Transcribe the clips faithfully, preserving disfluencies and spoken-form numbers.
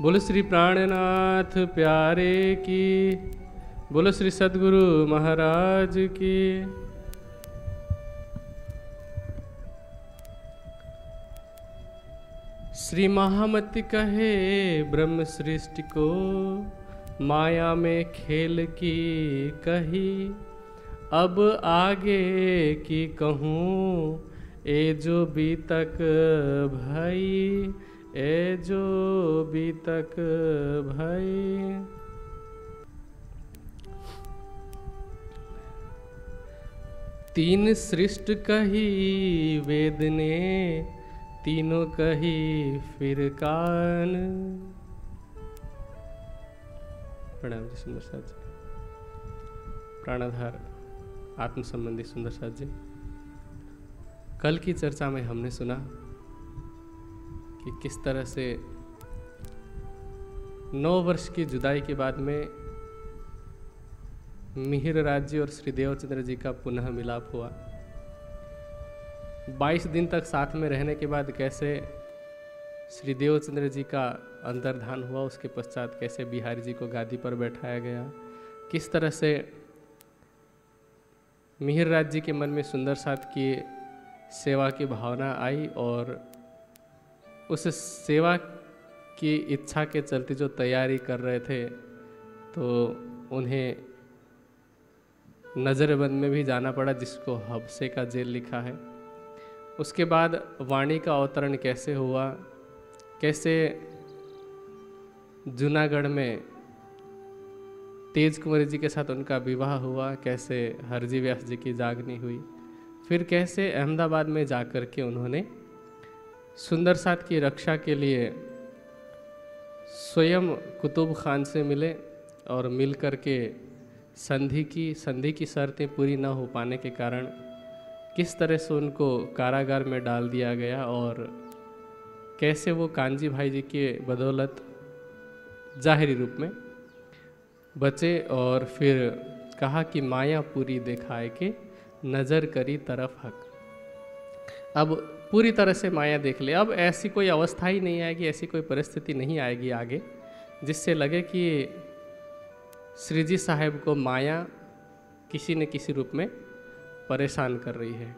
बोलो श्री प्राणनाथ प्यारे की, बोलो श्री सदगुरु महाराज की। श्री महामति कहे ब्रह्म सृष्टि को, माया में खेल की कही अब आगे की कहूँ। ए जो बीतक भई, ए जो बीतक भई। तीन सृष्ट कही वेद ने, तीनों कही फिर कान। प्रणाम जी सुंदर साहब जी, प्राणाधार आत्म संबंधी सुंदर साहब जी। कल की चर्चा में हमने सुना कि किस तरह से नौ वर्ष की जुदाई के बाद में मिहिर राज जी और श्री देवचंद्र जी का पुनः मिलाप हुआ। बाईस दिन तक साथ में रहने के बाद कैसे श्री देवचंद्र जी का अंतर्धान हुआ, उसके पश्चात कैसे बिहारी जी को गादी पर बैठाया गया, किस तरह से मिहिर राज जी के मन में सुंदर साथ की सेवा की भावना आई और उस सेवा की इच्छा के चलते जो तैयारी कर रहे थे तो उन्हें नज़रबंद में भी जाना पड़ा, जिसको हबसे का जेल लिखा है। उसके बाद वाणी का अवतरण कैसे हुआ, कैसे जूनागढ़ में तेज कुंवरी जी के साथ उनका विवाह हुआ, कैसे हरजी व्यास जी की जागनी हुई, फिर कैसे अहमदाबाद में जाकर के उन्होंने सुंदर साथ की रक्षा के लिए स्वयं कुतुब खान से मिले और मिल कर के संधि की संधि की शर्तें पूरी न हो पाने के कारण किस तरह से उनको कारागार में डाल दिया गया और कैसे वो कांजी भाई जी के बदौलत जाहिरी रूप में बचे। और फिर कहा कि माया पूरी दिखाए के नज़र करी तरफ हक। अब पूरी तरह से माया देख ले, अब ऐसी कोई अवस्था ही नहीं आएगी, ऐसी कोई परिस्थिति नहीं आएगी आगे जिससे लगे कि श्री जी साहेब को माया किसी न किसी रूप में परेशान कर रही है।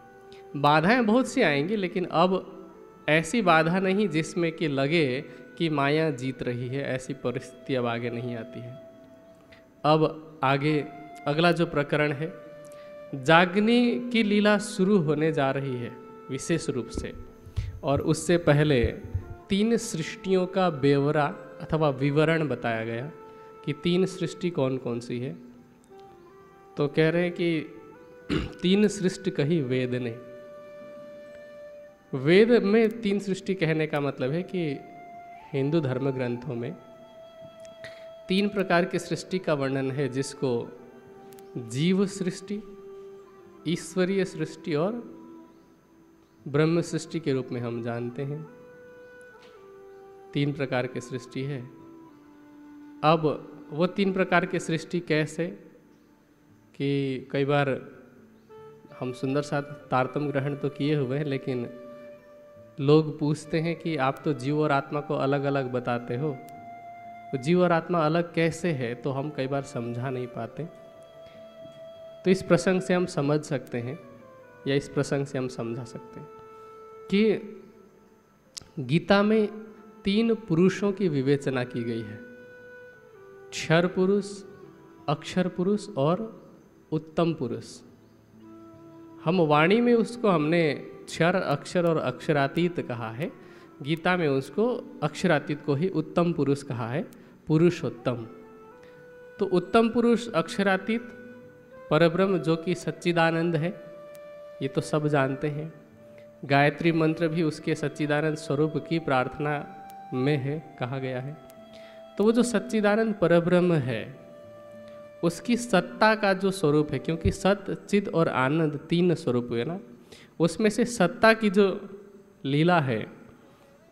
बाधाएं बहुत सी आएंगी, लेकिन अब ऐसी बाधा नहीं जिसमें कि लगे कि माया जीत रही है, ऐसी परिस्थिति अब आगे नहीं आती है। अब आगे अगला जो प्रकरण है, जागनी की लीला शुरू होने जा रही है विशेष रूप से। और उससे पहले तीन सृष्टियों का बेवरा अथवा विवरण बताया गया कि तीन सृष्टि कौन कौन सी है। तो कह रहे हैं कि तीन सृष्टि कही वेद ने। वेद में तीन सृष्टि कहने का मतलब है कि हिंदू धर्म ग्रंथों में तीन प्रकार की सृष्टि का वर्णन है, जिसको जीव सृष्टि, ईश्वरीय सृष्टि और ब्रह्म सृष्टि के रूप में हम जानते हैं। तीन प्रकार की सृष्टि है। अब वो तीन प्रकार की सृष्टि कैसे, कि कई बार हम सुंदर साथ तारतम ग्रहण तो किए हुए हैं, लेकिन लोग पूछते हैं कि आप तो जीव और आत्मा को अलग अलग बताते हो, तो जीव और आत्मा अलग कैसे है, तो हम कई बार समझा नहीं पाते। तो इस प्रसंग से हम समझ सकते हैं, या इस प्रसंग से हम समझा सकते हैं कि गीता में तीन पुरुषों की विवेचना की गई है, क्षर पुरुष, अक्षर पुरुष और उत्तम पुरुष। हम वाणी में उसको हमने क्षर, अक्षर और अक्षरातीत कहा है, गीता में उसको अक्षरातीत को ही उत्तम पुरुष कहा है, पुरुषोत्तम। तो उत्तम पुरुष अक्षरातीत परब्रह्म जो कि सच्चिदानंद है, ये तो सब जानते हैं। गायत्री मंत्र भी उसके सच्चिदानंद स्वरूप की प्रार्थना में है, कहा गया है। तो वो जो सच्चिदानंद परब्रह्म है, उसकी सत्ता का जो स्वरूप है, क्योंकि सत, चित और आनंद तीन स्वरूप हुए ना, उसमें से सत्ता की जो लीला है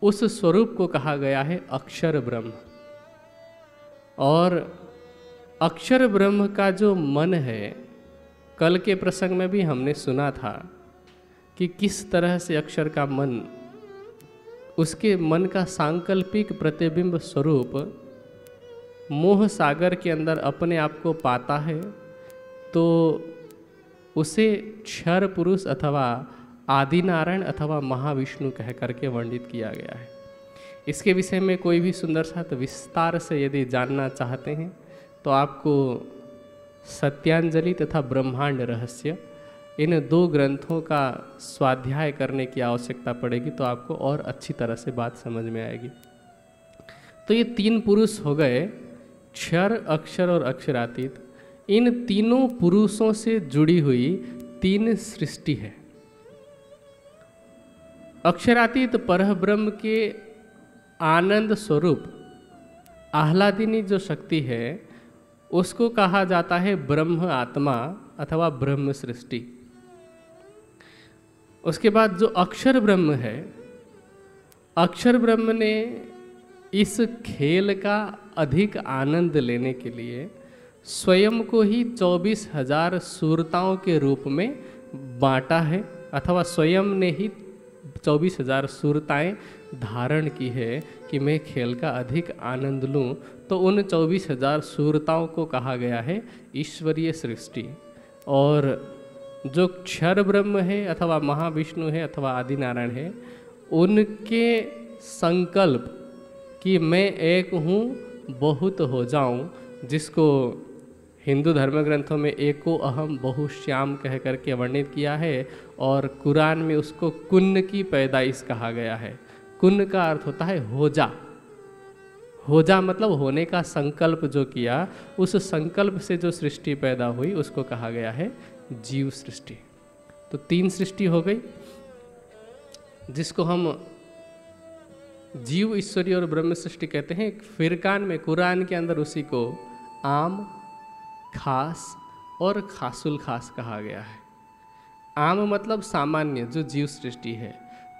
उस स्वरूप को कहा गया है अक्षर ब्रह्म। और अक्षर ब्रह्म का जो मन है, कल के प्रसंग में भी हमने सुना था कि किस तरह से अक्षर का मन उसके मन का सांकल्पिक प्रतिबिंब स्वरूप मोह सागर के अंदर अपने आप को पाता है तो उसे क्षर पुरुष अथवा आदिनारायण अथवा महाविष्णु कह करके वर्णित किया गया है। इसके विषय में कोई भी सुंदर साथ विस्तार से यदि जानना चाहते हैं तो आपको सत्यांजलि तथा ब्रह्मांड रहस्य इन दो ग्रंथों का स्वाध्याय करने की आवश्यकता पड़ेगी तो आपको और अच्छी तरह से बात समझ में आएगी। तो ये तीन पुरुष हो गए क्षर, अक्षर और अक्षरातीत। इन तीनों पुरुषों से जुड़ी हुई तीन सृष्टि है। अक्षरातीत परब्रह्म के आनंद स्वरूप आह्लादिनी जो शक्ति है उसको कहा जाता है ब्रह्म आत्मा अथवा ब्रह्म सृष्टि। उसके बाद जो अक्षर ब्रह्म है, अक्षर ब्रह्म ने इस खेल का अधिक आनंद लेने के लिए स्वयं को ही चौबीस हजार सूरताओं के रूप में बांटा है अथवा स्वयं ने ही चौबीस हजार सूरताएँ धारण की है कि मैं खेल का अधिक आनंद लूं। तो उन चौबीस हजार सूरताओं को कहा गया है ईश्वरीय सृष्टि। और जो क्षर ब्रह्म है अथवा महाविष्णु है अथवा आदिनारायण है, उनके संकल्प कि मैं एक हूँ बहुत हो जाऊँ, जिसको हिंदू धर्म ग्रंथों में एको अहम बहु श्याम कह करके वर्णित किया है और कुरान में उसको कुन्न की पैदाइश कहा गया है। कुन्न का अर्थ होता है होजा। होजा मतलब होने का संकल्प जो किया, उस संकल्प से जो सृष्टि पैदा हुई उसको कहा गया है जीव सृष्टि। तो तीन सृष्टि हो गई जिसको हम जीव, ईश्वरी और ब्रह्म सृष्टि कहते हैं। फिरकान में, कुरान के अंदर उसी को आम, खास और खासुल खास कहा गया है। आम मतलब सामान्य जो जीव सृष्टि है,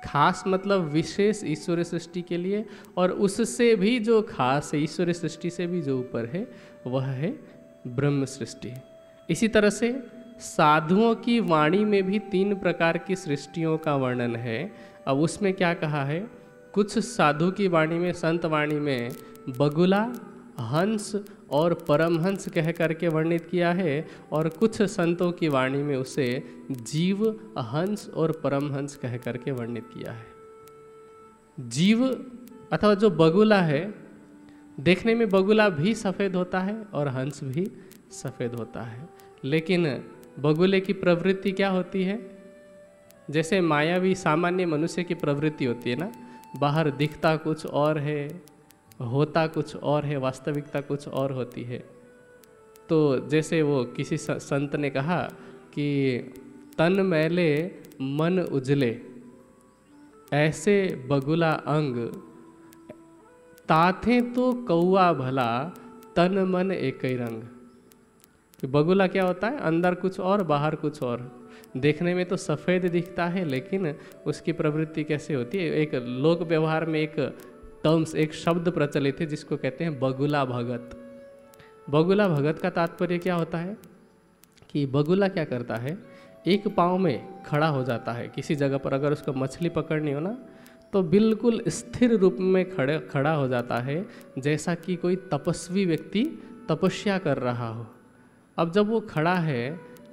खास मतलब विशेष ईश्वरीय सृष्टि के लिए, और उससे भी जो खास है, ईश्वरीय सृष्टि से भी जो ऊपर है, वह है ब्रह्म सृष्टि। इसी तरह से साधुओं की वाणी में भी तीन प्रकार की सृष्टियों का वर्णन है। अब उसमें क्या कहा है, कुछ साधु की वाणी में, संत वाणी में बगुला, हंस और परमहंस कह करके वर्णित किया है, और कुछ संतों की वाणी में उसे जीव, हंस और परमहंस कह करके वर्णित किया है। जीव अथवा जो बगुला है, देखने में बगुला भी सफ़ेद होता है और हंस भी सफ़ेद होता है, लेकिन बगुले की प्रवृत्ति क्या होती है, जैसे मायावी सामान्य मनुष्य की प्रवृत्ति होती है ना, बाहर दिखता कुछ और है, होता कुछ और है, वास्तविकता कुछ और होती है। तो जैसे वो किसी संत ने कहा कि तन मैले मन उजले, ऐसे बगुला अंग, ताथे तो कौआ भला, तन मन एक ही रंग। तो बगुला क्या होता है, अंदर कुछ और बाहर कुछ और, देखने में तो सफ़ेद दिखता है लेकिन उसकी प्रवृत्ति कैसे होती है। एक लोक व्यवहार में एक टर्म्स, एक शब्द प्रचलित है जिसको कहते हैं बगुला भगत। बगुला भगत का तात्पर्य क्या होता है कि बगुला क्या करता है, एक पाँव में खड़ा हो जाता है किसी जगह पर, अगर उसको मछली पकड़नी हो ना तो बिल्कुल स्थिर रूप में खड़े खड़ा हो जाता है, जैसा कि कोई तपस्वी व्यक्ति तपस्या कर रहा हो। अब जब वो खड़ा है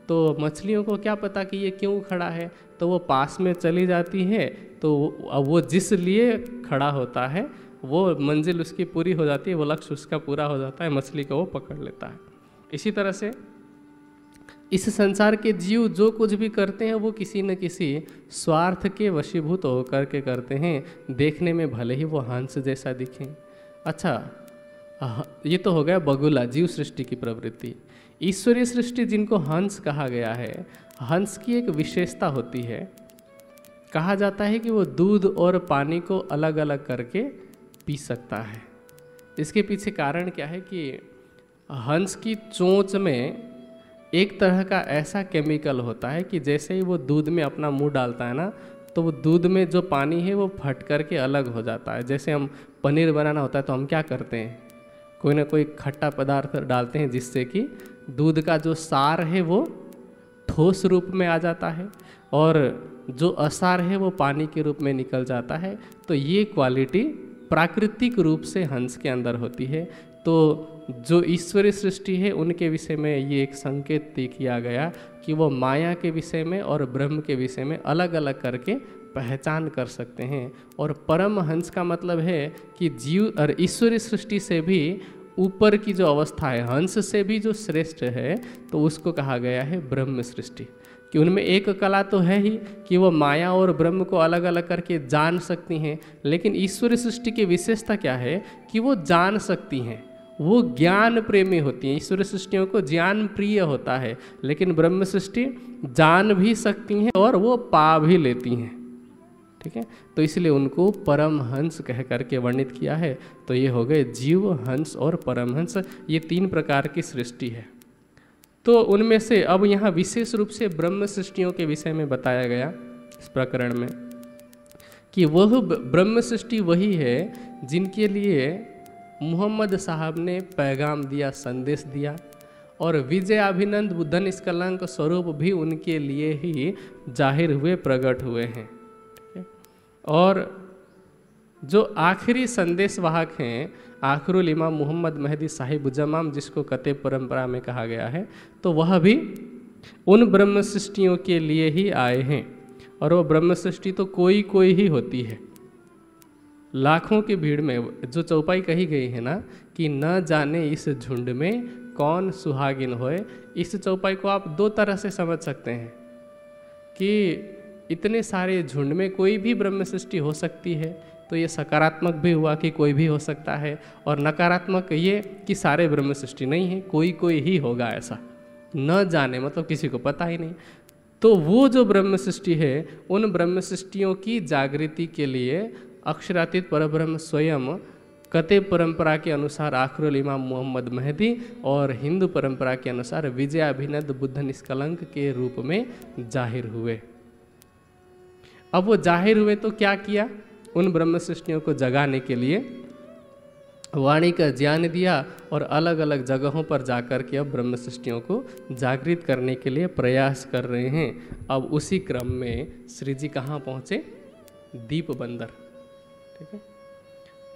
तो मछलियों को क्या पता कि ये क्यों खड़ा है, तो वो पास में चली जाती है। तो अब वो जिस लिए खड़ा होता है वो मंजिल उसकी पूरी हो जाती है, वो लक्ष्य उसका पूरा हो जाता है, मछली को वो पकड़ लेता है। इसी तरह से इस संसार के जीव जो कुछ भी करते हैं वो किसी न किसी स्वार्थ के वशीभूत होकर के करते हैं। देखने में भले ही वो हंस जैसा दिखें। अच्छा, ये तो हो गया बगुला, जीव सृष्टि की प्रवृत्ति। ईश्वरीय सृष्टि जिनको हंस कहा गया है, हंस की एक विशेषता होती है, कहा जाता है कि वो दूध और पानी को अलग अलग करके पी सकता है। इसके पीछे कारण क्या है कि हंस की चोंच में एक तरह का ऐसा केमिकल होता है कि जैसे ही वो दूध में अपना मुंह डालता है ना, तो वो दूध में जो पानी है वो फट करके अलग हो जाता है। जैसे हम पनीर बनाना होता है तो हम क्या करते हैं, कोई ना कोई खट्टा पदार्थ डालते हैं जिससे कि दूध का जो सार है वो ठोस रूप में आ जाता है और जो असार है वो पानी के रूप में निकल जाता है। तो ये क्वालिटी प्राकृतिक रूप से हंस के अंदर होती है। तो जो ईश्वरीय सृष्टि है उनके विषय में ये एक संकेत तय किया गया कि वो माया के विषय में और ब्रह्म के विषय में अलग अलग करके पहचान कर सकते हैं। और परम हंस का मतलब है कि जीव और ईश्वरीय सृष्टि से भी ऊपर की जो अवस्था है, हंस से भी जो श्रेष्ठ है, तो उसको कहा गया है ब्रह्म सृष्टि। कि उनमें एक कला तो है ही कि वो माया और ब्रह्म को अलग अलग करके जान सकती हैं, लेकिन ईश्वरीय सृष्टि की विशेषता क्या है कि वो जान सकती हैं, वो ज्ञान प्रेमी होती हैं। ईश्वरीय सृष्टियों को ज्ञान प्रिय होता है, लेकिन ब्रह्म सृष्टि जान भी सकती हैं और वो पा भी लेती हैं। ठीक है, तो इसलिए उनको परम हंस कह करके वर्णित किया है। तो ये हो गए जीव, हंस और परमहंस, ये तीन प्रकार की सृष्टि है। तो उनमें से अब यहाँ विशेष रूप से ब्रह्म सृष्टियों के विषय में बताया गया इस प्रकरण में कि वह ब्रह्म सृष्टि वही है जिनके लिए मुहम्मद साहब ने पैगाम दिया, संदेश दिया, और विजयाभिनद बुद्ध निष्कलंक स्वरूप भी उनके लिए ही जाहिर हुए, प्रकट हुए हैं। और जो आखिरी संदेश वाहक हैं आखर उमाम मुहम्मद महदी साहिब जमाम, जिसको कते परंपरा में कहा गया है, तो वह भी उन ब्रह्म सृष्टियों के लिए ही आए हैं। और वो ब्रह्म सृष्टि तो कोई कोई ही होती है। लाखों की भीड़ में जो चौपाई कही गई है ना कि न जाने इस झुंड में कौन सुहागिन होए, इस चौपाई को आप दो तरह से समझ सकते हैं कि इतने सारे झुंड में कोई भी ब्रह्म सृष्टि हो सकती है। तो ये सकारात्मक भी हुआ कि कोई भी हो सकता है, और नकारात्मक ये कि सारे ब्रह्म सृष्टि नहीं है, कोई कोई ही होगा ऐसा। न जाने मतलब किसी को पता ही नहीं। तो वो जो ब्रह्म सृष्टि है उन ब्रह्म सृष्टियों की जागृति के लिए अक्षरातीत परब्रह्म स्वयं कते परंपरा के अनुसार आखर इमाम मुहम्मद महदी और हिंदू परंपरा के अनुसार विजयाभिनद बुद्ध निष्कलंक के रूप में जाहिर हुए। अब वो जाहिर हुए तो क्या किया, उन ब्रह्म सृष्टियों को जगाने के लिए वाणी का ज्ञान दिया और अलग अलग जगहों पर जाकर के अब ब्रह्म सृष्टियों को जागृत करने के लिए प्रयास कर रहे हैं। अब उसी क्रम में श्री जी कहाँ पहुँचे, दीप बंदर। ठीक है,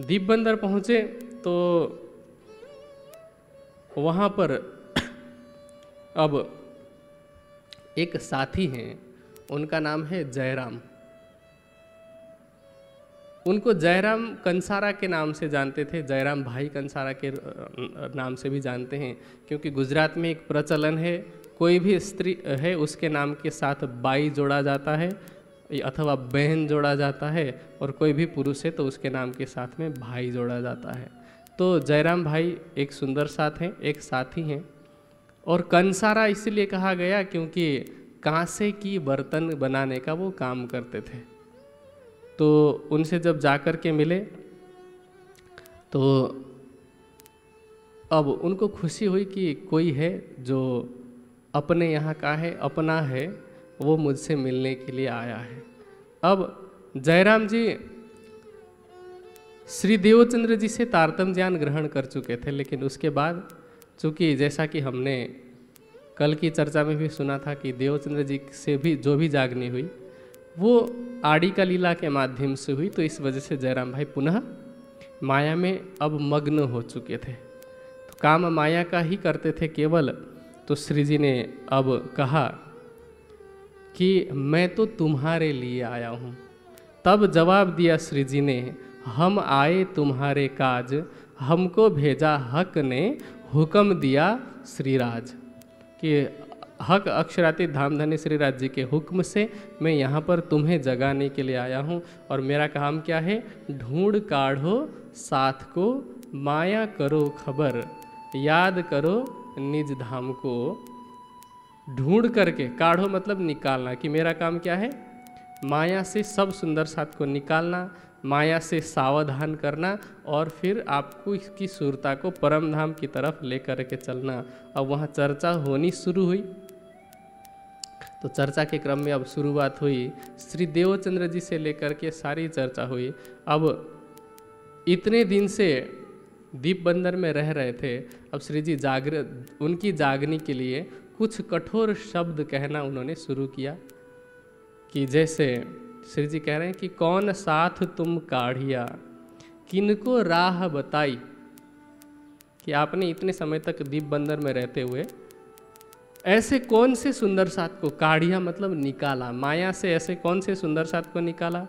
दीप बंदर पहुँचे तो वहाँ पर अब एक साथी हैं, उनका नाम है जयराम। उनको जयराम कंसारा के नाम से जानते थे, जयराम भाई कंसारा के नाम से भी जानते हैं, क्योंकि गुजरात में एक प्रचलन है कोई भी स्त्री है उसके नाम के साथ बाई जोड़ा जाता है अथवा बहन जोड़ा जाता है, और कोई भी पुरुष है तो उसके नाम के साथ में भाई जोड़ा जाता है। तो जयराम भाई एक सुंदर साथ हैं, एक साथी हैं। और कंसारा इसलिए कहा गया क्योंकि कांसे की बर्तन बनाने का वो काम करते थे। तो उनसे जब जाकर के मिले तो अब उनको खुशी हुई कि कोई है जो अपने यहाँ का है, अपना है, वो मुझसे मिलने के लिए आया है। अब जयराम जी श्री देवचंद्र जी से तारतम्य ज्ञान ग्रहण कर चुके थे, लेकिन उसके बाद चूँकि जैसा कि हमने कल की चर्चा में भी सुना था कि देवचंद्र जी से भी जो भी जागनी हुई वो आड़ी का लीला के माध्यम से हुई, तो इस वजह से जयराम भाई पुनः माया में अब मग्न हो चुके थे, तो काम माया का ही करते थे केवल। तो श्री जी ने अब कहा कि मैं तो तुम्हारे लिए आया हूँ। तब जवाब दिया श्री जी ने, हम आए तुम्हारे काज, हमको भेजा हक ने, हुक्म दिया श्रीराज। कि हक अक्षराती धामधनी श्री राज जी के हुक्म से मैं यहाँ पर तुम्हें जगाने के लिए आया हूँ, और मेरा काम क्या है, ढूंढ काढ़ो साथ को, माया करो खबर, याद करो निज धाम को। ढूंढ करके, काढ़ो मतलब निकालना, कि मेरा काम क्या है, माया से सब सुंदर साथ को निकालना, माया से सावधान करना, और फिर आपको इसकी सुरता को परम धाम की तरफ लेकर के चलना। अब वहाँ चर्चा होनी शुरू हुई। तो चर्चा के क्रम में अब शुरुआत हुई, श्री देवचंद्र जी से लेकर के सारी चर्चा हुई। अब इतने दिन से दीप बंदर में रह रहे थे, अब श्री जी जागृत, उनकी जागने के लिए कुछ कठोर शब्द कहना उन्होंने शुरू किया कि जैसे श्री जी कह रहे हैं कि कौन साथ तुम काढ़िया किनको राह बताई, कि आपने इतने समय तक दीप बंदर में रहते हुए ऐसे कौन से सुंदर साथ को, काढ़िया मतलब निकाला, माया से ऐसे कौन से सुंदर साथ को निकाला,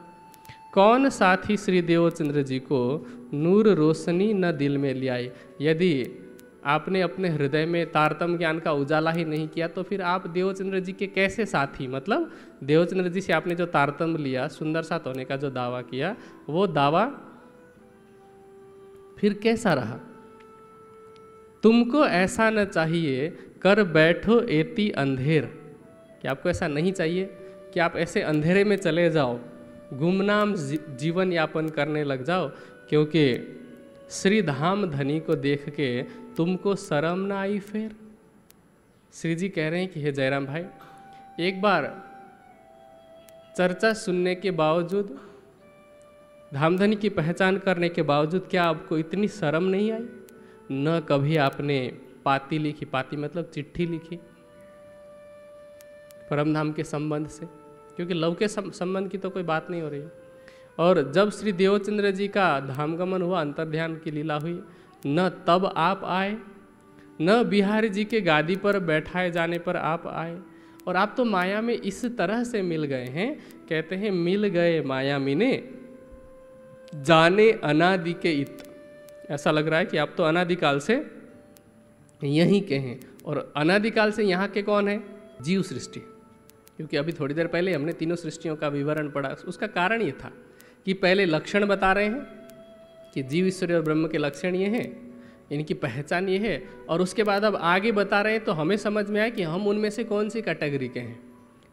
कौन साथी श्री देवचंद्र जी को नूर रोशनी न दिल में ले आई। यदि आपने अपने हृदय में तारतम्य ज्ञान का उजाला ही नहीं किया तो फिर आप देवचंद्र जी के कैसे साथी, मतलब देवचंद्र जी से आपने जो तारतम्य लिया, सुंदर साथ होने का जो दावा किया, वो दावा फिर कैसा रहा। तुमको ऐसा न चाहिए कर बैठो एती अंधेर, कि आपको ऐसा नहीं चाहिए कि आप ऐसे अंधेरे में चले जाओ, गुमनाम जीवन यापन करने लग जाओ, क्योंकि श्री धाम धनी को देख के तुमको शर्म ना आई। फिर श्री जी कह रहे हैं कि हे जयराम भाई, एक बार चर्चा सुनने के बावजूद, धामधनी की पहचान करने के बावजूद क्या आपको इतनी शर्म नहीं आई? न कभी आपने पाती लिखी, पाती मतलब चिट्ठी लिखी परमधाम के संबंध से, क्योंकि लव के संबंध की तो कोई बात नहीं हो रही। और जब श्री देवचंद्र जी का धामगमन हुआ, अंतर्ध्यान की लीला हुई, न तब आप आए, न बिहारी जी के गादी पर बैठाए जाने पर आप आए, और आप तो माया में इस तरह से मिल गए हैं। कहते हैं मिल गए माया मिने जाने अनादि के इत, ऐसा लग रहा है कि आप तो अनादिकाल से यहीं के हैं। और अनादिकाल से यहाँ के कौन है? जीव सृष्टि। क्योंकि अभी थोड़ी देर पहले हमने तीनों सृष्टियों का विवरण पढ़ा, उसका कारण ये था कि पहले लक्षण बता रहे हैं कि जीव ईश्वर और ब्रह्म के लक्षण ये हैं, इनकी पहचान ये है, और उसके बाद अब आगे बता रहे हैं तो हमें समझ में आया कि हम उनमें से कौन सी कैटेगरी के हैं।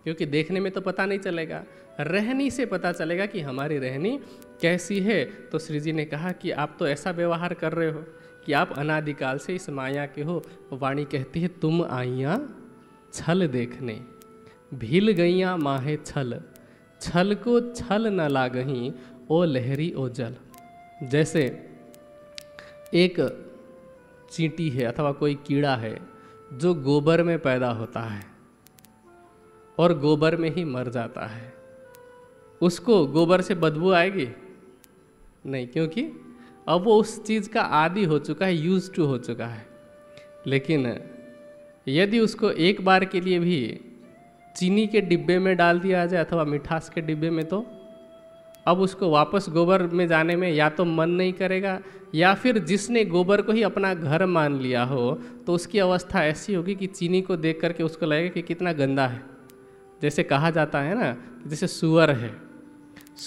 क्योंकि देखने में तो पता नहीं चलेगा, रहनी से पता चलेगा कि हमारी रहनी कैसी है। तो श्री जी ने कहा कि आप तो ऐसा व्यवहार कर रहे हो कि आप अनादिकाल से इस माया के हो। वाणी कहती है तुम आइयाँ छल देखने, भील गईयाँ माहे छल, छल को छल न लागहीं ओ लहरी ओ जल। जैसे एक चींटी है अथवा कोई कीड़ा है जो गोबर में पैदा होता है और गोबर में ही मर जाता है, उसको गोबर से बदबू आएगी नहीं, क्योंकि अब वो उस चीज़ का आदी हो चुका है, यूज टू हो चुका है। लेकिन यदि उसको एक बार के लिए भी चीनी के डिब्बे में डाल दिया जाए अथवा मिठास के डिब्बे में, तो अब उसको वापस गोबर में जाने में या तो मन नहीं करेगा, या फिर जिसने गोबर को ही अपना घर मान लिया हो तो उसकी अवस्था ऐसी होगी कि चीनी को देख करके उसको लगेगा कि कितना गंदा है। जैसे कहा जाता है ना, जैसे सुअर है,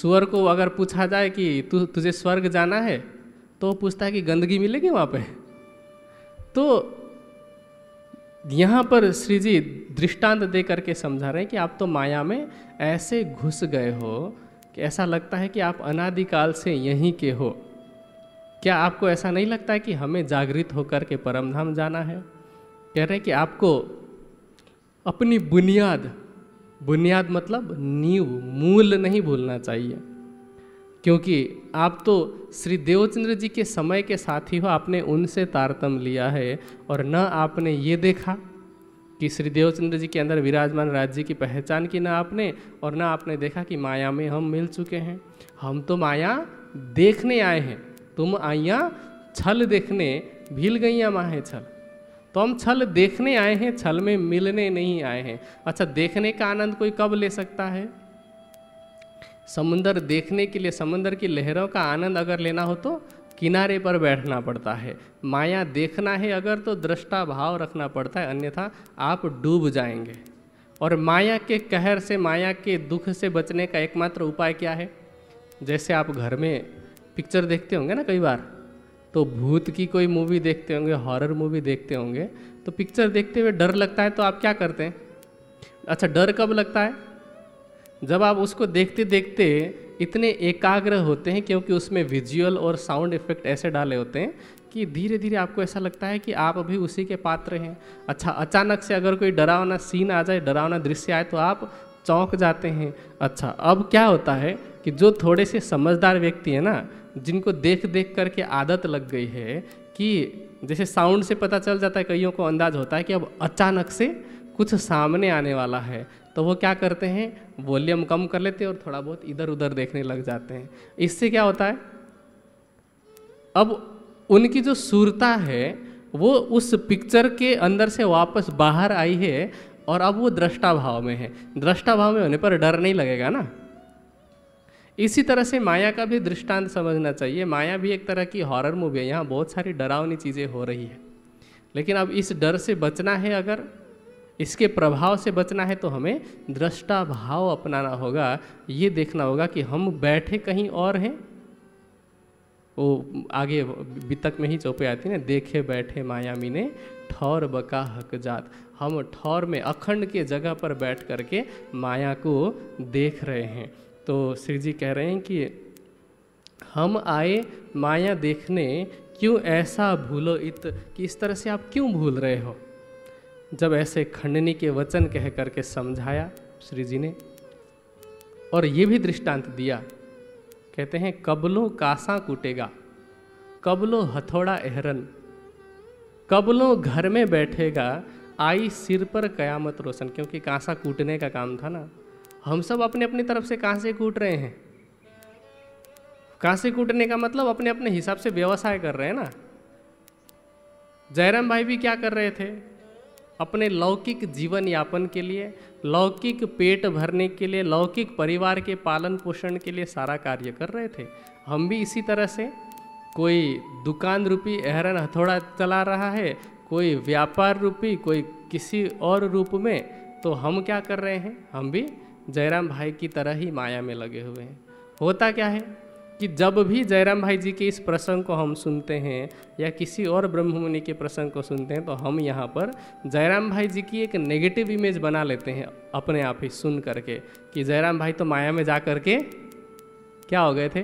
सुअर को अगर पूछा जाए कि तु, तुझे स्वर्ग जाना है तो वो पूछता है कि गंदगी मिलेगी वहाँ पे। तो यहाँ पर श्री जी दृष्टांत दे करके समझा रहे हैं कि आप तो माया में ऐसे घुस गए हो कि ऐसा लगता है कि आप अनादिकाल से यहीं के हो। क्या आपको ऐसा नहीं लगता है कि हमें जागृत होकर के परमधाम जाना है? कह रहे हैं कि आपको अपनी बुनियाद, बुनियाद मतलब नींव, मूल नहीं भूलना चाहिए, क्योंकि आप तो श्री देवचंद्र जी के समय के साथी हो, आपने उनसे तारतम्य लिया है। और न आपने ये देखा कि श्री देवचंद्र जी के अंदर विराजमान राज्य की पहचान की ना आपने, और ना आपने देखा कि माया में हम मिल चुके हैं। हम तो माया देखने आए हैं, तुम आइयाँ छल देखने, भील गईयाँ माहे छल। तो हम छल देखने आए हैं, छल में मिलने नहीं आए हैं। अच्छा, देखने का आनंद कोई कब ले सकता है? समुंदर देखने के लिए, समुंदर की लहरों का आनंद अगर लेना हो तो किनारे पर बैठना पड़ता है। माया देखना है अगर तो दृष्टा भाव रखना पड़ता है, अन्यथा आप डूब जाएंगे। और माया के कहर से, माया के दुख से बचने का एकमात्र उपाय क्या है? जैसे आप घर में पिक्चर देखते होंगे ना कई बार, तो भूत की कोई मूवी देखते होंगे, हॉरर मूवी देखते होंगे, तो पिक्चर देखते हुए डर लगता है तो आप क्या करते हैं? अच्छा, डर कब लगता है? जब आप उसको देखते देखते इतने एकाग्र होते हैं, क्योंकि उसमें विजुअल और साउंड इफेक्ट ऐसे डाले होते हैं कि धीरे धीरे आपको ऐसा लगता है कि आप अभी उसी के पात्र हैं। अच्छा, अचानक से अगर कोई डरावना सीन आ जाए, डरावना दृश्य आए, तो आप चौंक जाते हैं। अच्छा, अब क्या होता है कि जो थोड़े से समझदार व्यक्ति है ना, जिनको देख देख करके आदत लग गई है, कि जैसे साउंड से पता चल जाता है, कईयों को अंदाज होता है कि अब अचानक से कुछ सामने आने वाला है तो वो क्या करते हैं, वॉल्यूम कम कर लेते हैं और थोड़ा बहुत इधर उधर देखने लग जाते हैं। इससे क्या होता है, अब उनकी जो सुरता है वो उस पिक्चर के अंदर से वापस बाहर आई है और अब वो दृष्टा भाव में है। दृष्टा भाव में होने पर डर नहीं लगेगा ना। इसी तरह से माया का भी दृष्टांत समझना चाहिए। माया भी एक तरह की हॉरर मूवी है, यहाँ बहुत सारी डरावनी चीज़ें हो रही है, लेकिन अब इस डर से बचना है, अगर इसके प्रभाव से बचना है तो हमें दृष्टा भाव अपनाना होगा। ये देखना होगा कि हम बैठे कहीं और हैं, वो आगे बितक में ही चौपे आती है ना, देखे बैठे माया मीने ठौर बका हकजात, हम ठौर में अखंड के जगह पर बैठ करके माया को देख रहे हैं। तो श्री जी कह रहे हैं कि हम आए माया देखने क्यों ऐसा भूलो इत, कि इस तरह से आप क्यों भूल रहे हो। जब ऐसे खंडनी के वचन कह करके समझाया श्री जी ने, और ये भी दृष्टांत दिया, कहते हैं कबलो कासा कूटेगा, कबलो हथौड़ा एहरन, कबलो घर में बैठेगा, आई सिर पर कयामत रोशन। क्योंकि कासा कूटने का काम था ना, हम सब अपने अपनी तरफ से कांसे कूट रहे हैं। कांसे कूटने का मतलब अपने अपने हिसाब से व्यवसाय कर रहे हैं ना। जयराम भाई भी क्या कर रहे थे, अपने लौकिक जीवन यापन के लिए, लौकिक पेट भरने के लिए, लौकिक परिवार के पालन पोषण के लिए सारा कार्य कर रहे थे। हम भी इसी तरह से, कोई दुकान रूपी एहरन हथौड़ा चला रहा है, कोई व्यापार रूपी, कोई किसी और रूप में। तो हम क्या कर रहे हैं, हम भी जयराम भाई की तरह ही माया में लगे हुए हैं। होता क्या है कि जब भी जयराम भाई जी के इस प्रसंग को हम सुनते हैं या किसी और ब्रह्म मुनि के प्रसंग को सुनते हैं, तो हम यहाँ पर जयराम भाई जी की एक नेगेटिव इमेज बना लेते हैं अपने आप ही सुन करके, कि जयराम भाई तो माया में जा करके क्या हो गए थे,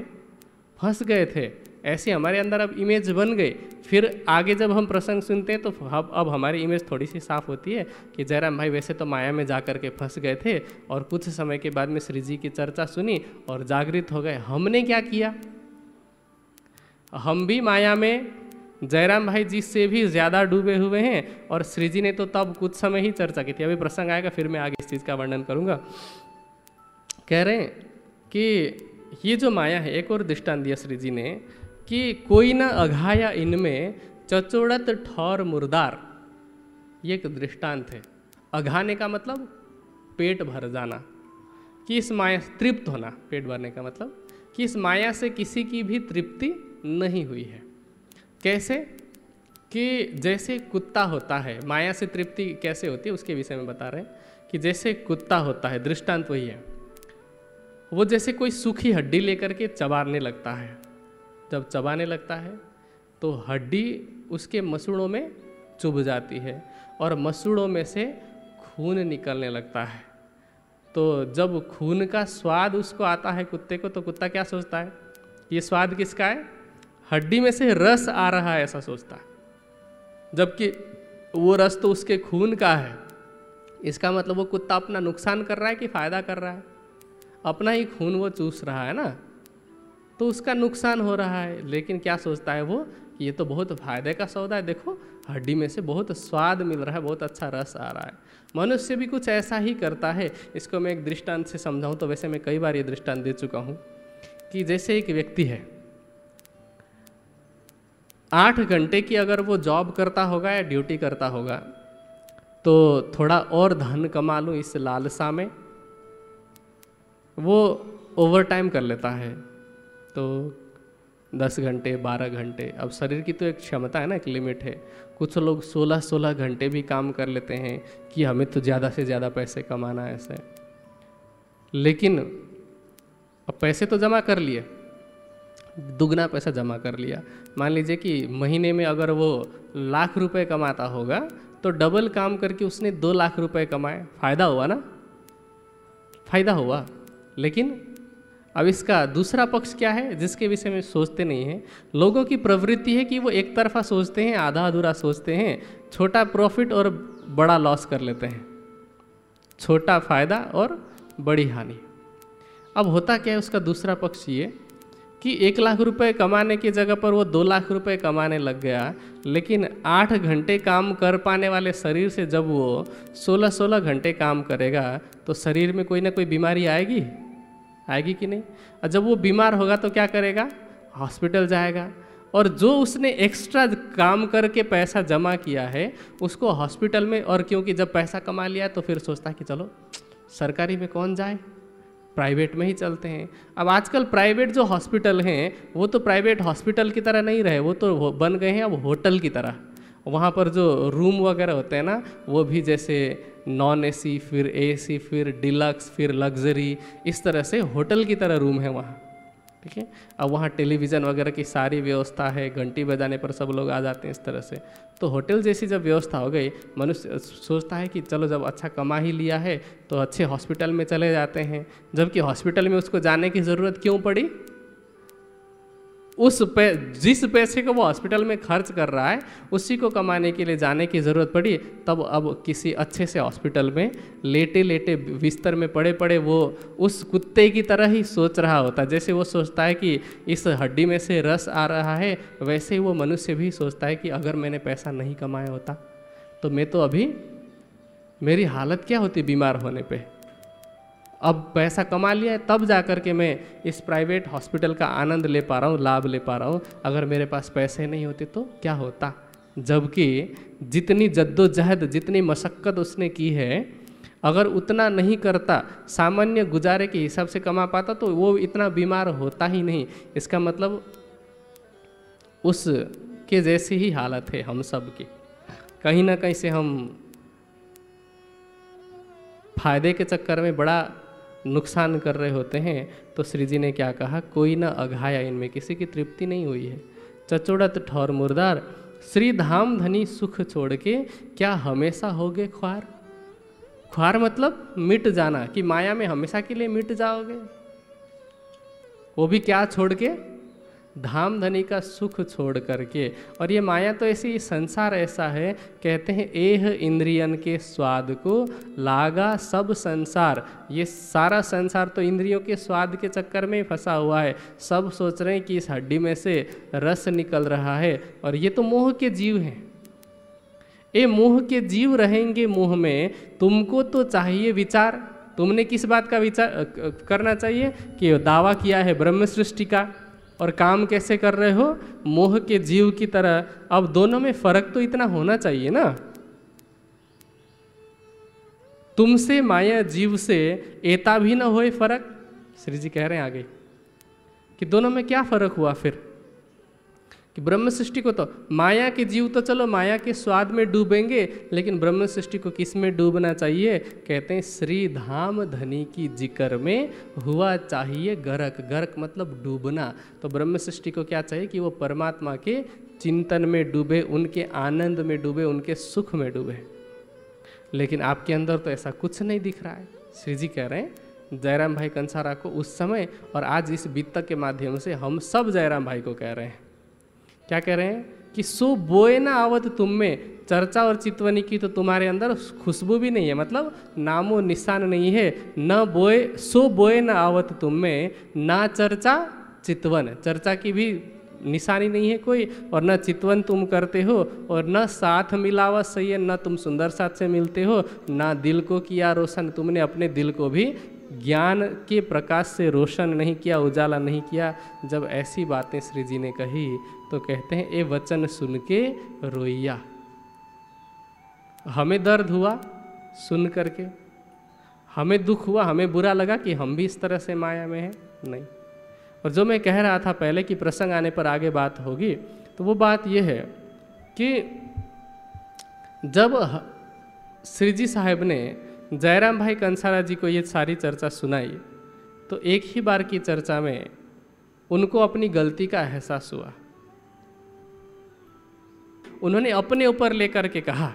फंस गए थे। ऐसी हमारे अंदर अब इमेज बन गई। फिर आगे जब हम प्रसंग सुनते हैं तो अब अब हमारी इमेज थोड़ी सी साफ होती है कि जयराम भाई वैसे तो माया में जा कर के फंस गए थे, और कुछ समय के बाद में श्री जी की चर्चा सुनी और जागृत हो गए। हमने क्या किया, हम भी माया में जयराम भाई जी से भी ज़्यादा डूबे हुए हैं। और श्री जी ने तो तब कुछ समय ही चर्चा की थी, अभी प्रसंग आएगा फिर मैं आगे इस चीज़ का वर्णन करूँगा। कह रहे हैं कि ये जो माया है, एक और दृष्टांत दिया श्री जी ने कि कोई न अघाया इनमें चचोड़त ठौर मुर्दार। ये एक दृष्टांत है। अघाने का मतलब पेट भर जाना, कि इस माया से तृप्त होना। पेट भरने का मतलब कि इस माया से किसी की भी तृप्ति नहीं हुई है। कैसे, कि जैसे कुत्ता होता है, माया से तृप्ति कैसे होती है उसके विषय में बता रहे हैं कि जैसे कुत्ता होता है, दृष्टांत वही है। वो जैसे कोई सूखी हड्डी लेकर के चबाने लगता है, जब चबाने लगता है तो हड्डी उसके मसूड़ों में चुभ जाती है और मसूड़ों में से खून निकलने लगता है। तो जब खून का स्वाद उसको आता है कुत्ते को, तो कुत्ता क्या सोचता है, ये स्वाद किसका है, हड्डी में से रस आ रहा है ऐसा सोचता है, जबकि वो रस तो उसके खून का है। इसका मतलब वो कुत्ता अपना नुकसान कर रहा है कि फ़ायदा कर रहा है, अपना ही खून वो चूस रहा है ना, तो उसका नुकसान हो रहा है। लेकिन क्या सोचता है वो, ये तो बहुत फायदे का सौदा है, देखो हड्डी में से बहुत स्वाद मिल रहा है, बहुत अच्छा रस आ रहा है। मनुष्य भी कुछ ऐसा ही करता है। इसको मैं एक दृष्टांत से समझाऊं तो, वैसे मैं कई बार ये दृष्टांत दे चुका हूँ, कि जैसे एक व्यक्ति है, आठ घंटे की अगर वो जॉब करता होगा या ड्यूटी करता होगा, तो थोड़ा और धन कमा लूँ इस लालसा में वो ओवर टाइम कर लेता है, तो दस घंटे, बारह घंटे। अब शरीर की तो एक क्षमता है ना, एक लिमिट है। कुछ लोग सोलह सोलह घंटे भी काम कर लेते हैं कि हमें तो ज़्यादा से ज़्यादा पैसे कमाना है ऐसे। लेकिन अब पैसे तो जमा कर लिए, दुगना पैसा जमा कर लिया। मान लीजिए कि महीने में अगर वो लाख रुपए कमाता होगा, तो डबल काम करके उसने दो लाख रुपए कमाए। फ़ायदा हुआ ना, फ़ायदा हुआ। लेकिन अब इसका दूसरा पक्ष क्या है, जिसके विषय में सोचते नहीं हैं। लोगों की प्रवृत्ति है कि वो एक तरफा सोचते हैं, आधा अधूरा सोचते हैं, छोटा प्रॉफिट और बड़ा लॉस कर लेते हैं, छोटा फ़ायदा और बड़ी हानि। अब होता क्या है, उसका दूसरा पक्ष ये कि कि एक लाख रुपए कमाने की जगह पर वो दो लाख रुपए कमाने लग गया, लेकिन आठ घंटे काम कर पाने वाले शरीर से जब वो सोलह सोलह घंटे काम करेगा तो शरीर में कोई ना कोई बीमारी आएगी, आएगी कि नहीं। और जब वो बीमार होगा तो क्या करेगा, हॉस्पिटल जाएगा, और जो उसने एक्स्ट्रा काम करके पैसा जमा किया है उसको हॉस्पिटल में, और क्योंकि जब पैसा कमा लिया तो फिर सोचता कि चलो सरकारी में कौन जाए, प्राइवेट में ही चलते हैं। अब आजकल प्राइवेट जो हॉस्पिटल हैं वो तो प्राइवेट हॉस्पिटल की तरह नहीं रहे, वो तो बन गए हैं अब होटल की तरह। वहाँ पर जो रूम वगैरह होते हैं ना, वो भी जैसे नॉन एसी, फिर एसी, फिर डिलक्स, फिर लग्जरी, इस तरह से होटल की तरह रूम है वहाँ, ठीक है। अब वहाँ टेलीविज़न वगैरह की सारी व्यवस्था है, घंटी बजाने पर सब लोग आ जाते हैं, इस तरह से। तो होटल जैसी जब व्यवस्था हो गई, मनुष्य सोचता है कि चलो जब अच्छा कमा ही लिया है तो अच्छे हॉस्पिटल में चले जाते हैं, जबकि हॉस्पिटल में उसको जाने की ज़रूरत क्यों पड़ी। उस पे जिस पैसे को वो हॉस्पिटल में खर्च कर रहा है उसी को कमाने के लिए जाने की ज़रूरत पड़ी। तब अब किसी अच्छे से हॉस्पिटल में लेटे लेटे बिस्तर में पड़े पड़े वो उस कुत्ते की तरह ही सोच रहा होता है। जैसे वो सोचता है कि इस हड्डी में से रस आ रहा है, वैसे ही वो मनुष्य भी सोचता है कि अगर मैंने पैसा नहीं कमाया होता तो मैं तो अभी, मेरी हालत क्या होती बीमार होने पर। अब पैसा कमा लिया है तब जा कर के मैं इस प्राइवेट हॉस्पिटल का आनंद ले पा रहा हूँ, लाभ ले पा रहा हूँ, अगर मेरे पास पैसे नहीं होते तो क्या होता। जबकि जितनी जद्दोजहद, जितनी मशक्क़त उसने की है, अगर उतना नहीं करता, सामान्य गुजारे के हिसाब से कमा पाता तो वो इतना बीमार होता ही नहीं। इसका मतलब उस के जैसी ही हालत है हम सब की। कहीं ना कहीं से हम फ़ायदे के चक्कर में बड़ा नुकसान कर रहे होते हैं। तो श्री जी ने क्या कहा, कोई ना अघाया, इनमें किसी की तृप्ति नहीं हुई है। चचोड़त ठौर मुर्दार, श्री धाम धनी सुख छोड़ के क्या हमेशा होगे ख्वार। ख्वार मतलब मिट जाना, कि माया में हमेशा के लिए मिट जाओगे। वो भी क्या छोड़ के, धाम धनी का सुख छोड़ करके। और ये माया तो ऐसी, संसार ऐसा है, कहते हैं एह इंद्रियन के स्वाद को लागा सब संसार। ये सारा संसार तो इंद्रियों के स्वाद के चक्कर में ही फंसा हुआ है। सब सोच रहे हैं कि इस हड्डी में से रस निकल रहा है, और ये तो मोह के जीव हैं। ये मोह के जीव रहेंगे मोह में। तुमको तो चाहिए विचार, तुमने किस बात का विचार करना चाहिए कि दावा किया है ब्रह्म सृष्टि का, और काम कैसे कर रहे हो, मोह के जीव की तरह। अब दोनों में फर्क तो इतना होना चाहिए ना। तुमसे माया जीव से एता भी ना होए फर्क। श्री जी कह रहे हैं आगे कि दोनों में क्या फर्क हुआ फिर, कि ब्रह्म सृष्टि को तो, माया के जीव तो चलो माया के स्वाद में डूबेंगे, लेकिन ब्रह्म सृष्टि को किस में डूबना चाहिए। कहते हैं श्री धाम धनी की जिक्र में हुआ चाहिए गरक। गरक मतलब डूबना। तो ब्रह्म सृष्टि को क्या चाहिए कि वो परमात्मा के चिंतन में डूबे, उनके आनंद में डूबे, उनके सुख में डूबे। लेकिन आपके अंदर तो ऐसा कुछ नहीं दिख रहा है। श्री जी कह रहे हैं जयराम भाई कंसारा को उस समय, और आज इस वित्त के माध्यम से हम सब जयराम भाई को कह रहे हैं। क्या कह रहे हैं कि सो बोए ना आवत तुम में चर्चा और चितवनी की, तो तुम्हारे अंदर खुशबू भी नहीं है, मतलब नामो निशान नहीं है। न बोए, सो बोए ना आवत तुम में ना चर्चा चितवन, चर्चा की भी निशानी नहीं है कोई, और न चितवन तुम करते हो, और न साथ मिलावा सही है, न तुम सुंदर साथ से मिलते हो, ना दिल को किया रोशन, तुमने अपने दिल को भी ज्ञान के प्रकाश से रोशन नहीं किया, उजाला नहीं किया। जब ऐसी बातें श्री जी ने कही तो कहते हैं ये वचन सुन के रोइया, हमें दर्द हुआ सुन करके, हमें दुख हुआ, हमें बुरा लगा कि हम भी इस तरह से माया में हैं। नहीं, और जो मैं कह रहा था पहले कि प्रसंग आने पर आगे बात होगी, तो वो बात ये है कि जब श्री जी साहब ने जयराम भाई कंसारा जी को ये सारी चर्चा सुनाई तो एक ही बार की चर्चा में उनको अपनी गलती का एहसास हुआ। उन्होंने अपने ऊपर लेकर के कहा,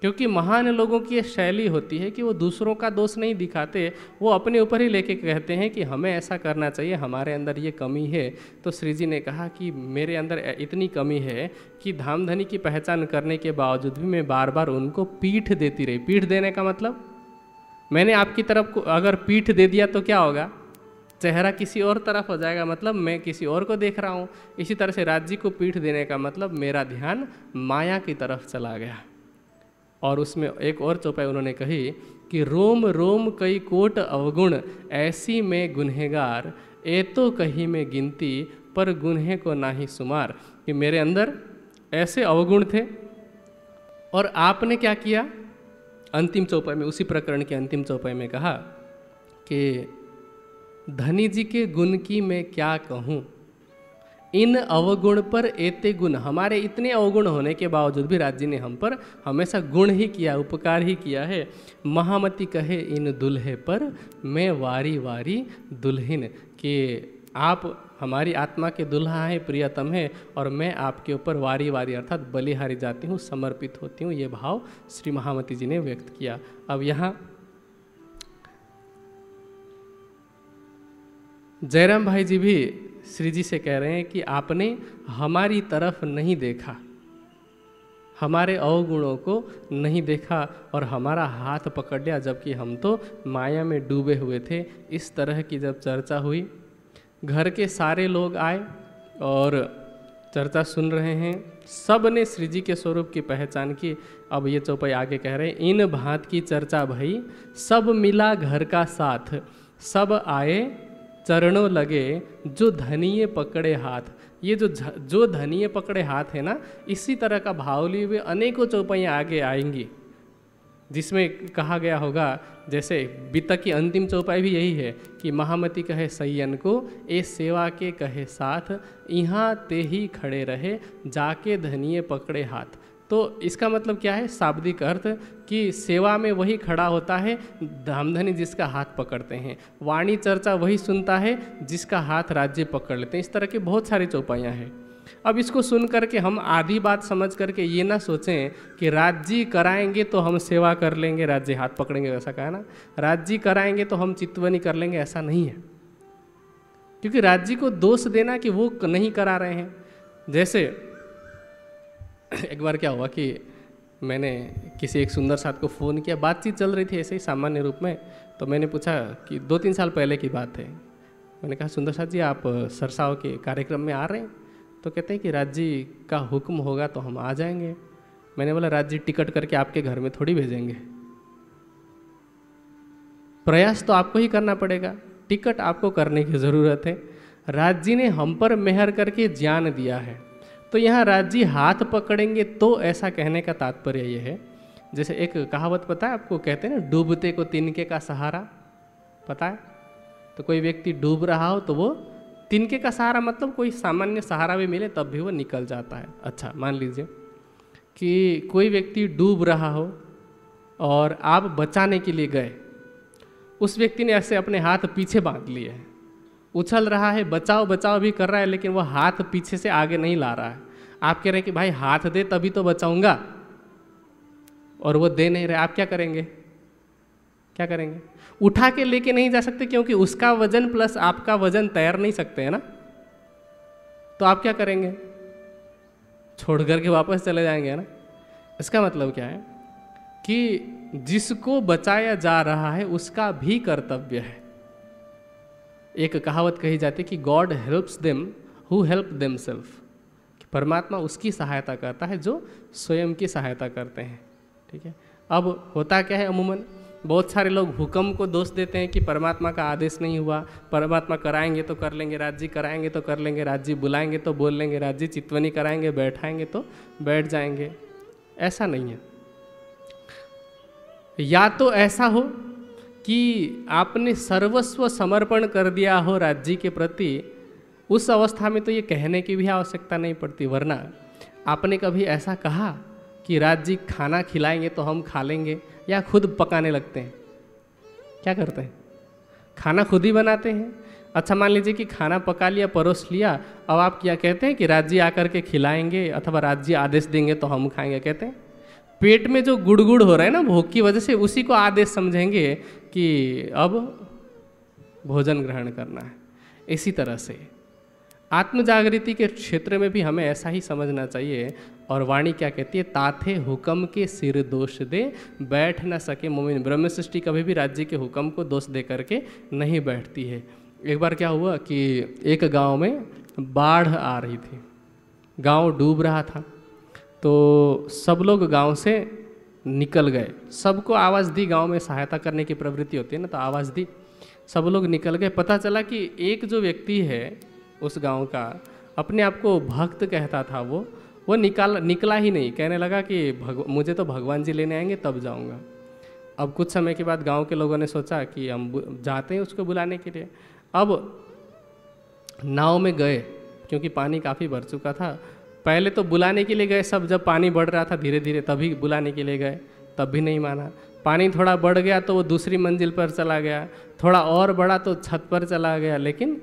क्योंकि महान लोगों की ये शैली होती है कि वो दूसरों का दोष नहीं दिखाते, वो अपने ऊपर ही लेके कहते हैं कि हमें ऐसा करना चाहिए, हमारे अंदर ये कमी है। तो श्री जी ने कहा कि मेरे अंदर इतनी कमी है कि धामधनी की पहचान करने के बावजूद भी मैं बार बार उनको पीठ देती रही। पीठ देने का मतलब, मैंने आपकी तरफ को अगर पीठ दे दिया तो क्या होगा, चेहरा किसी और तरफ हो जाएगा, मतलब मैं किसी और को देख रहा हूँ। इसी तरह से राज्य को पीठ देने का मतलब मेरा ध्यान माया की तरफ चला गया। और उसमें एक और चौपाई उन्होंने कही कि रोम रोम कई कोट अवगुण, ऐसी में गुनहगार, ए तो कहीं में गिनती, पर गुन्हे को ना ही शुमार। कि मेरे अंदर ऐसे अवगुण थे और आपने क्या किया। अंतिम चौपाई में, उसी प्रकरण के अंतिम चौपाई में कहा कि धनी जी के गुण की मैं क्या कहूँ, इन अवगुण पर एते गुण। हमारे इतने अवगुण होने के बावजूद भी राज्य ने हम पर हमेशा गुण ही किया, उपकार ही किया है। महामति कहे इन दुल्हे पर मैं वारी वारी दुल्हिन। कि आप हमारी आत्मा के दुल्हा हैं, प्रियतम हैं, और मैं आपके ऊपर वारी वारी अर्थात बलिहारी जाती हूँ, समर्पित होती हूँ। ये भाव श्री महामति जी ने व्यक्त किया। अब यहाँ जयराम भाई जी भी श्री जी से कह रहे हैं कि आपने हमारी तरफ नहीं देखा, हमारे अवगुणों को नहीं देखा और हमारा हाथ पकड़ लिया, जबकि हम तो माया में डूबे हुए थे। इस तरह की जब चर्चा हुई, घर के सारे लोग आए और चर्चा सुन रहे हैं। सब ने श्री जी के स्वरूप की पहचान की। अब ये चौपाई आगे कह रहे हैं, इन भांत की चर्चा भई सब मिला घर का साथ, सब आए चरणों लगे जो धनिये पकड़े हाथ। ये जो जो धनिये पकड़े हाथ है ना, इसी तरह का भाव लिए हुए अनेकों चौपाइयाँ आगे आएंगी, जिसमें कहा गया होगा, जैसे बीता की अंतिम चौपाई भी यही है कि महामति कहे सैयन को ए सेवा के कहे साथ, यहाँ ते ही खड़े रहे जाके धनिये पकड़े हाथ। तो इसका मतलब क्या है शाब्दिक अर्थ, कि सेवा में वही खड़ा होता है धामधनी जिसका हाथ पकड़ते हैं, वाणी चर्चा वही सुनता है जिसका हाथ राज्य पकड़ लेते हैं। इस तरह की बहुत सारी चौपाइयाँ हैं। अब इसको सुन करके हम आधी बात समझ करके ये ना सोचें कि राज्य कराएंगे तो हम सेवा कर लेंगे, राज्य हाथ पकड़ेंगे, वैसा कहा ना, राज्य कराएंगे तो हम चितवनी कर लेंगे, ऐसा नहीं है। क्योंकि राज्य को दोष देना कि वो नहीं करा रहे हैं, जैसे एक बार क्या हुआ कि मैंने किसी एक सुंदर साथ को फ़ोन किया, बातचीत चल रही थी ऐसे ही सामान्य रूप में। तो मैंने पूछा कि दो तीन साल पहले की बात है, मैंने कहा सुंदर साथ जी आप सरसाओं के कार्यक्रम में आ रहे हैं। तो कहते हैं कि राज्य का हुक्म होगा तो हम आ जाएंगे। मैंने बोला राज्य टिकट करके आपके घर में थोड़ी भेजेंगे, प्रयास तो आपको ही करना पड़ेगा, टिकट आपको करने की ज़रूरत है। राज्य ने हम पर मेहर करके जान दिया है, तो यहाँ राज्य हाथ पकड़ेंगे तो, ऐसा कहने का तात्पर्य यह है। जैसे एक कहावत पता है आपको, कहते हैं ना डूबते को तिनके का सहारा, पता है। तो कोई व्यक्ति डूब रहा हो तो वो तिनके का सहारा, मतलब कोई सामान्य सहारा भी मिले तब भी वो निकल जाता है। अच्छा, मान लीजिए कि कोई व्यक्ति डूब रहा हो और आप बचाने के लिए गए, उस व्यक्ति ने ऐसे अपने हाथ पीछे बांध लिए हैं, उछल रहा है, बचाओ बचाओ भी कर रहा है, लेकिन वो हाथ पीछे से आगे नहीं ला रहा है। आप कह रहे हैं कि भाई हाथ दे तभी तो बचाऊंगा, और वो दे नहीं रहे। आप क्या करेंगे, क्या करेंगे? उठा के लेके नहीं जा सकते, क्योंकि उसका वजन प्लस आपका वजन तैर नहीं सकते है ना। तो आप क्या करेंगे, छोड़ करके वापस चले जाएंगे ना। इसका मतलब क्या है कि जिसको बचाया जा रहा है उसका भी कर्तव्य है। एक कहावत कही जाती है कि God helps them who help them self, परमात्मा उसकी सहायता करता है जो स्वयं की सहायता करते हैं। ठीक है, अब होता क्या है, अमूमन बहुत सारे लोग हुक्म को दोष देते हैं कि परमात्मा का आदेश नहीं हुआ, परमात्मा कराएंगे तो कर लेंगे, राज्य कराएंगे तो कर लेंगे, राज्य बुलाएंगे तो बोल लेंगे, राज्य चितवनी कराएंगे, बैठाएंगे तो बैठ जाएंगे। ऐसा नहीं है। या तो ऐसा हो कि आपने सर्वस्व समर्पण कर दिया हो राज्य के प्रति, उस अवस्था में तो ये कहने की भी आवश्यकता नहीं पड़ती। वरना आपने कभी ऐसा कहा कि राज्य खाना खिलाएंगे तो हम खा लेंगे, या खुद पकाने लगते हैं, क्या करते हैं, खाना खुद ही बनाते हैं। अच्छा, मान लीजिए कि खाना पका लिया, परोस लिया, अब आप क्या कहते हैं कि राज्य आकर के खिलाएंगे अथवा राज्य आदेश देंगे तो हम खाएंगे। कहते हैं पेट में जो गुड़गुड़ हो रहा है ना भूख की वजह से, उसी को आदेश समझेंगे कि अब भोजन ग्रहण करना है। इसी तरह से आत्मजागृति के क्षेत्र में भी हमें ऐसा ही समझना चाहिए। और वाणी क्या कहती है, ताथे हुक्म के सिर दोष दे बैठ न सके मोमिन। ब्रह्म सृष्टि कभी भी राज्य के हुक्म को दोष दे करके नहीं बैठती है। एक बार क्या हुआ कि एक गांव में बाढ़ आ रही थी, गांव डूब रहा था, तो सब लोग गांव से निकल गए। सबको आवाज़ दी, गांव में सहायता करने की प्रवृत्ति होती है ना, तो आवाज़ दी, सब लोग निकल गए। पता चला कि एक जो व्यक्ति है उस गांव का, अपने आप को भक्त कहता था, वो वो निकाल निकला ही नहीं, कहने लगा कि भग मुझे तो भगवान जी लेने आएंगे तब जाऊंगा। अब कुछ समय के बाद गांव के लोगों ने सोचा कि हम जाते हैं उसको बुलाने के लिए। अब नाव में गए, क्योंकि पानी काफ़ी बढ़ चुका था। पहले तो बुलाने के लिए गए सब, जब पानी बढ़ रहा था धीरे धीरे तभी बुलाने के लिए गए, तब भी नहीं माना। पानी थोड़ा बढ़ गया तो वो दूसरी मंजिल पर चला गया, थोड़ा और बढ़ा तो छत पर चला गया, लेकिन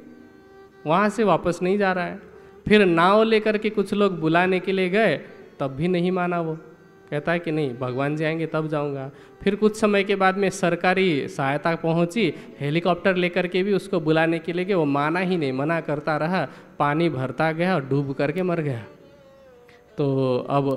वहाँ से वापस नहीं जा रहा है। फिर नाव लेकर के कुछ लोग बुलाने के लिए गए, तब भी नहीं माना। वो कहता है कि नहीं, भगवान जी आएंगे तब जाऊंगा। फिर कुछ समय के बाद में सरकारी सहायता पहुंची, हेलीकॉप्टर लेकर के भी उसको बुलाने के लिए गए, वो माना ही नहीं, मना करता रहा। पानी भरता गया और डूब करके मर गया। तो अब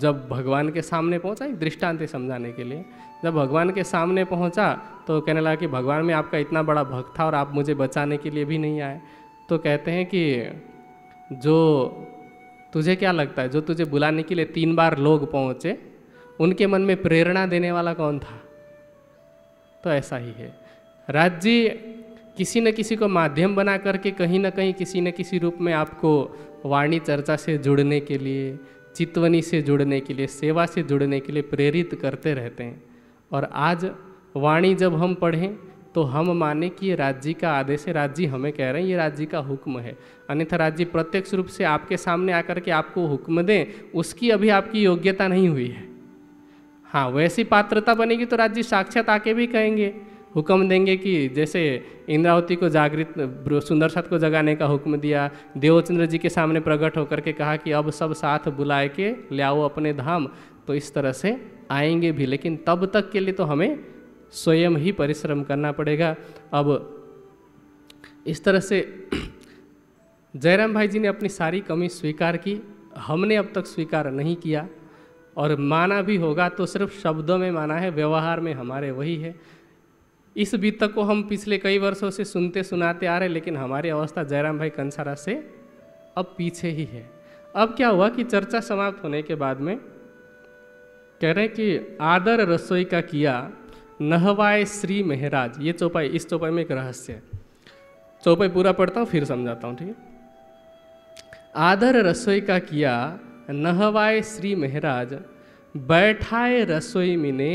जब भगवान के सामने पहुंचा, एक दृष्टांत समझाने के लिए, जब भगवान के सामने पहुंचा तो कहने लगा कि भगवान मैं आपका इतना बड़ा भक्त था और आप मुझे बचाने के लिए भी नहीं आए। तो कहते हैं कि जो तुझे क्या लगता है, जो तुझे बुलाने के लिए तीन बार लोग पहुंचे, उनके मन में प्रेरणा देने वाला कौन था? तो ऐसा ही है राज जी, किसी न किसी को माध्यम बना करके कहीं ना कहीं किसी न किसी रूप में आपको वाणी चर्चा से जुड़ने के लिए, चितवनी से जुड़ने के लिए, सेवा से जुड़ने के लिए प्रेरित करते रहते हैं। और आज वाणी जब हम पढ़ें तो हम माने कि ये राज्य का आदेश है, राज्य हमें कह रहे हैं, ये राज्य का हुक्म है। अन्यथा राज्य प्रत्यक्ष रूप से आपके सामने आकर के आपको हुक्म दें, उसकी अभी आपकी योग्यता नहीं हुई है। हाँ, वैसी पात्रता बनेगी तो राज्य साक्षात आके भी कहेंगे, हुक्म देंगे कि जैसे इंद्रावती को जागृत सुंदर साथ को जगाने का हुक्म दिया, देवचंद्र जी के सामने प्रकट होकर के कहा कि अब सब साथ बुलाए के ल्याओ अपने धाम, तो इस तरह से आएंगे भी। लेकिन तब तक के लिए तो हमें स्वयं ही परिश्रम करना पड़ेगा। अब इस तरह से जयराम भाई जी ने अपनी सारी कमी स्वीकार की, हमने अब तक स्वीकार नहीं किया, और माना भी होगा तो सिर्फ शब्दों में माना है, व्यवहार में हमारे वही है। इस बीत को हम पिछले कई वर्षों से सुनते सुनाते आ रहे, लेकिन हमारी अवस्था जयराम भाई कंसारा से अब पीछे ही है। अब क्या हुआ कि चर्चा समाप्त होने के बाद में कह रहे हैं कि आदर रसोई का किया नहवाए श्री मिहिर राज। ये चौपाई, इस चौपाई में एक रहस्य है, चौपाई पूरा पढ़ता हूँ फिर समझाता हूँ, ठीक है। आदर रसोई का किया नहवाए श्री मिहिर राज, बैठाए रसोई मिने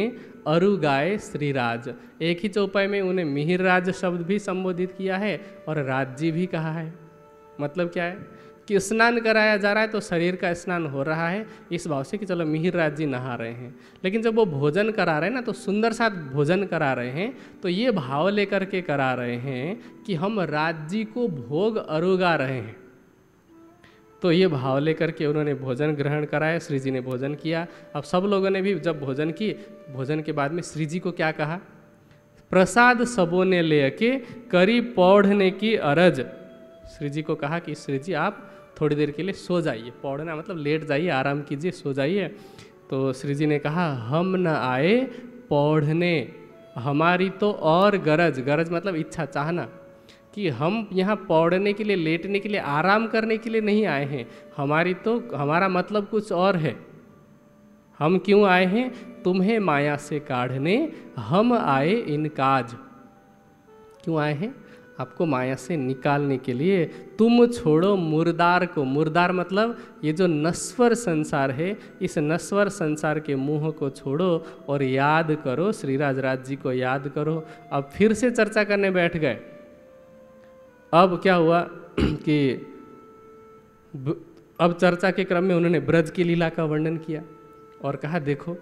अरु गाय श्रीराज। एक ही चौपाई में उन्हें मिहिर राज शब्द भी संबोधित किया है और राज्जी भी कहा है। मतलब क्या है कि स्नान कराया जा रहा है तो शरीर का स्नान हो रहा है, इस भाव से कि चलो मिहिर राज जी नहा रहे हैं। लेकिन जब वो भोजन करा रहे हैं ना, तो सुंदर साथ भोजन करा रहे हैं, तो ये भाव लेकर के करा रहे हैं कि हम राज्जी को भोग अरुगा रहे हैं। तो ये भाव लेकर के उन्होंने भोजन ग्रहण कराया, श्री जी ने भोजन किया। अब सब लोगों ने भी जब भोजन की, भोजन के बाद में श्री जी को क्या कहा, प्रसाद सबों ने ले के करी पौढ़ने की अरज। श्री जी को कहा कि श्री जी आप थोड़ी देर के लिए सो जाइए, पौढ़ना मतलब लेट जाइए, आराम कीजिए, सो जाइए। तो श्री जी ने कहा हम न आए पौढ़ने, हमारी तो और गरज, गरज मतलब इच्छा, चाहना, कि हम यहाँ पौड़ने के लिए, लेटने के लिए, आराम करने के लिए नहीं आए हैं, हमारी तो हमारा मतलब कुछ और है। हम क्यों आए हैं, तुम्हें माया से काढ़ने हम आए इन काज। क्यों आए हैं, आपको माया से निकालने के लिए। तुम छोड़ो मुर्दार को, मुर्दार मतलब ये जो नश्वर संसार है, इस नश्वर संसार के मोह को छोड़ो और याद करो श्रीराज, राज जी को याद करो। अब फिर से चर्चा करने बैठ गए। अब क्या हुआ कि अब चर्चा के क्रम में उन्होंने ब्रज की लीला का वर्णन किया और कहा देखो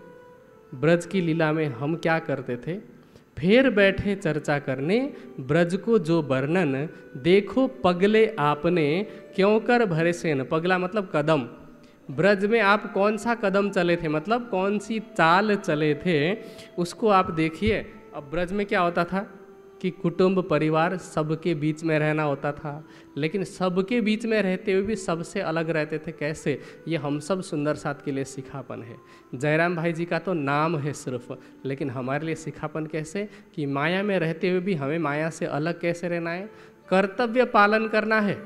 ब्रज की लीला में हम क्या करते थे। फिर बैठे चर्चा करने ब्रज को जो वर्णन, देखो पगले आपने क्यों कर भरे सेन। पगला मतलब कदम, ब्रज में आप कौन सा कदम चले थे, मतलब कौन सी चाल चले थे, उसको आप देखिए। अब ब्रज में क्या होता था कि कुटुंब परिवार सबके बीच में रहना होता था, लेकिन सबके बीच में रहते हुए भी सबसे अलग रहते थे कैसे, ये हम सब सुंदर साथ के लिए सिखापन है। जयराम भाई जी का तो नाम है सिर्फ, लेकिन हमारे लिए सिखापन कैसे कि माया में रहते हुए भी हमें माया से अलग कैसे रहना है, कर्तव्य पालन करना है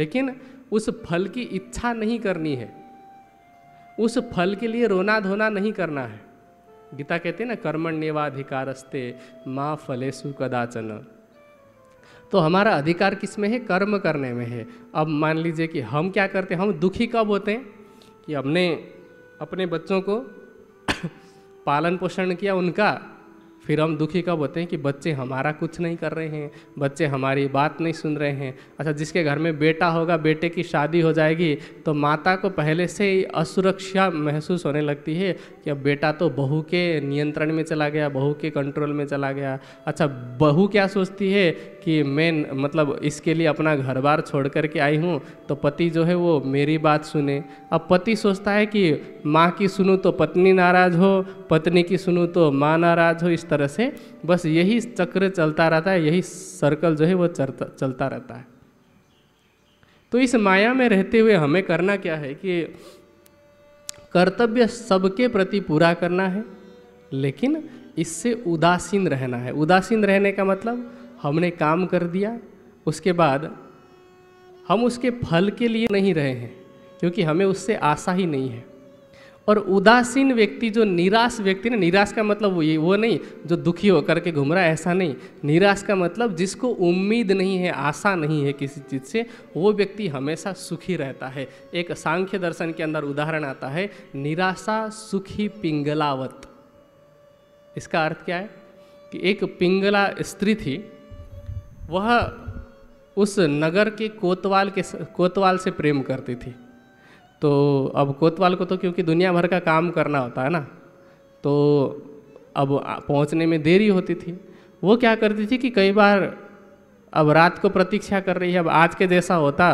लेकिन उस फल की इच्छा नहीं करनी है, उस फल के लिए रोना धोना नहीं करना है। गीता कहते हैं ना, कर्मण्येवाधिकारस्ते माँ फलेषु कदाचन। तो हमारा अधिकार किस में है, कर्म करने में है। अब मान लीजिए कि हम क्या करते हैं, हम दुखी कब होते हैं कि हमने अपने बच्चों को पालन पोषण किया उनका, फिर हम दुखी कब होते हैं कि बच्चे हमारा कुछ नहीं कर रहे हैं, बच्चे हमारी बात नहीं सुन रहे हैं। अच्छा, जिसके घर में बेटा होगा, बेटे की शादी हो जाएगी तो माता को पहले से ही असुरक्षा महसूस होने लगती है कि अब बेटा तो बहू के नियंत्रण में चला गया, बहू के कंट्रोल में चला गया। अच्छा, बहू क्या सोचती है कि मैं मतलब इसके लिए अपना घर बार छोड़ करके आई हूँ तो पति जो है वो मेरी बात सुने। अब पति सोचता है कि माँ की सुनूँ तो पत्नी नाराज़ हो, पत्नी की सुनूँ तो माँ नाराज़ हो। इस तरह से बस यही चक्र चलता रहता है, यही सर्कल जो है वो चलता रहता है। तो इस माया में रहते हुए हमें करना क्या है कि कर्तव्य सबके प्रति पूरा करना है लेकिन इससे उदासीन रहना है। उदासीन रहने का मतलब हमने काम कर दिया, उसके बाद हम उसके फल के लिए नहीं रहे हैं क्योंकि हमें उससे आशा ही नहीं है। और उदासीन व्यक्ति जो निराश व्यक्ति ना, निराश का मतलब वो ये वो नहीं जो दुखी होकर के घूम रहा है, ऐसा नहीं। निराश का मतलब जिसको उम्मीद नहीं है, आशा नहीं है किसी चीज़ से, वो व्यक्ति हमेशा सुखी रहता है। एक सांख्य दर्शन के अंदर उदाहरण आता है, निराशा सुखी पिंगलावत। इसका अर्थ क्या है कि एक पिंगला स्त्री थी, वह उस नगर के कोतवाल के कोतवाल से प्रेम करती थी। तो अब कोतवाल को तो क्योंकि दुनिया भर का काम करना होता है ना, तो अब पहुंचने में देरी होती थी। वो क्या करती थी कि कई बार अब रात को प्रतीक्षा कर रही है, अब आज के जैसा होता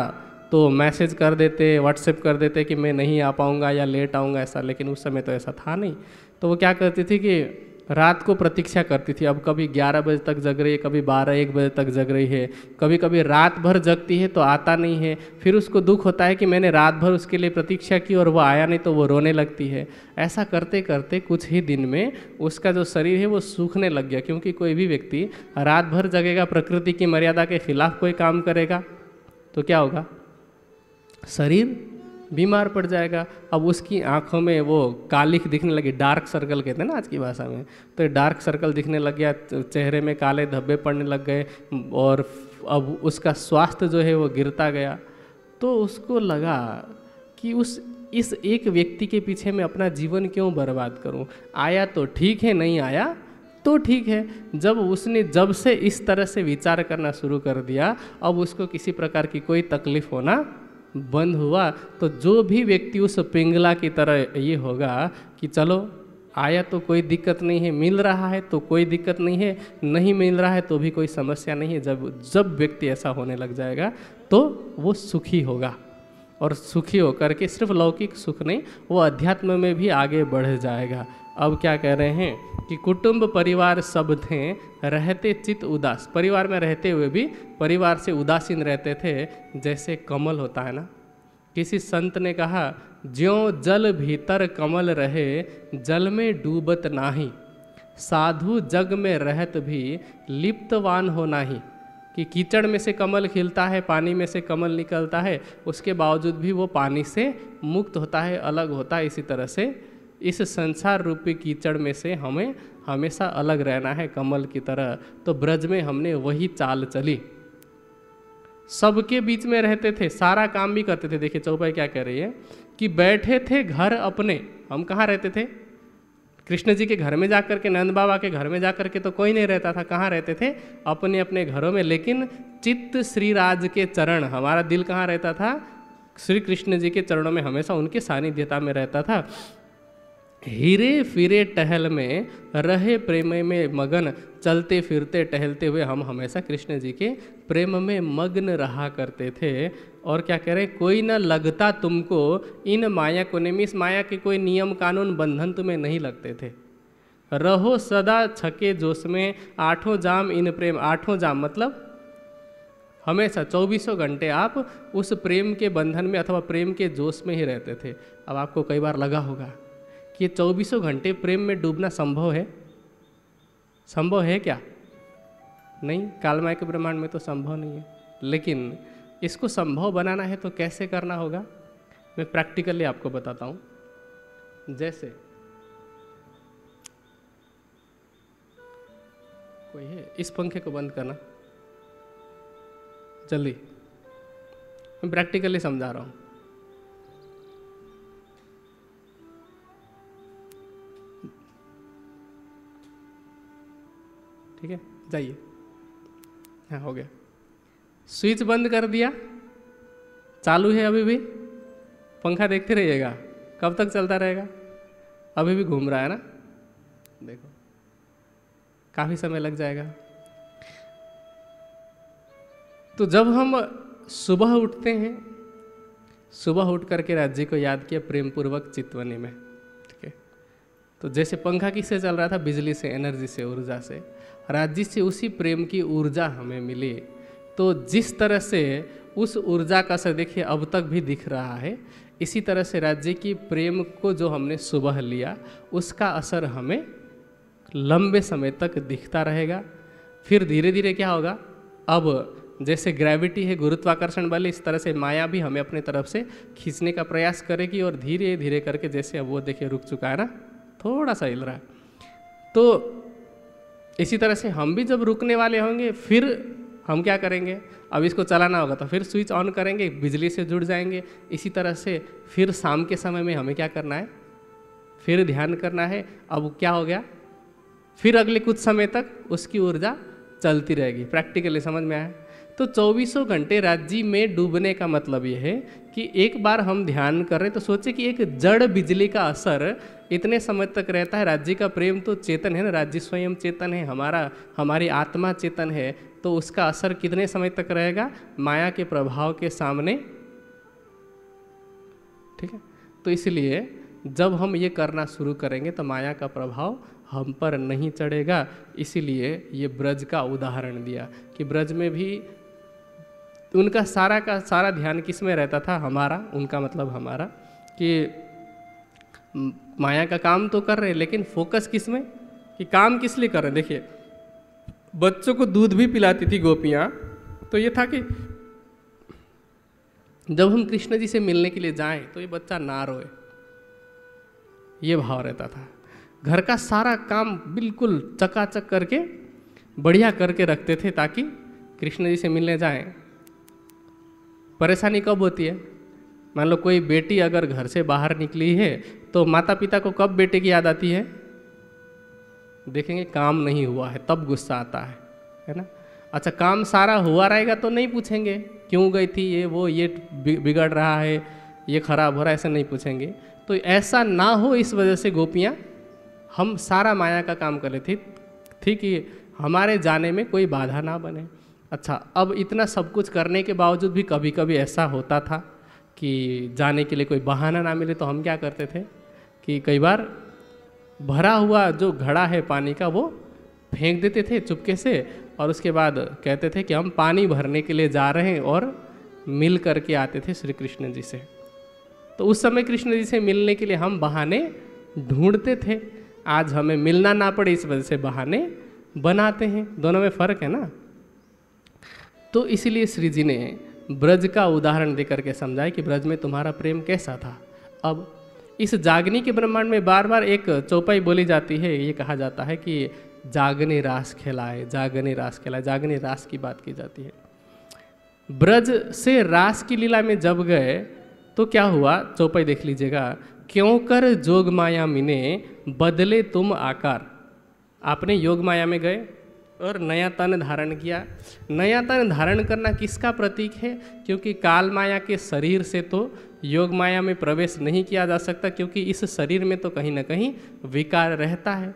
तो मैसेज कर देते, व्हाट्सएप कर देते कि मैं नहीं आ पाऊँगा या लेट आऊँगा ऐसा, लेकिन उस समय तो ऐसा था नहीं। तो वो क्या करती थी कि रात को प्रतीक्षा करती थी। अब कभी ग्यारह बजे तक जग रही है, कभी बारह एक बजे तक जग रही है, कभी कभी रात भर जगती है तो आता नहीं है। फिर उसको दुख होता है कि मैंने रात भर उसके लिए प्रतीक्षा की और वो आया नहीं, तो वो रोने लगती है। ऐसा करते करते कुछ ही दिन में उसका जो शरीर है वो सूखने लग गया, क्योंकि कोई भी व्यक्ति रात भर जगेगा, प्रकृति की मर्यादा के खिलाफ कोई काम करेगा तो क्या होगा, शरीर बीमार पड़ जाएगा। अब उसकी आंखों में वो कालिख दिखने लगी, डार्क सर्कल कहते हैं ना आज की भाषा में, तो डार्क सर्कल दिखने लग गया, चेहरे में काले धब्बे पड़ने लग गए और अब उसका स्वास्थ्य जो है वो गिरता गया। तो उसको लगा कि उस इस एक व्यक्ति के पीछे मैं अपना जीवन क्यों बर्बाद करूं, आया तो ठीक है, नहीं आया तो ठीक है। जब उसने जब से इस तरह से विचार करना शुरू कर दिया, अब उसको किसी प्रकार की कोई तकलीफ होना बंद हुआ। तो जो भी व्यक्ति उस पिंगला की तरह ये होगा कि चलो आया तो कोई दिक्कत नहीं है, मिल रहा है तो कोई दिक्कत नहीं है, नहीं मिल रहा है तो भी कोई समस्या नहीं है। जब जब व्यक्ति ऐसा होने लग जाएगा तो वो सुखी होगा, और सुखी होकर के सिर्फ लौकिक सुख नहीं, वो अध्यात्म में भी आगे बढ़ जाएगा। अब क्या कह रहे हैं कि कुटुंब परिवार सब थे रहते चित उदास। परिवार में रहते हुए भी परिवार से उदासीन रहते थे, जैसे कमल होता है ना। किसी संत ने कहा, ज्यों जल भीतर कमल रहे जल में डूबत नाही, साधु जग में रहत भी लिप्तवान हो नाही। कि कीचड़ में से कमल खिलता है, पानी में से कमल निकलता है, उसके बावजूद भी वो पानी से मुक्त होता है, अलग होता है। इसी तरह से इस संसार रूपी कीचड़ में से हमें हमेशा अलग रहना है कमल की तरह। तो ब्रज में हमने वही चाल चली, सबके बीच में रहते थे, सारा काम भी करते थे। देखिए चौपाई क्या कह रही है कि बैठे थे घर अपने। हम कहाँ रहते थे, कृष्ण जी के घर में जा कर के, नंद बाबा के घर में जा कर के तो कोई नहीं रहता था। कहाँ रहते थे, अपने अपने घरों में, लेकिन चित्त श्री राज के चरण। हमारा दिल कहाँ रहता था, श्री कृष्ण जी के चरणों में, हमेशा उनके सानिध्यता में रहता था। हीरे फिरे टहल में रहे प्रेम में मगन, चलते फिरते टहलते हुए हम हमेशा कृष्ण जी के प्रेम में मग्न रहा करते थे। और क्या कह रहे, कोई न लगता तुमको इन माया कोने में, इस माया के कोई नियम कानून बंधन तुम्हें नहीं लगते थे। रहो सदा छके जोश में, आठों जाम इन प्रेम। आठों जाम मतलब हमेशा चौबीसों घंटे आप उस प्रेम के बंधन में अथवा प्रेम के जोश में ही रहते थे। अब आपको कई बार लगा होगा कि चौबीसों घंटे प्रेम में डूबना संभव है। संभव है क्या? नहीं, कालमय के ब्रह्मांड में तो संभव नहीं है। लेकिन इसको संभव बनाना है तो कैसे करना होगा, मैं प्रैक्टिकली आपको बताता हूँ। जैसे कोई है, इस पंखे को बंद करना जल्दी, मैं प्रैक्टिकली समझा रहा हूँ। ठीक है, जाइए। हाँ, हो गया। स्विच बंद कर दिया, चालू है अभी भी। पंखा देखते रहिएगा कब तक चलता रहेगा, अभी भी घूम रहा है ना, देखो काफ़ी समय लग जाएगा। तो जब हम सुबह उठते हैं, सुबह उठ करके राज्य को याद किया प्रेमपूर्वक चितवनी में। ठीक है, तो जैसे पंखा किससे चल रहा था, बिजली से, एनर्जी से, ऊर्जा से, राज्य से उसी प्रेम की ऊर्जा हमें मिली। तो जिस तरह से उस ऊर्जा का असर देखिए अब तक भी दिख रहा है, इसी तरह से राज्य की प्रेम को जो हमने सुबह लिया उसका असर हमें लंबे समय तक दिखता रहेगा। फिर धीरे धीरे क्या होगा, अब जैसे ग्रेविटी है गुरुत्वाकर्षण बल, इस तरह से माया भी हमें अपने तरफ से खींचने का प्रयास करेगी और धीरे धीरे करके, जैसे अब वो देखिए रुक चुका है ना, थोड़ा सा हिल रहा है। तो इसी तरह से हम भी जब रुकने वाले होंगे फिर हम क्या करेंगे, अब इसको चलाना होगा तो फिर स्विच ऑन करेंगे, बिजली से जुड़ जाएंगे। इसी तरह से फिर शाम के समय में हमें क्या करना है, फिर ध्यान करना है। अब क्या हो गया, फिर अगले कुछ समय तक उसकी ऊर्जा चलती रहेगी। प्रैक्टिकली समझ में आया। तो चौबीसों घंटे राज्य में डूबने का मतलब यह है कि एक बार हम ध्यान कर रहे हैं तो सोचे कि एक जड़ बिजली का असर इतने समय तक रहता है। राज्य का प्रेम तो चेतन है ना, राज्य स्वयं चेतन है, हमारा हमारी आत्मा चेतन है। तो उसका असर कितने समय तक रहेगा, माया के प्रभाव के सामने। ठीक है, तो इसलिए जब हम ये करना शुरू करेंगे तो माया का प्रभाव हम पर नहीं चढ़ेगा। इसीलिए ये ब्रज का उदाहरण दिया कि ब्रज में भी उनका सारा का सारा ध्यान किस में रहता था, हमारा, उनका मतलब हमारा, कि माया का काम तो कर रहे लेकिन फोकस किस में, कि काम किस लिए कर रहे। देखिए बच्चों को दूध भी पिलाती थी गोपियाँ, तो ये था कि जब हम कृष्ण जी से मिलने के लिए जाएं तो ये बच्चा ना रोए, ये भाव रहता था। घर का सारा काम बिल्कुल चकाचक करके बढ़िया करके रखते थे ताकि कृष्ण जी से मिलने जाएं। परेशानी कब होती है, मान लो कोई बेटी अगर घर से बाहर निकली है तो माता पिता को कब बेटे की याद आती है, देखेंगे काम नहीं हुआ है तब गुस्सा आता है, है ना। अच्छा, काम सारा हुआ रहेगा तो नहीं पूछेंगे क्यों गई थी, ये वो, ये बिगड़ रहा है, ये खराब हो रहा है, ऐसे नहीं पूछेंगे। तो ऐसा ना हो, इस वजह से गोपियाँ हम सारा माया का काम कर लेती थी कि हमारे जाने में कोई बाधा ना बने। अच्छा, अब इतना सब कुछ करने के बावजूद भी कभी कभी ऐसा होता था कि जाने के लिए कोई बहाना ना मिले, तो हम क्या करते थे कि कई बार भरा हुआ जो घड़ा है पानी का वो फेंक देते थे चुपके से, और उसके बाद कहते थे कि हम पानी भरने के लिए जा रहे हैं, और मिल करके आते थे श्री कृष्ण जी से। तो उस समय कृष्ण जी से मिलने के लिए हम बहाने ढूंढते थे, आज हमें मिलना ना पड़े इस वजह से बहाने बनाते हैं, दोनों में फ़र्क है ना। तो इसीलिए श्री जी ने ब्रज का उदाहरण दे करके समझाया कि ब्रज में तुम्हारा प्रेम कैसा था। अब इस जागनी के ब्रह्मांड में बार बार एक चौपाई बोली जाती है, ये कहा जाता है कि जागनी रास खिलाए, जागनी रास खिलाए, जागनी रास की बात की जाती है। ब्रज से रास की लीला में जब गए तो क्या हुआ, चौपाई देख लीजिएगा, क्यों कर जोग माया मिने बदले तुम आकार। आपने योग माया में गए और नया तन धारण किया। नया तन धारण करना किसका प्रतीक है, क्योंकि काल माया के शरीर से तो योग माया में प्रवेश नहीं किया जा सकता, क्योंकि इस शरीर में तो कहीं ना कहीं विकार रहता है।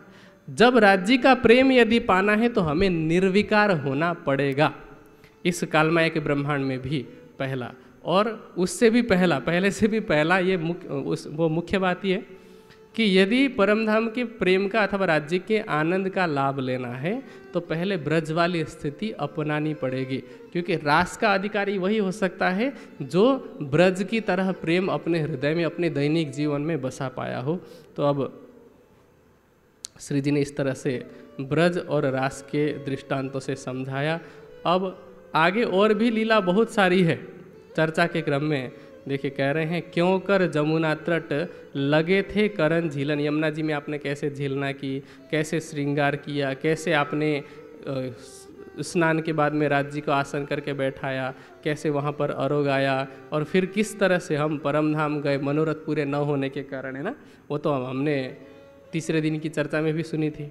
जब राज्य का प्रेम यदि पाना है तो हमें निर्विकार होना पड़ेगा, इस काल माया के ब्रह्मांड में भी पहला, और उससे भी पहला, पहले से भी पहला, ये मुख्य उस वो मुख्य बात ये कि यदि परमधाम के प्रेम का अथवा राज्य के आनंद का लाभ लेना है तो पहले ब्रज वाली स्थिति अपनानी पड़ेगी, क्योंकि रास का अधिकारी वही हो सकता है जो ब्रज की तरह प्रेम अपने हृदय में, अपने दैनिक जीवन में बसा पाया हो। तो अब श्री जी ने इस तरह से ब्रज और रास के दृष्टांतों से समझाया। अब आगे और भी लीला बहुत सारी है चर्चा के क्रम में। देखिए कह रहे हैं, क्यों कर जमुना तट लगे थे करन झीलन। यमुना जी में आपने कैसे झीलना की, कैसे श्रृंगार किया, कैसे आपने स्नान के बाद में राज्य को आसन करके बैठाया, कैसे वहाँ पर अरोग आया, और फिर किस तरह से हम परमधाम गए मनोरथ पूरे न होने के कारण, है ना। वो तो हम हमने तीसरे दिन की चर्चा में भी सुनी थी।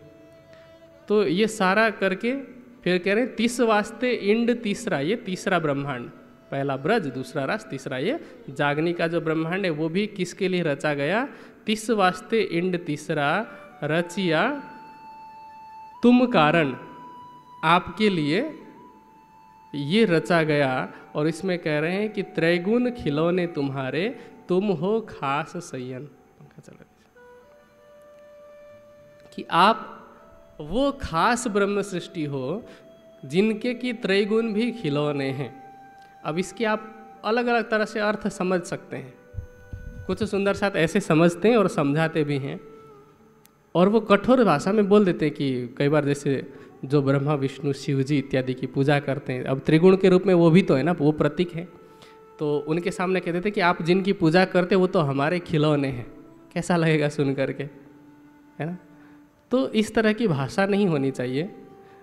तो ये सारा करके फिर कह रहे हैं तीस वास्ते इंड तीसरा, ये तीसरा ब्रह्मांड, पहला ब्रज, दूसरा रास, तीसरा ये जागनी का जो ब्रह्मांड है वो भी किसके लिए रचा गया। तीस वास्ते इंड तीसरा रचिया तुम कारण, आपके लिए ये रचा गया। और इसमें कह रहे हैं कि त्रैगुण खिलौने तुम्हारे तुम हो खास सयन, कि आप वो खास ब्रह्म सृष्टि हो जिनके की त्रैगुण भी खिलौने हैं। अब इसके आप अलग अलग तरह से अर्थ समझ सकते हैं। कुछ सुंदर साथ ऐसे समझते हैं और समझाते भी हैं, और वो कठोर भाषा में बोल देते हैं कि कई बार जैसे जो ब्रह्मा विष्णु शिवजी इत्यादि की पूजा करते हैं, अब त्रिगुण के रूप में वो भी तो है ना, वो प्रतीक है। तो उनके सामने कहते थे कि आप जिनकी पूजा करते वो तो हमारे खिलौने हैं, कैसा लगेगा सुन करके, है ना। तो इस तरह की भाषा नहीं होनी चाहिए।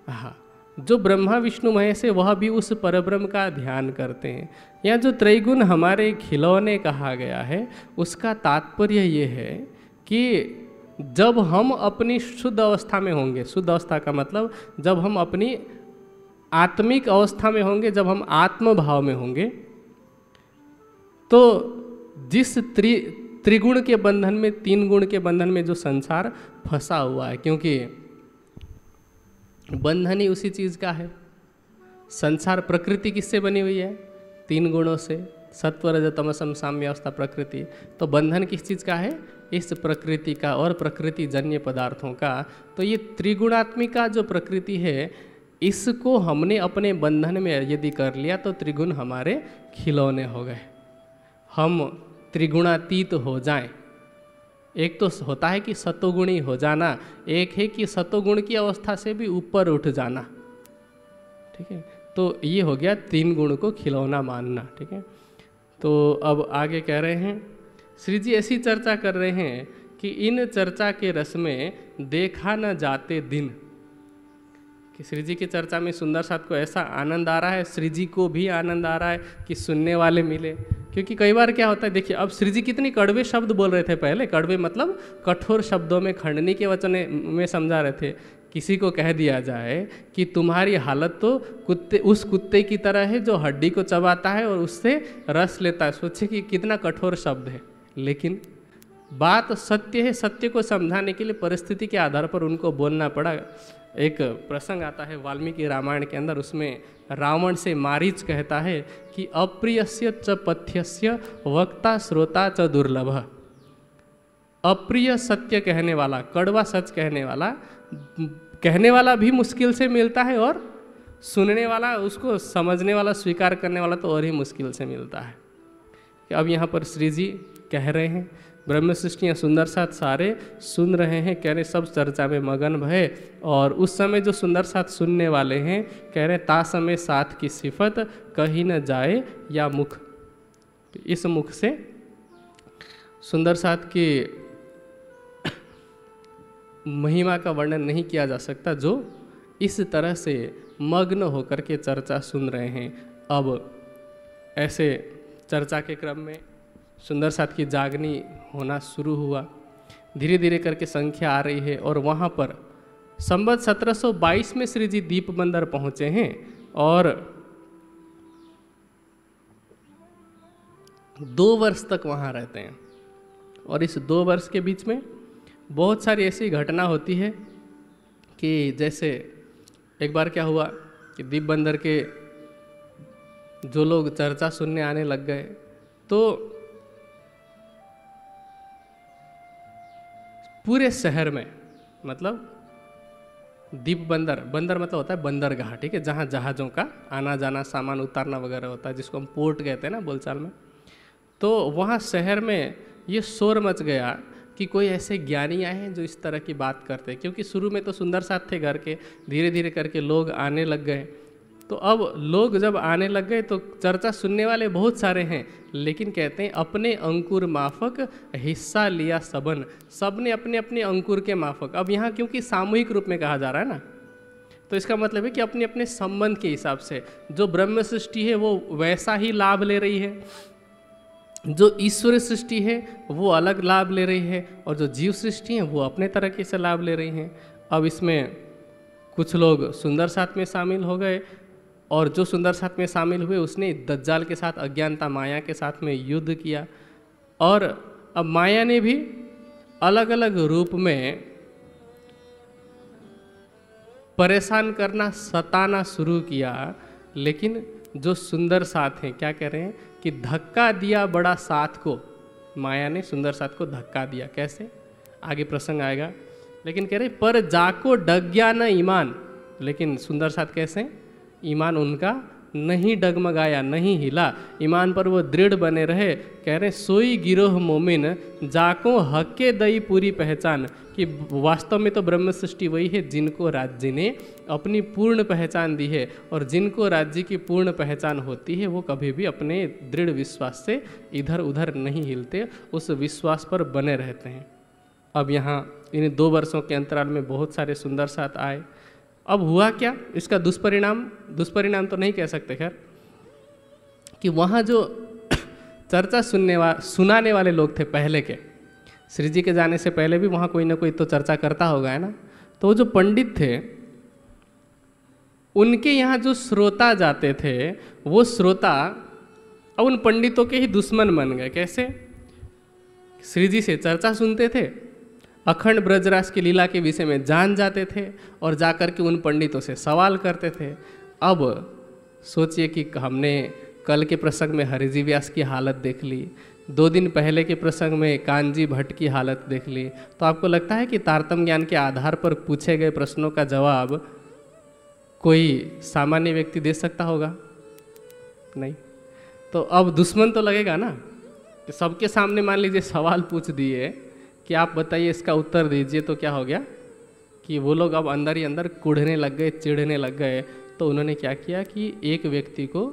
हाँ, जो ब्रह्मा विष्णु महेश है वह भी उस परब्रह्म का ध्यान करते हैं। या जो त्रैगुण हमारे खिलौने कहा गया है उसका तात्पर्य ये है कि जब हम अपनी शुद्ध अवस्था में होंगे, शुद्ध अवस्था का मतलब जब हम अपनी आत्मिक अवस्था में होंगे, जब हम आत्म भाव में होंगे, तो जिस त्रि त्रिगुण के बंधन में, तीन गुण के बंधन में जो संसार फंसा हुआ है, क्योंकि बंधन ही उसी चीज़ का है। संसार प्रकृति किससे बनी हुई है, तीन गुणों से, सत्व रज तमसम साम्यावस्था प्रकृति। तो बंधन किस चीज़ का है, इस प्रकृति का और प्रकृति जन्य पदार्थों का। तो ये त्रिगुणात्मिका जो प्रकृति है इसको हमने अपने बंधन में यदि कर लिया तो त्रिगुण हमारे खिलौने हो गए, हम त्रिगुणातीत हो जाएं। एक तो होता है कि सतोगुणी हो जाना, एक है कि सतोगुण की अवस्था से भी ऊपर उठ जाना, ठीक है। तो ये हो गया तीन गुण को खिलौना मानना, ठीक है। तो अब आगे कह रहे हैं श्री जी ऐसी चर्चा कर रहे हैं कि इन चर्चा के रस में देखा न जाते दिन, कि श्री जी की चर्चा में सुंदर साथ को ऐसा आनंद आ रहा है, श्री जी को भी आनंद आ रहा है कि सुनने वाले मिले। क्योंकि कई बार क्या होता है, देखिए अब श्री जी कितनी कड़वे शब्द बोल रहे थे पहले, कड़वे मतलब कठोर शब्दों में, खंडनी के वचन में समझा रहे थे। किसी को कह दिया जाए कि तुम्हारी हालत तो कुत्ते, उस कुत्ते की तरह है जो हड्डी को चबाता है और उससे रस लेता है। सोचिए कि कितना कठोर शब्द है, लेकिन बात सत्य है। सत्य को समझाने के लिए परिस्थिति के आधार पर उनको बोलना पड़ा। एक प्रसंग आता है वाल्मीकि रामायण के अंदर, उसमें रावण से मारीच कहता है कि अप्रियस्य च पथ्यस्य वक्ता श्रोता च दुर्लभ। अप्रिय सत्य कहने वाला, कड़वा सच कहने वाला, कहने वाला भी मुश्किल से मिलता है, और सुनने वाला, उसको समझने वाला, स्वीकार करने वाला तो और ही मुश्किल से मिलता है। अब यहाँ पर श्री जी कह रहे हैं ब्रह्म सृष्टियाँ सुंदर साथ सारे सुन रहे हैं, कह रहे सब चर्चा में मगन भय। और उस समय जो सुंदर साथ सुनने वाले हैं कह रहे ता समय साथ की सिफत कहीं न जाए या मुख। इस मुख से सुंदर साथ की महिमा का वर्णन नहीं किया जा सकता, जो इस तरह से मग्न होकर के चर्चा सुन रहे हैं। अब ऐसे चर्चा के क्रम में सुंदर साथ की जागनी होना शुरू हुआ, धीरे धीरे करके संख्या आ रही है। और वहाँ पर संवत सत्रह सौ बाईस में श्री जी दीप मंदिर पहुँचे हैं, और दो वर्ष तक वहाँ रहते हैं। और इस दो वर्ष के बीच में बहुत सारी ऐसी घटना होती है कि जैसे एक बार क्या हुआ कि दीप बंदर के जो लोग चर्चा सुनने आने लग गए, तो पूरे शहर में, मतलब दीप बंदर, बंदर मतलब होता है बंदरगाह, ठीक है, जहाँ जहाज़ों का आना जाना, सामान उतारना वगैरह होता है, जिसको हम पोर्ट कहते हैं ना बोलचाल में। तो वहाँ शहर में ये शोर मच गया कि कोई ऐसे ज्ञानी आए हैं जो इस तरह की बात करते हैं, क्योंकि शुरू में तो सुंदर साथ थे घर के, धीरे धीरे करके लोग आने लग गए। तो अब लोग जब आने लग गए तो चर्चा सुनने वाले बहुत सारे हैं, लेकिन कहते हैं अपने अंकुर माफक हिस्सा लिया सबन, सब ने अपने अपने अंकुर के माफक। अब यहाँ क्योंकि सामूहिक रूप में कहा जा रहा है ना, तो इसका मतलब है कि अपने अपने संबंध के हिसाब से जो ब्रह्म सृष्टि है वो वैसा ही लाभ ले रही है, जो ईश्वर सृष्टि है वो अलग लाभ ले रही है, और जो जीव सृष्टि है वो अपने तरीके से लाभ ले रही हैं। अब इसमें कुछ लोग सुंदर साथ में शामिल हो गए, और जो सुंदर साथ में शामिल हुए उसने दज्जाल के साथ, अज्ञानता माया के साथ में युद्ध किया, और अब माया ने भी अलग अलग रूप में परेशान करना, सताना शुरू किया। लेकिन जो सुंदर साथ हैं क्या कह रहे हैं कि धक्का दिया बड़ा साथ को, माया ने सुंदर साथ को धक्का दिया, कैसे आगे प्रसंग आएगा। लेकिन कह रहे पर जाको डग गया न ईमान, लेकिन सुंदर साथ कैसे, ईमान उनका नहीं डगमगाया, नहीं हिला, ईमान पर वो दृढ़ बने रहे। कह रहे सोई गिरोह मोमिन जाको हक्के दई पूरी पहचान, कि वास्तव में तो ब्रह्म सृष्टि वही है जिनको राज्य ने अपनी पूर्ण पहचान दी है, और जिनको राज्य की पूर्ण पहचान होती है वो कभी भी अपने दृढ़ विश्वास से इधर उधर नहीं हिलते, उस विश्वास पर बने रहते हैं। अब यहाँ इन दो वर्षों के अंतराल में बहुत सारे सुंदर साथ आए। अब हुआ क्या, इसका दुष्परिणाम, दुष्परिणाम तो नहीं कह सकते खैर, कि वहाँ जो चर्चा सुनने वा सुनाने वाले लोग थे पहले के, श्री जी के जाने से पहले भी वहाँ कोई ना कोई तो चर्चा करता होगा, है ना। तो वो जो पंडित थे उनके यहाँ जो श्रोता जाते थे वो श्रोता अब उन पंडितों के ही दुश्मन बन गए। कैसे, श्री जी से चर्चा सुनते थे, अखंड ब्रजराज की लीला के विषय में जान जाते थे, और जाकर के उन पंडितों से सवाल करते थे। अब सोचिए कि हमने कल के प्रसंग में हरजी व्यास की हालत देख ली, दो दिन पहले के प्रसंग में कांजी भाई की हालत देख ली, तो आपको लगता है कि तारतम्य ज्ञान के आधार पर पूछे गए प्रश्नों का जवाब कोई सामान्य व्यक्ति दे सकता होगा? नहीं। तो अब दुश्मन तो लगेगा ना, कि सबके सामने मान लीजिए सवाल पूछ दिए कि आप बताइए इसका उत्तर दीजिए, तो क्या हो गया कि वो लोग अब अंदर ही अंदर कुढ़ने लग गए, चिढ़ने लग गए। तो उन्होंने क्या किया कि एक व्यक्ति को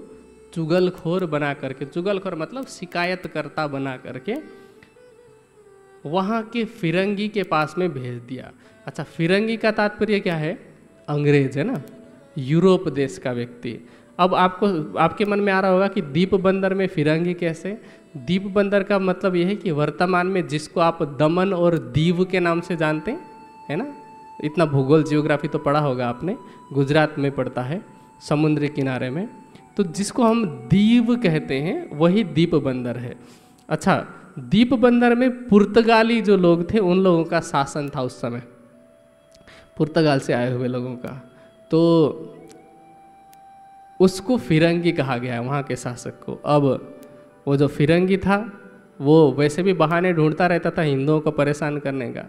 चुगलखोर बना करके, चुगलखोर मतलब शिकायतकर्ता बना करके वहाँ के फिरंगी के पास में भेज दिया। अच्छा, फिरंगी का तात्पर्य क्या है? अंग्रेज, है ना, यूरोप देश का व्यक्ति। अब आपको, आपके मन में आ रहा होगा कि दीप बंदर में फिरंगी कैसे? दीप बंदर का मतलब यह है कि वर्तमान में जिसको आप दमन और दीव के नाम से जानते हैं, है ना, इतना भूगोल जियोग्राफी तो पढ़ा होगा आपने, गुजरात में पढ़ता है समुद्र किनारे में, तो जिसको हम दीव कहते हैं वही दीप बंदर है। अच्छा, दीप बंदर में पुर्तगाली जो लोग थे उन लोगों का शासन था उस समय, पुर्तगाल से आए हुए लोगों का, तो उसको फिरंगी कहा गया है वहाँ के शासक को। अब वो जो फिरंगी था वो वैसे भी बहाने ढूंढता रहता था हिंदुओं को परेशान करने का,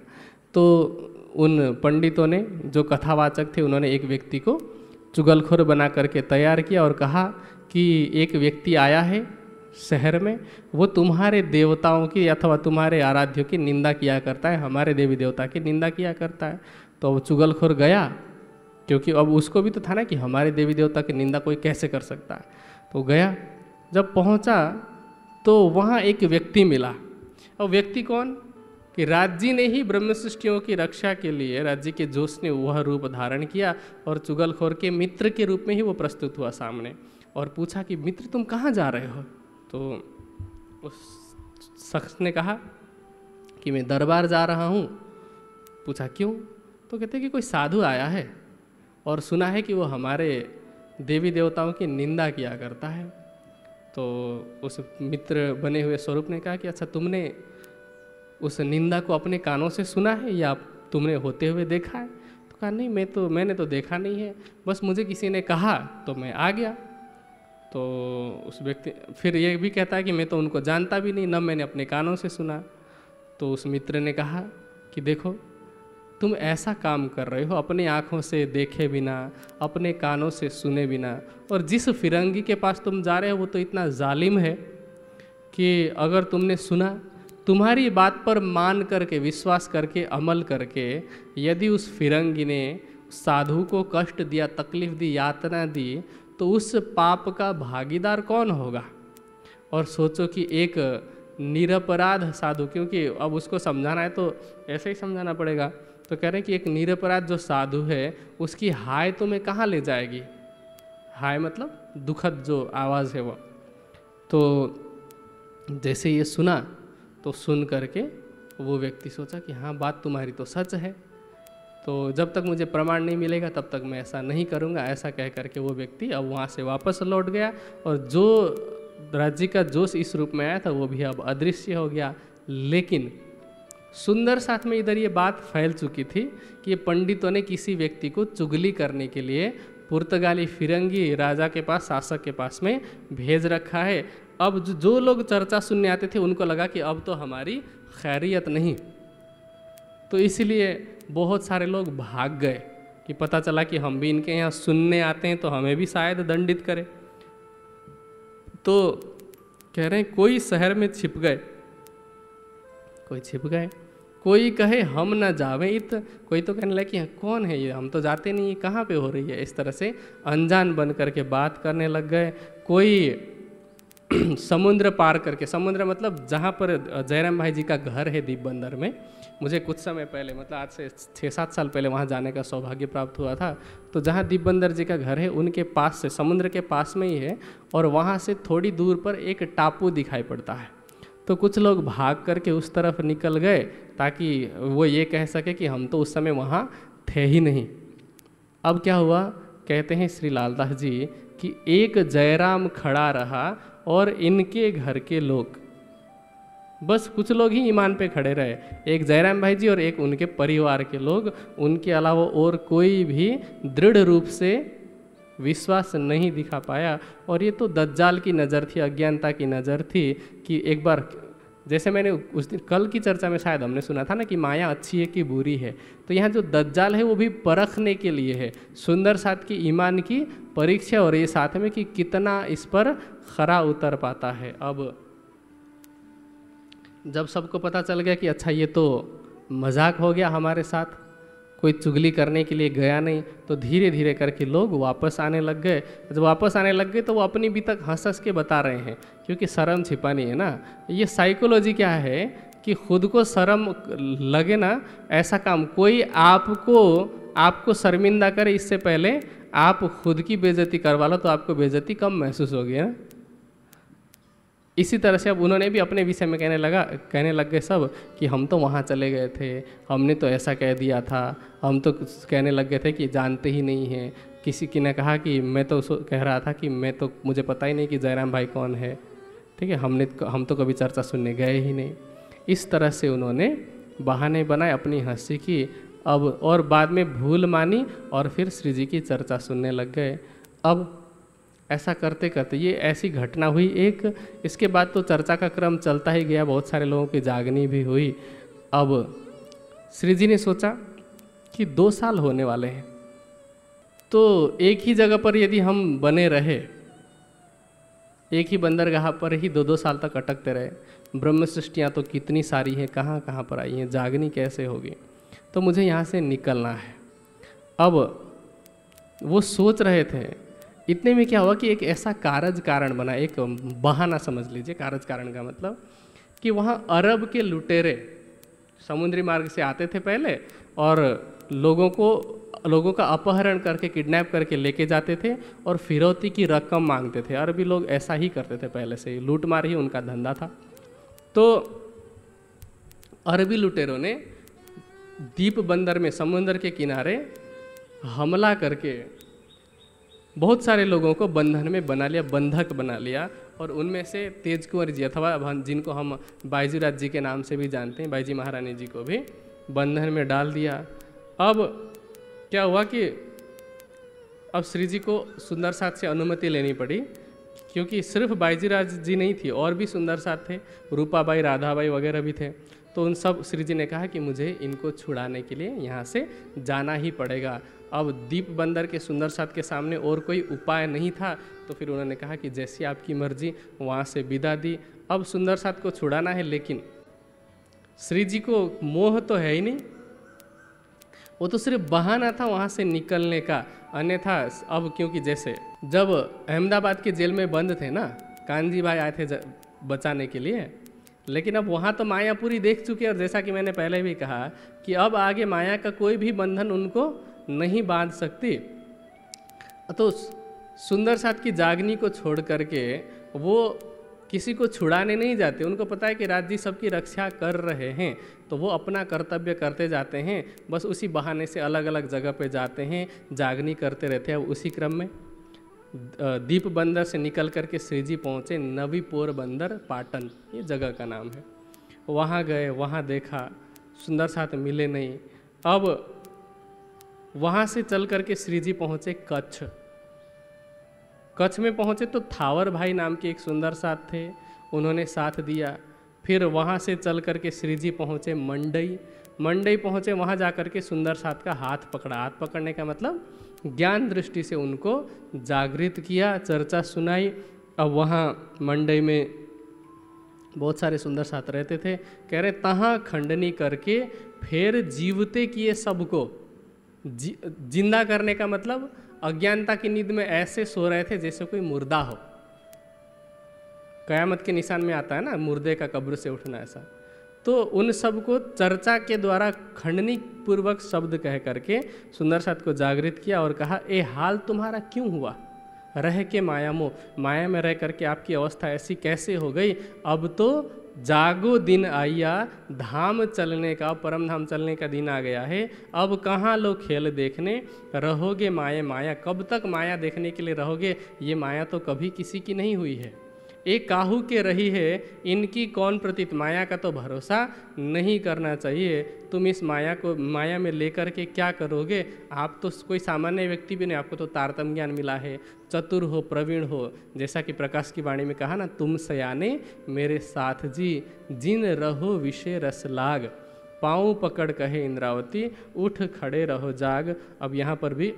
तो उन पंडितों ने, जो कथावाचक थे, उन्होंने एक व्यक्ति को चुगलखोर बना करके तैयार किया और कहा कि एक व्यक्ति आया है शहर में, वो तुम्हारे देवताओं की अथवा तुम्हारे आराध्यों की निंदा किया करता है, हमारे देवी देवता की निंदा किया करता है। तो वो चुगलखोर गया, क्योंकि अब उसको भी तो था ना कि हमारे देवी देवता की निंदा कोई कैसे कर सकता है। तो गया, जब पहुंचा तो वहाँ एक व्यक्ति मिला। और व्यक्ति कौन? कि राज्य ने ही ब्रह्म सृष्टियों की रक्षा के लिए राज्य के जोश ने वह रूप धारण किया, और चुगलखोर के मित्र के रूप में ही वो प्रस्तुत हुआ सामने, और पूछा कि मित्र तुम कहाँ जा रहे हो? तो उस शख्स ने कहा कि मैं दरबार जा रहा हूँ। पूछा क्यों? तो कहते कि कोई साधु आया है और सुना है कि वो हमारे देवी देवताओं की निंदा किया करता है। तो उस मित्र बने हुए स्वरूप ने कहा कि अच्छा, तुमने उस निंदा को अपने कानों से सुना है या तुमने होते हुए देखा है? तो कहा नहीं, मैं तो मैंने तो देखा नहीं है, बस मुझे किसी ने कहा तो मैं आ गया। तो उस व्यक्ति फिर ये भी कहता है कि मैं तो उनको जानता भी नहीं, न मैंने अपने कानों से सुना। तो उस मित्र ने कहा कि देखो तुम ऐसा काम कर रहे हो अपने आँखों से देखे बिना, अपने कानों से सुने बिना, और जिस फिरंगी के पास तुम जा रहे हो वो तो इतना जालिम है कि अगर तुमने सुना, तुम्हारी बात पर मान करके, विश्वास करके, अमल करके, यदि उस फिरंगी ने साधु को कष्ट दिया, तकलीफ़ दी, यातना दी, तो उस पाप का भागीदार कौन होगा। और सोचो कि एक निरपराध साधु, क्योंकि अब उसको समझाना है तो ऐसे ही समझाना पड़ेगा, तो कह रहे हैं कि एक निरपराध जो साधु है उसकी हाय तुम्हें कहाँ ले जाएगी। हाय मतलब दुखद जो आवाज़ है वो। तो जैसे ये सुना तो सुन करके वो व्यक्ति सोचा कि हाँ बात तुम्हारी तो सच है, तो जब तक मुझे प्रमाण नहीं मिलेगा तब तक मैं ऐसा नहीं करूँगा। ऐसा कह करके वो व्यक्ति अब वहाँ से वापस लौट गया, और जो राज्य का जोश इस रूप में आया था वो भी अब अदृश्य हो गया। लेकिन सुंदर साथ में इधर ये बात फैल चुकी थी कि पंडितों ने किसी व्यक्ति को चुगली करने के लिए पुर्तगाली फिरंगी राजा के पास, शासक के पास में भेज रखा है। अब जो लोग चर्चा सुनने आते थे उनको लगा कि अब तो हमारी खैरियत नहीं, तो इसलिए बहुत सारे लोग भाग गए कि पता चला कि हम भी इनके यहाँ सुनने आते हैं तो हमें भी शायद दंडित करें। तो कह रहे हैं कोई शहर में छिप गए, कोई छिप गए, कोई कहे हम ना जावे इत, कोई तो कहने लगा कि कौन है ये, हम तो जाते नहीं, ये कहाँ पे हो रही है। इस तरह से अनजान बन करके बात करने लग गए। कोई समुद्र पार करके, समुद्र मतलब जहाँ पर जयराम भाई जी का घर है दीप बंदर में, मुझे कुछ समय पहले मतलब आज से छः सात साल पहले वहाँ जाने का सौभाग्य प्राप्त हुआ था। तो जहाँ दीपबंदर जी का घर है उनके पास से, समुद्र के पास में ही है, और वहाँ से थोड़ी दूर पर एक टापू दिखाई पड़ता है। तो कुछ लोग भाग करके उस तरफ निकल गए ताकि वो ये कह सके कि हम तो उस समय वहाँ थे ही नहीं। अब क्या हुआ, कहते हैं श्री लालदास जी कि एक जयराम खड़ा रहा और इनके घर के लोग, बस कुछ लोग ही ईमान पे खड़े रहे, एक जयराम भाई जी और एक उनके परिवार के लोग, उनके अलावा और कोई भी दृढ़ रूप से विश्वास नहीं दिखा पाया। और ये तो दज्जाल की नज़र थी, अज्ञानता की नज़र थी कि एक बार, जैसे मैंने उस दिन कल की चर्चा में शायद हमने सुना था ना कि माया अच्छी है कि बुरी है, तो यहाँ जो दज्जाल है वो भी परखने के लिए है। सुंदर साथ की ईमान की परीक्षा और ये साथ में कि कितना इस पर खरा उतर पाता है। अब जब सबको पता चल गया कि अच्छा ये तो मजाक हो गया हमारे साथ, कोई चुगली करने के लिए गया नहीं, तो धीरे धीरे करके लोग वापस आने लग गए। जब वापस आने लग गए तो वो अपनी भी तक हंस हंस के बता रहे हैं, क्योंकि शर्म छिपानी है ना। ये साइकोलॉजी क्या है कि खुद को शर्म लगे ना, ऐसा काम कोई आपको आपको शर्मिंदा करे इससे पहले आप खुद की बेइज्जती करवा लो, तो आपको बेइज्जती कम महसूस होगी ना। इसी तरह से अब उन्होंने भी अपने विषय में कहने लगा कहने लग गए सब कि हम तो वहाँ चले गए थे, हमने तो ऐसा कह दिया था, हम तो कहने लग गए थे कि जानते ही नहीं हैं। किसी की ने कहा कि मैं तो कह रहा था कि मैं तो मुझे पता ही नहीं कि जयराम भाई कौन है, ठीक है, हमने हम तो कभी चर्चा सुनने गए ही नहीं। इस तरह से उन्होंने बहाने बनाए अपनी हंसी की, अब और बाद में भूल मानी और फिर श्री जी की चर्चा सुनने लग गए। अब ऐसा करते करते ये ऐसी घटना हुई एक, इसके बाद तो चर्चा का क्रम चलता ही गया, बहुत सारे लोगों की जागनी भी हुई। अब श्री जी ने सोचा कि दो साल होने वाले हैं, तो एक ही जगह पर यदि हम बने रहे, एक ही बंदरगाह पर ही दो दो साल तक अटकते रहे, ब्रह्म सृष्टियाँ तो कितनी सारी हैं, कहाँ कहाँ पर आई हैं, जागनी कैसे होगी, तो मुझे यहाँ से निकलना है। अब वो सोच रहे थे, इतने में क्या हुआ कि एक ऐसा कारज कारण बना, एक बहाना समझ लीजिए। कारज कारण का मतलब कि वहाँ अरब के लुटेरे समुद्री मार्ग से आते थे पहले, और लोगों को लोगों का अपहरण करके, किडनैप करके लेके जाते थे और फिरौती की रकम मांगते थे। अरबी लोग ऐसा ही करते थे पहले से ही, लूटमार ही उनका धंधा था। तो अरबी लुटेरों ने द्वीप बंदर में समुद्र के किनारे हमला करके बहुत सारे लोगों को बंधन में बना लिया, बंधक बना लिया, और उनमें से तेज कुंवरी जी अथवा जिनको हम बाईजीराज जी के नाम से भी जानते हैं, बाईजी महारानी जी को भी बंधन में डाल दिया। अब क्या हुआ कि अब श्री जी को सुंदर साथ से अनुमति लेनी पड़ी, क्योंकि सिर्फ बाईजीराज जी नहीं थी, और भी सुंदर साथ थे, रूपाबाई, राधाबाई वगैरह भी थे। तो उन सब श्री जी ने कहा कि मुझे इनको छुड़ाने के लिए यहाँ से जाना ही पड़ेगा। अब दीप बंदर के सुंदर साथ के सामने और कोई उपाय नहीं था, तो फिर उन्होंने कहा कि जैसी आपकी मर्जी, वहाँ से विदा दी। अब सुंदर साथ को छुड़ाना है, लेकिन श्री जी को मोह तो है ही नहीं, वो तो सिर्फ बहाना था वहाँ से निकलने का, अन्यथा अब, क्योंकि जैसे जब अहमदाबाद के जेल में बंद थे ना, कांजी भाई आए थे बचाने के लिए, लेकिन अब वहाँ तो माया पूरी देख चुके हैं, और जैसा कि मैंने पहले भी कहा कि अब आगे माया का कोई भी बंधन उनको नहीं बांध सकती। तो सुंदर साथ की जागनी को छोड़ करके वो किसी को छुड़ाने नहीं जाते, उनको पता है कि राज जी सबकी रक्षा कर रहे हैं, तो वो अपना कर्तव्य करते जाते हैं, बस उसी बहाने से अलग अलग जगह पे जाते हैं, जागनी करते रहते हैं। उसी क्रम में दीप बंदर से निकल करके श्री जी पहुँचे नवी पोर बंदर पाटन, ये जगह का नाम है। वहाँ गए, वहाँ देखा सुंदर साथ मिले नहीं। अब वहाँ से चल करके श्री जी पहुँचे कच्छ। कच्छ में पहुँचे तो थावर भाई नाम के एक सुंदर साथ थे, उन्होंने साथ दिया। फिर वहाँ से चल करके श्री जी पहुँचे मंडई। मंडई पहुँचे, वहाँ जा करके सुंदर साथ का हाथ पकड़ा। हाथ पकड़ने का मतलब ज्ञान दृष्टि से उनको जागृत किया, चर्चा सुनाई। अब वहाँ मंडई में बहुत सारे सुंदर साथ रहते थे, कह रहे तहाँ खंडनी करके फिर जीवते किए सबको। जी, जिंदा करने का मतलब अज्ञानता की नींद में ऐसे सो रहे थे जैसे कोई मुर्दा हो। कयामत के निशान में आता है ना मुर्दे का कब्र से उठना, ऐसा। तो उन सब को चर्चा के द्वारा खंडनी पूर्वक शब्द कह करके सुंदर साथ को जागृत किया और कहा, ए हाल तुम्हारा क्यों हुआ? रह के माया मोह, माया में रह करके आपकी अवस्था ऐसी कैसे हो गई? अब तो जागो, दिन आया, धाम चलने का, परम धाम चलने का दिन आ गया है। अब कहाँ लोग खेल देखने रहोगे? माया माया कब तक माया देखने के लिए रहोगे? ये माया तो कभी किसी की नहीं हुई है, एक काहू के रही है, इनकी कौन प्रतीत? माया का तो भरोसा नहीं करना चाहिए। तुम इस माया को माया में लेकर के क्या करोगे? आप तो कोई सामान्य व्यक्ति भी नहीं, आपको तो तारतम्य ज्ञान मिला है, चतुर हो, प्रवीण हो। जैसा कि प्रकाश की वाणी में कहा ना, तुम सयाने मेरे साथ जी, जिन रहो विषय रस लाग, पाँव पकड़ कहे इंद्रावती, उठ खड़े रहो जाग। अब यहाँ पर भी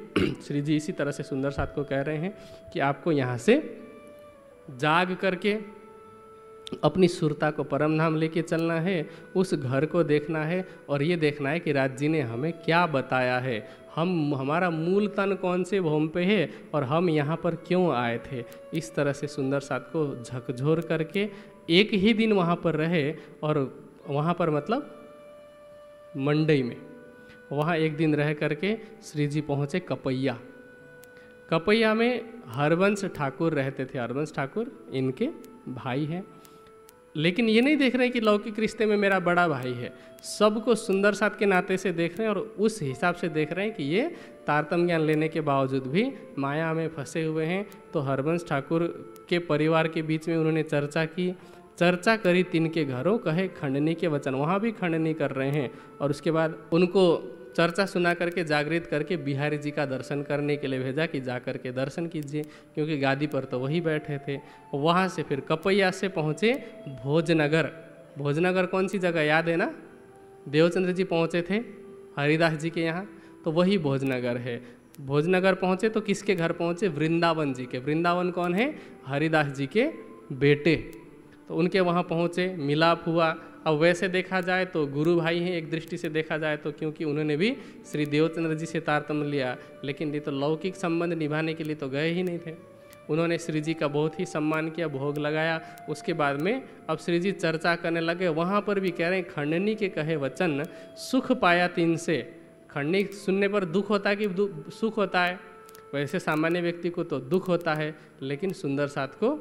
श्री जी इसी तरह से सुंदर साथ को कह रहे हैं कि आपको यहाँ से जाग करके अपनी सुरता को परम धाम लेके चलना है, उस घर को देखना है, और ये देखना है कि राज जी ने हमें क्या बताया है, हम हमारा मूल तन कौन से भूमि पे है और हम यहाँ पर क्यों आए थे। इस तरह से सुंदर साथ को झकझोर करके एक ही दिन वहाँ पर रहे, और वहाँ पर मतलब मंडई में वहाँ एक दिन रह करके श्री जी पहुँचे कपैया। कपैया में हरवंश ठाकुर रहते थे। हरवंश ठाकुर इनके भाई हैं, लेकिन ये नहीं देख रहे कि लौकिक रिश्ते में मेरा बड़ा भाई है, सबको सुंदर साथ के नाते से देख रहे हैं, और उस हिसाब से देख रहे हैं कि ये तारतम्य ज्ञान लेने के बावजूद भी माया में फंसे हुए हैं। तो हरवंश ठाकुर के परिवार के बीच में उन्होंने चर्चा की। चर्चा करी तीन के घरों कहे खंडनी के वचन, वहाँ भी खंडनी कर रहे हैं। और उसके बाद उनको चर्चा सुना करके जागृत करके बिहारी जी का दर्शन करने के लिए भेजा कि जा कर के दर्शन कीजिए, क्योंकि गादी पर तो वही बैठे थे। वहाँ से फिर कपैया से पहुँचे भोजनगर। भोजनगर कौन सी जगह याद है ना? देवचंद्र जी पहुँचे थे हरिदास जी के यहाँ, तो वही भोजनगर है। भोजनगर पहुँचे तो किसके घर पहुँचे? वृंदावन जी के। वृंदावन कौन है? हरिदास जी के बेटे। तो उनके वहाँ पहुँचे, मिलाप हुआ। अब वैसे देखा जाए तो गुरु भाई हैं एक दृष्टि से देखा जाए तो, क्योंकि उन्होंने भी श्री देवचंद्र जी से तारतम्य लिया, लेकिन ये तो लौकिक संबंध निभाने के लिए तो गए ही नहीं थे। उन्होंने श्री जी का बहुत ही सम्मान किया, भोग लगाया। उसके बाद में अब श्री जी चर्चा करने लगे। वहाँ पर भी कह रहे हैं खंडनी के कहे वचन सुख पाया तीन से। खंडनी सुनने पर दुख होता है कि सुख होता है? वैसे सामान्य व्यक्ति को तो दुख होता है, लेकिन सुंदर साथ को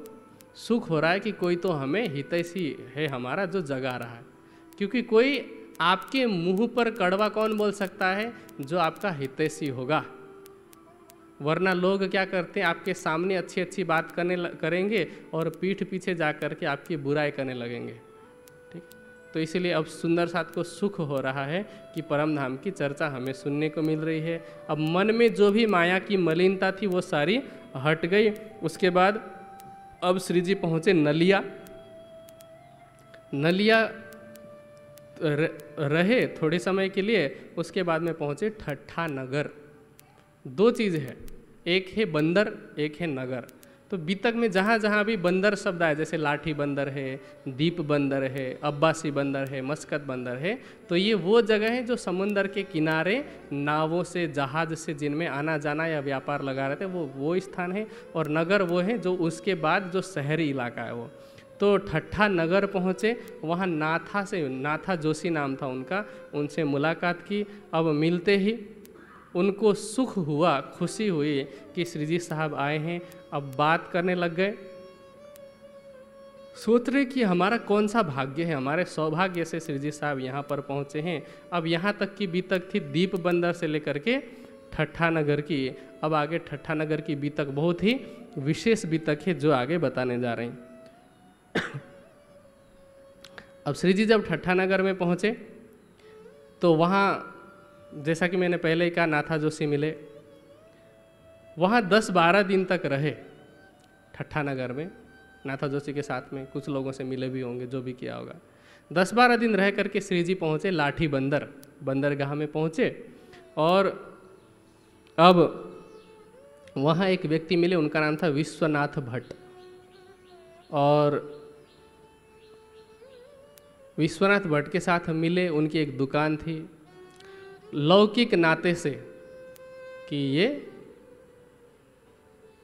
सुख हो रहा है कि कोई तो हमें हितैषी है हमारा जो जगा रहा है, क्योंकि कोई आपके मुंह पर कड़वा कौन बोल सकता है जो आपका हितैषी होगा। वरना लोग क्या करते हैं, आपके सामने अच्छी अच्छी बात करने करेंगे और पीठ पीछे जा कर के आपकी बुराई करने लगेंगे। ठीक, तो इसीलिए अब सुंदर साथ को सुख हो रहा है कि परम धाम की चर्चा हमें सुनने को मिल रही है। अब मन में जो भी माया की मलिनता थी वो सारी हट गई। उसके बाद अब श्री जी पहुँचे नलिया। नलिया रहे थोड़े समय के लिए, उसके बाद में पहुँचे ठट्ठा नगर। दो चीज़ है, एक है बंदर, एक है नगर। तो बीतक में जहाँ जहाँ भी बंदर शब्द आए, जैसे लाठी बंदर है, दीप बंदर है, अब्बासी बंदर है, मस्कत बंदर है, तो ये वो जगह है जो समुंदर के किनारे नावों से, जहाज से जिनमें आना जाना या व्यापार लगा रहते हैं, वो वो स्थान है। और नगर वो है जो उसके बाद जो शहरी इलाका है वो। तो ठट्ठा नगर पहुँचे, वहाँ नाथा से, नाथा जोशी नाम था उनका, उनसे मुलाकात की। अब मिलते ही उनको सुख हुआ, खुशी हुई कि श्री जी साहब आए हैं। अब बात करने लग गए, सोच रहे कि हमारा कौन सा भाग्य है, हमारे सौभाग्य से श्री जी साहब यहाँ पर पहुँचे हैं। अब यहाँ तक की बीतक थी दीप बंदर से लेकर के ठट्ठा नगर की। अब आगे ठट्ठा नगर की बीतक बहुत ही विशेष बीतक है जो आगे बताने जा रहे हैं। अब श्री जी जब ठट्ठा नगर में पहुँचे तो वहाँ, जैसा कि मैंने पहले ही कहा, नाथा जोशी मिले। वहाँ दस बारह दिन तक रहे ठट्ठा नगर में, नाथा जोशी के साथ में कुछ लोगों से मिले भी होंगे, जो भी किया होगा। दस बारह दिन रह करके श्री जी पहुँचे लाठी बंदर, बंदरगाह में पहुँचे। और अब वहाँ एक व्यक्ति मिले, उनका नाम था विश्वनाथ भट्ट। और विश्वनाथ भट्ट के साथ मिले, उनकी एक दुकान थी। लौकिक नाते से कि ये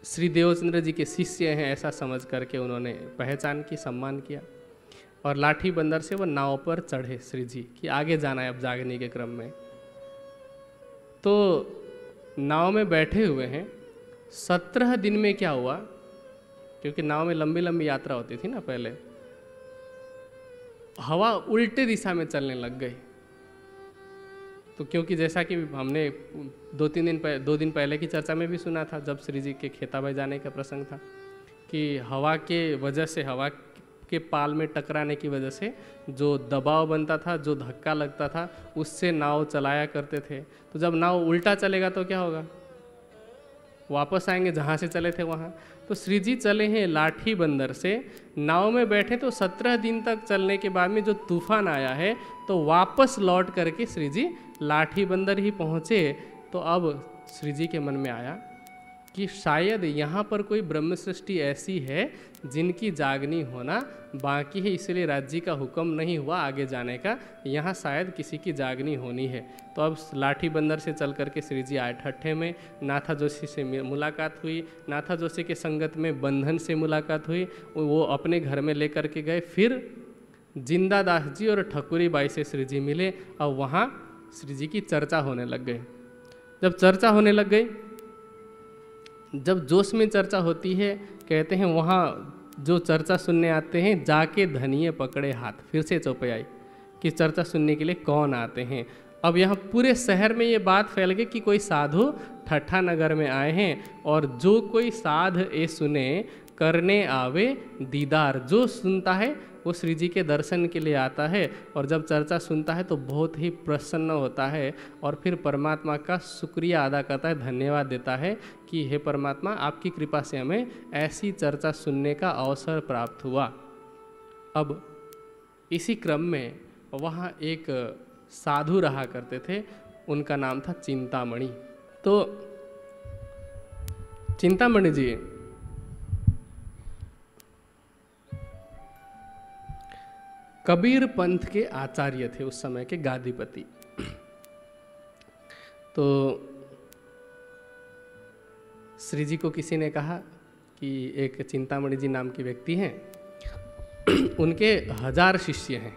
श्री देवचंद्र जी के शिष्य हैं ऐसा समझ करके उन्होंने पहचान की, सम्मान किया। और लाठी बंदर से वो नाव पर चढ़े श्री जी कि आगे जाना है अब जागने के क्रम में। तो नाव में बैठे हुए हैं। सत्रह दिन में क्या हुआ, क्योंकि नाव में लंबी लंबी यात्रा होती थी ना पहले, हवा उल्टे दिशा में चलने लग गई। तो क्योंकि जैसा कि हमने दो तीन दिन पहले दो दिन पहले की चर्चा में भी सुना था, जब श्री जी के खेताबाई जाने का प्रसंग था, कि हवा के वजह से, हवा के पाल में टकराने की वजह से जो दबाव बनता था, जो धक्का लगता था, उससे नाव चलाया करते थे। तो जब नाव उल्टा चलेगा तो क्या होगा, वापस आएंगे जहाँ से चले थे वहाँ। तो श्री जी चले हैं लाठी बंदर से, नाव में बैठे। तो सत्रह दिन तक चलने के बाद में जो तूफान आया है, तो वापस लौट करके श्री जी लाठी बंदर ही पहुँचे। तो अब श्री जी के मन में आया कि शायद यहाँ पर कोई ब्रह्म सृष्टि ऐसी है जिनकी जागनी होना बाकी है, इसलिए राज्य जी का हुक्म नहीं हुआ आगे जाने का, यहाँ शायद किसी की जागनी होनी है। तो अब लाठी बंदर से चल करके श्री जी आए ठट्ठे में। नाथा जोशी से मुलाकात हुई, नाथा जोशी के संगत में बंधन से मुलाकात हुई, वो अपने घर में ले करके गए। फिर जिंदा दास जी और ठकुरी बाई से श्री जी मिले। अब वहाँ श्री जी की चर्चा होने लग गई। जब चर्चा होने लग गई, जब जोश में चर्चा होती है, कहते हैं वहाँ जो चर्चा सुनने आते हैं, जाके धनिये पकड़े हाथ, फिर से चौपाई कि चर्चा सुनने के लिए कौन आते हैं। अब यहाँ पूरे शहर में ये बात फैल गई कि कोई साधु ठट्ठा नगर में आए हैं। और जो कोई साध ए सुने करने आवे दीदार, जो सुनता है वो श्री जी के दर्शन के लिए आता है। और जब चर्चा सुनता है तो बहुत ही प्रसन्न होता है और फिर परमात्मा का शुक्रिया अदा करता है, धन्यवाद देता है कि हे परमात्मा, आपकी कृपा से हमें ऐसी चर्चा सुनने का अवसर प्राप्त हुआ। अब इसी क्रम में वहाँ एक साधु रहा करते थे, उनका नाम था चिंतामणि। तो चिंतामणि जी कबीर पंथ के आचार्य थे, उस समय के गादीपति। तो श्री जी को किसी ने कहा कि एक चिंतामणि जी नाम के व्यक्ति हैं, उनके हजार शिष्य हैं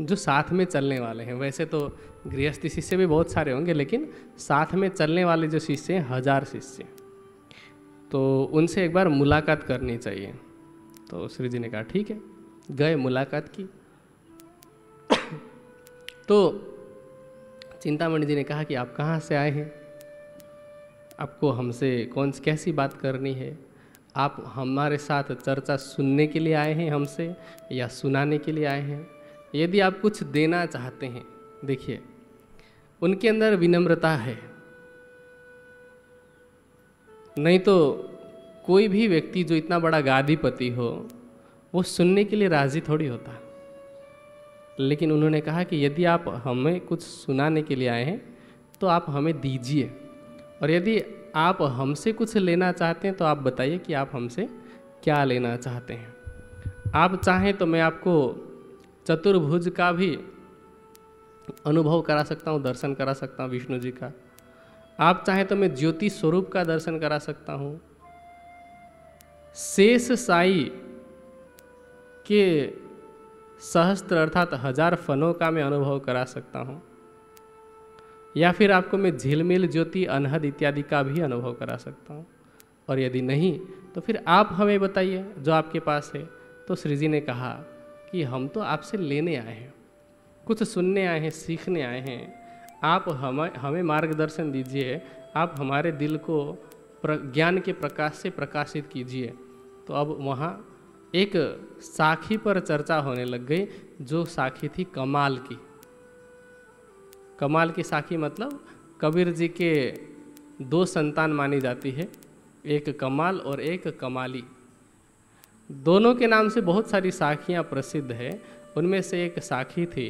जो साथ में चलने वाले हैं। वैसे तो गृहस्थी शिष्य भी बहुत सारे होंगे, लेकिन साथ में चलने वाले जो शिष्य हैं, हजार शिष्य, तो उनसे एक बार मुलाकात करनी चाहिए। तो श्री जी ने कहा ठीक है, गए, मुलाकात की। तो चिंतामणि जी ने कहा कि आप कहाँ से आए हैं, आपको हमसे कौन सी कैसी बात करनी है, आप हमारे साथ चर्चा सुनने के लिए आए हैं हमसे या सुनाने के लिए आए हैं, यदि आप कुछ देना चाहते हैं। देखिए उनके अंदर विनम्रता है, नहीं तो कोई भी व्यक्ति जो इतना बड़ा गादीपति हो वो सुनने के लिए राजी थोड़ी होता, लेकिन उन्होंने कहा कि यदि आप हमें कुछ सुनाने के लिए आए हैं तो आप हमें दीजिए, और यदि आप हमसे कुछ लेना चाहते हैं तो आप बताइए कि आप हमसे क्या लेना चाहते हैं। आप चाहें तो मैं आपको चतुर्भुज का भी अनुभव करा सकता हूँ, दर्शन करा सकता हूँ विष्णु जी का। आप चाहें तो मैं ज्योति स्वरूप का दर्शन करा सकता हूँ। शेष साई के सहस्त्र अर्थात हजार फनों का मैं अनुभव करा सकता हूँ, या फिर आपको मैं झिलमिल ज्योति अनहद इत्यादि का भी अनुभव करा सकता हूँ। और यदि नहीं तो फिर आप हमें बताइए जो आपके पास है। तो श्री जी ने कहा कि हम तो आपसे लेने आए हैं, कुछ सुनने आए हैं, सीखने आए हैं। आप हमें हमें मार्गदर्शन दीजिए, आप हमारे दिल को ज्ञान के प्रकाश से प्रकाशित कीजिए। तो अब वहाँ एक साखी पर चर्चा होने लग गई, जो साखी थी कमाल की। कमाल की साखी मतलब कबीर जी के दो संतान मानी जाती है, एक कमाल और एक कमाली। दोनों के नाम से बहुत सारी साखियाँ प्रसिद्ध है। उनमें से एक साखी थी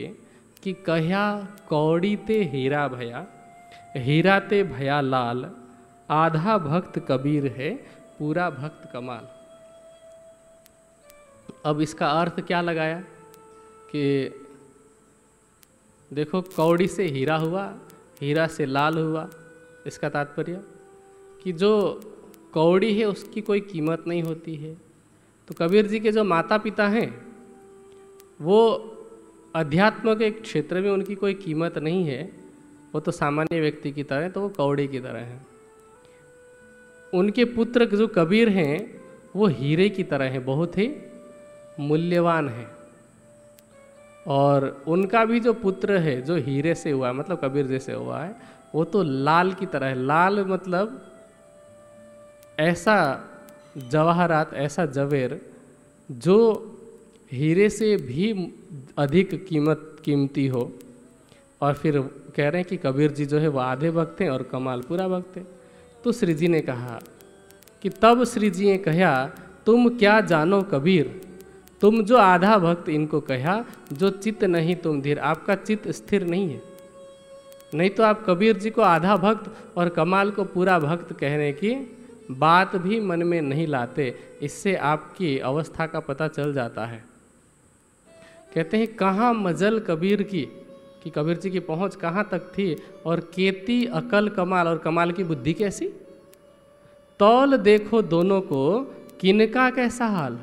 कि कहया कौड़ी ते हीरा भया, हीरा ते भया लाल, आधा भक्त कबीर है, पूरा भक्त कमाल। अब इसका अर्थ क्या लगाया कि देखो, कौड़ी से हीरा हुआ, हीरा से लाल हुआ। इसका तात्पर्य कि जो कौड़ी है उसकी कोई कीमत नहीं होती है। तो कबीर जी के जो माता पिता हैं वो अध्यात्म के क्षेत्र में उनकी कोई कीमत नहीं है, वो तो सामान्य व्यक्ति की तरह, तो वो कौड़ी की तरह हैं। उनके पुत्र जो कबीर हैं वो हीरे की तरह हैं, बहुत ही मूल्यवान हैं। और उनका भी जो पुत्र है जो हीरे से हुआ है, मतलब कबीर जैसे हुआ है, वो तो लाल की तरह है। लाल मतलब ऐसा जवाहरात, ऐसा जवेर जो हीरे से भी अधिक कीमत कीमती हो। और फिर कह रहे हैं कि कबीर जी जो है वह आधे भक्त हैं और कमाल पूरा भक्त है। तो श्री जी ने कहा कि तब श्री जी ने कहा, तुम क्या जानो कबीर, तुम जो आधा भक्त इनको कहा, जो चित्त नहीं तुम धीर। आपका चित्त स्थिर नहीं है, नहीं तो आप कबीर जी को आधा भक्त और कमाल को पूरा भक्त कहने की बात भी मन में नहीं लाते। इससे आपकी अवस्था का पता चल जाता है। कहते हैं कहाँ मजल कबीर की, कि कबीर जी की पहुंच कहाँ तक थी, और केती अकल कमाल, और कमाल की बुद्धि कैसी। तौल देखो दोनों को, किनका कैसा हाल,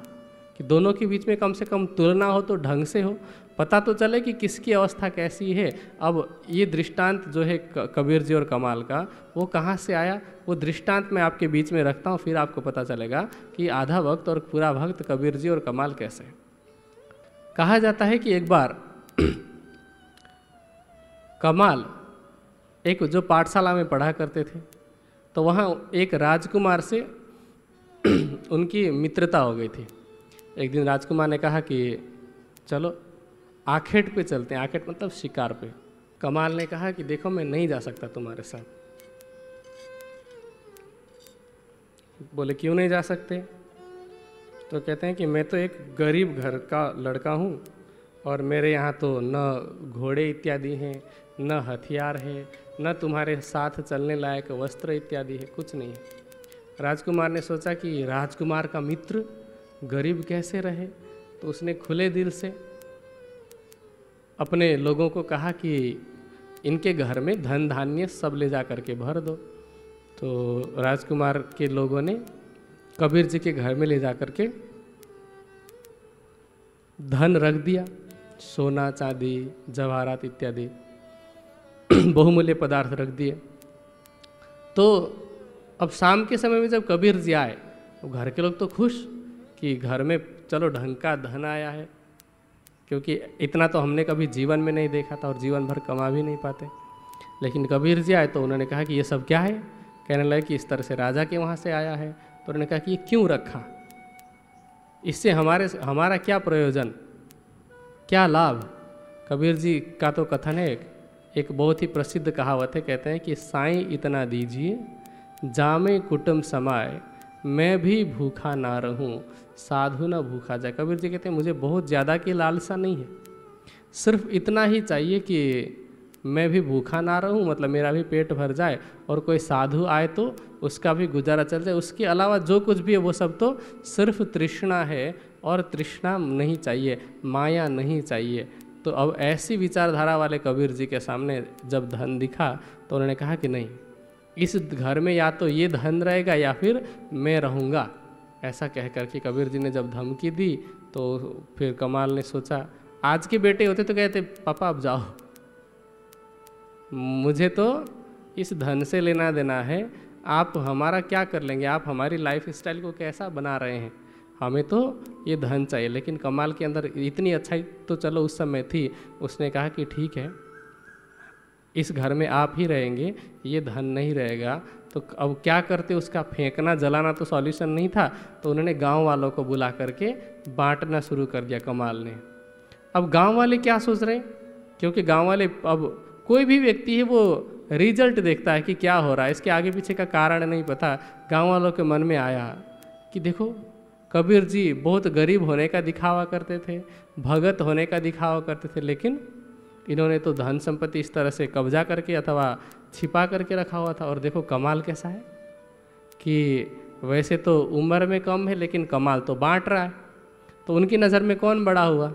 कि दोनों के बीच में कम से कम तुलना हो तो ढंग से हो, पता तो चले कि किसकी अवस्था कैसी है। अब ये दृष्टांत जो है कबीर जी और कमाल का, वो कहाँ से आया, वो दृष्टांत मैं आपके बीच में रखता हूँ, फिर आपको पता चलेगा कि आधा भक्त और पूरा भक्त कबीर जी और कमाल कैसे। कहा जाता है कि एक बार कमाल एक जो पाठशाला में पढ़ा करते थे, तो वहाँ एक राजकुमार से उनकी मित्रता हो गई थी। एक दिन राजकुमार ने कहा कि चलो आखेट पे चलते हैं, आखेट मतलब शिकार पे। कमाल ने कहा कि देखो मैं नहीं जा सकता तुम्हारे साथ। बोले क्यों नहीं जा सकते? तो कहते हैं कि मैं तो एक गरीब घर का लड़का हूँ, और मेरे यहाँ तो न घोड़े इत्यादि हैं, न हथियार है, न तुम्हारे साथ चलने लायक वस्त्र इत्यादि है, कुछ नहीं है। राजकुमार ने सोचा कि राजकुमार का मित्र गरीब कैसे रहे, तो उसने खुले दिल से अपने लोगों को कहा कि इनके घर में धन धान्य सब ले जा करके भर दो। तो राजकुमार के लोगों ने कबीर जी के घर में ले जा करके धन रख दिया, सोना चांदी जवाहरात इत्यादि बहुमूल्य पदार्थ रख दिए। तो अब शाम के समय में जब कबीर जी आए, तो घर के लोग तो खुश कि घर में चलो ढंग का धन आया है, क्योंकि इतना तो हमने कभी जीवन में नहीं देखा था और जीवन भर कमा भी नहीं पाते। लेकिन कबीर जी आए तो उन्होंने कहा कि ये सब क्या है। कहने लगे कि इस तरह से राजा के वहाँ से आया है। तो उन्होंने कहा कि ये क्यों रखा, इससे हमारे हमारा क्या प्रयोजन, क्या लाभ। कबीर जी का तो कथन है, एक बहुत ही प्रसिद्ध कहावत है, कहते हैं कि साईं इतना दीजिए जामे कुटुम्ब समाए, मैं भी भूखा ना रहूं, साधु ना भूखा जाए। कबीर जी कहते हैं मुझे बहुत ज़्यादा की लालसा नहीं है, सिर्फ इतना ही चाहिए कि मैं भी भूखा ना रहूं, मतलब मेरा भी पेट भर जाए, और कोई साधु आए तो उसका भी गुजारा चल जाए। उसके अलावा जो कुछ भी है वो सब तो सिर्फ तृष्णा है, और तृष्णा नहीं चाहिए, माया नहीं चाहिए। तो अब ऐसी विचारधारा वाले कबीर जी के सामने जब धन दिखा तो उन्होंने कहा कि नहीं, इस घर में या तो ये धन रहेगा या फिर मैं रहूँगा। ऐसा कह कर के कबीर जी ने जब धमकी दी तो फिर कमाल ने सोचा, आज के बेटे होते तो कहते पापा आप जाओ, मुझे तो इस धन से लेना देना है, आप हमारा क्या कर लेंगे, आप हमारी लाइफ स्टाइल को कैसा बना रहे हैं, हमें तो ये धन चाहिए। लेकिन कमाल के अंदर इतनी अच्छाई तो चलो उस समय थी, उसने कहा कि ठीक है, इस घर में आप ही रहेंगे, ये धन नहीं रहेगा। तो अब क्या करते, उसका फेंकना जलाना तो सॉल्यूशन नहीं था, तो उन्होंने गांव वालों को बुला करके बांटना शुरू कर दिया कमाल ने। अब गांव वाले क्या सोच रहे हैं, क्योंकि गांव वाले, अब कोई भी व्यक्ति है वो रिजल्ट देखता है कि क्या हो रहा है, इसके आगे पीछे का कारण नहीं पता। गांव वालों के मन में आया कि देखो कबीर जी बहुत गरीब होने का दिखावा करते थे, भगत होने का दिखावा करते थे, लेकिन इन्होंने तो धन संपत्ति इस तरह से कब्जा करके अथवा छिपा करके रखा हुआ था। और देखो कमाल कैसा है कि वैसे तो उम्र में कम है लेकिन कमाल तो बांट रहा है, तो उनकी नज़र में कौन बड़ा हुआ,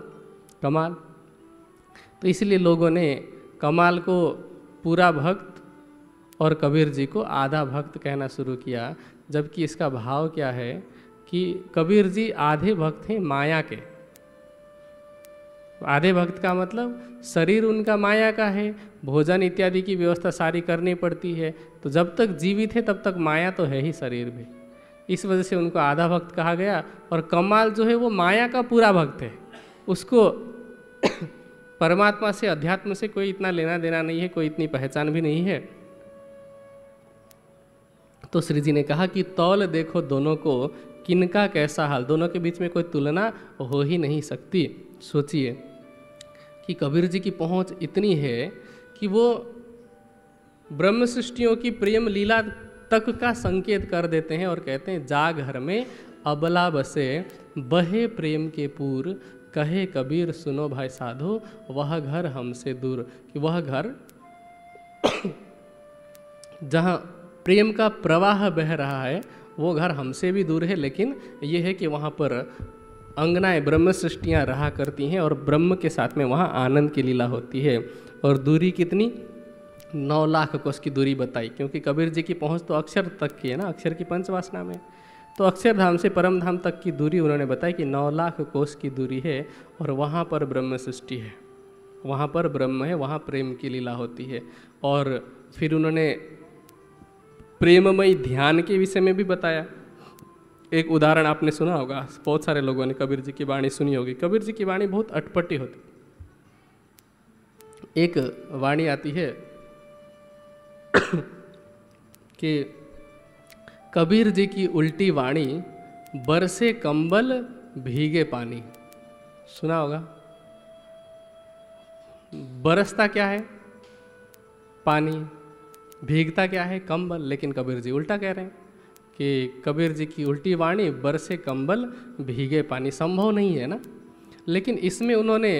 कमाल। तो इसलिए लोगों ने कमाल को पूरा भक्त और कबीर जी को आधा भक्त कहना शुरू किया, जबकि इसका भाव क्या है कि कबीर जी आधे भक्त हैं माया के। आधे भक्त का मतलब शरीर उनका माया का है, भोजन इत्यादि की व्यवस्था सारी करनी पड़ती है, तो जब तक जीवित है तब तक माया तो है ही शरीर में, इस वजह से उनको आधा भक्त कहा गया। और कमाल जो है वो माया का पूरा भक्त है, उसको परमात्मा से, अध्यात्म से कोई इतना लेना देना नहीं है, कोई इतनी पहचान भी नहीं है। तो श्री जी ने कहा कि तौल देखो दोनों को, किनका कैसा हाल, दोनों के बीच में कोई तुलना हो ही नहीं सकती। सोचिए कि कबीर जी की पहुंच इतनी है कि वो ब्रह्म सृष्टियों की प्रेम लीला तक का संकेत कर देते हैं और कहते हैं, जा घर में अबला बसे, बहे प्रेम के पूर, कहे कबीर सुनो भाई साधो, वह घर हमसे दूर। कि वह घर जहाँ प्रेम का प्रवाह बह रहा है वो घर हमसे भी दूर है, लेकिन ये है कि वहाँ पर अंगनाएं ब्रह्म सृष्टियाँ रहा करती हैं और ब्रह्म के साथ में वहाँ आनंद की लीला होती है। और दूरी कितनी, नौ लाख कोस की दूरी बताई, क्योंकि कबीर जी की पहुँच तो अक्षर तक की है ना, अक्षर की पंचवासना में, तो अक्षरधाम से परम धाम तक की दूरी उन्होंने बताई कि नौ लाख कोस की दूरी है, और वहाँ पर ब्रह्म सृष्टि है, वहाँ पर ब्रह्म है, वहाँ प्रेम की लीला होती है। और फिर उन्होंने प्रेममय ध्यान के विषय में भी बताया। एक उदाहरण आपने सुना होगा, बहुत सारे लोगों ने कबीर जी की वाणी सुनी होगी। कबीर जी की वाणी बहुत अटपटी होती। एक वाणी आती है कि कबीर जी की उल्टी वाणी, बरसे कंबल भीगे पानी। सुना होगा, बरसता क्या है पानी, भीगता क्या है कंबल, लेकिन कबीर जी उल्टा कह रहे हैं कि कबीर जी की उल्टी वाणी, बरसे कंबल भीगे पानी, संभव नहीं है ना। लेकिन इसमें उन्होंने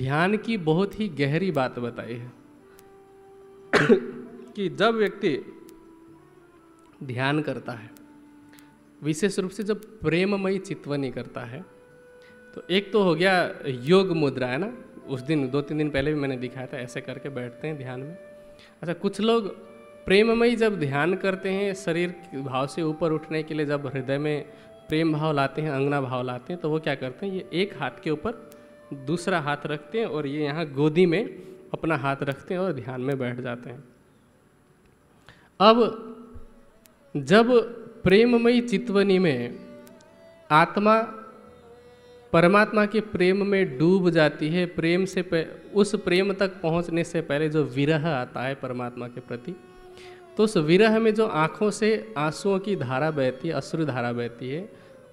ध्यान की बहुत ही गहरी बात बताई है कि जब व्यक्ति ध्यान करता है, विशेष रूप से जब प्रेममयी चितवनी करता है, तो एक तो हो गया योग मुद्रा, है ना, उस दिन दो तीन दिन पहले भी मैंने दिखाया था, ऐसे करके बैठते हैं ध्यान में। अच्छा, कुछ लोग प्रेममयी जब ध्यान करते हैं, शरीर भाव से ऊपर उठने के लिए जब हृदय में प्रेम भाव लाते हैं, अंगना भाव लाते हैं, तो वो क्या करते हैं, ये एक हाथ के ऊपर दूसरा हाथ रखते हैं और ये यहाँ गोदी में अपना हाथ रखते हैं और ध्यान में बैठ जाते हैं। अब जब प्रेममयी चितवनी में आत्मा परमात्मा के प्रेम में डूब जाती है, प्रेम से उस प्रेम तक पहुंचने से पहले जो विरह आता है परमात्मा के प्रति, तो उस विरह में जो आँखों से आंसुओं की धारा बहती है, अश्रु धारा बहती है,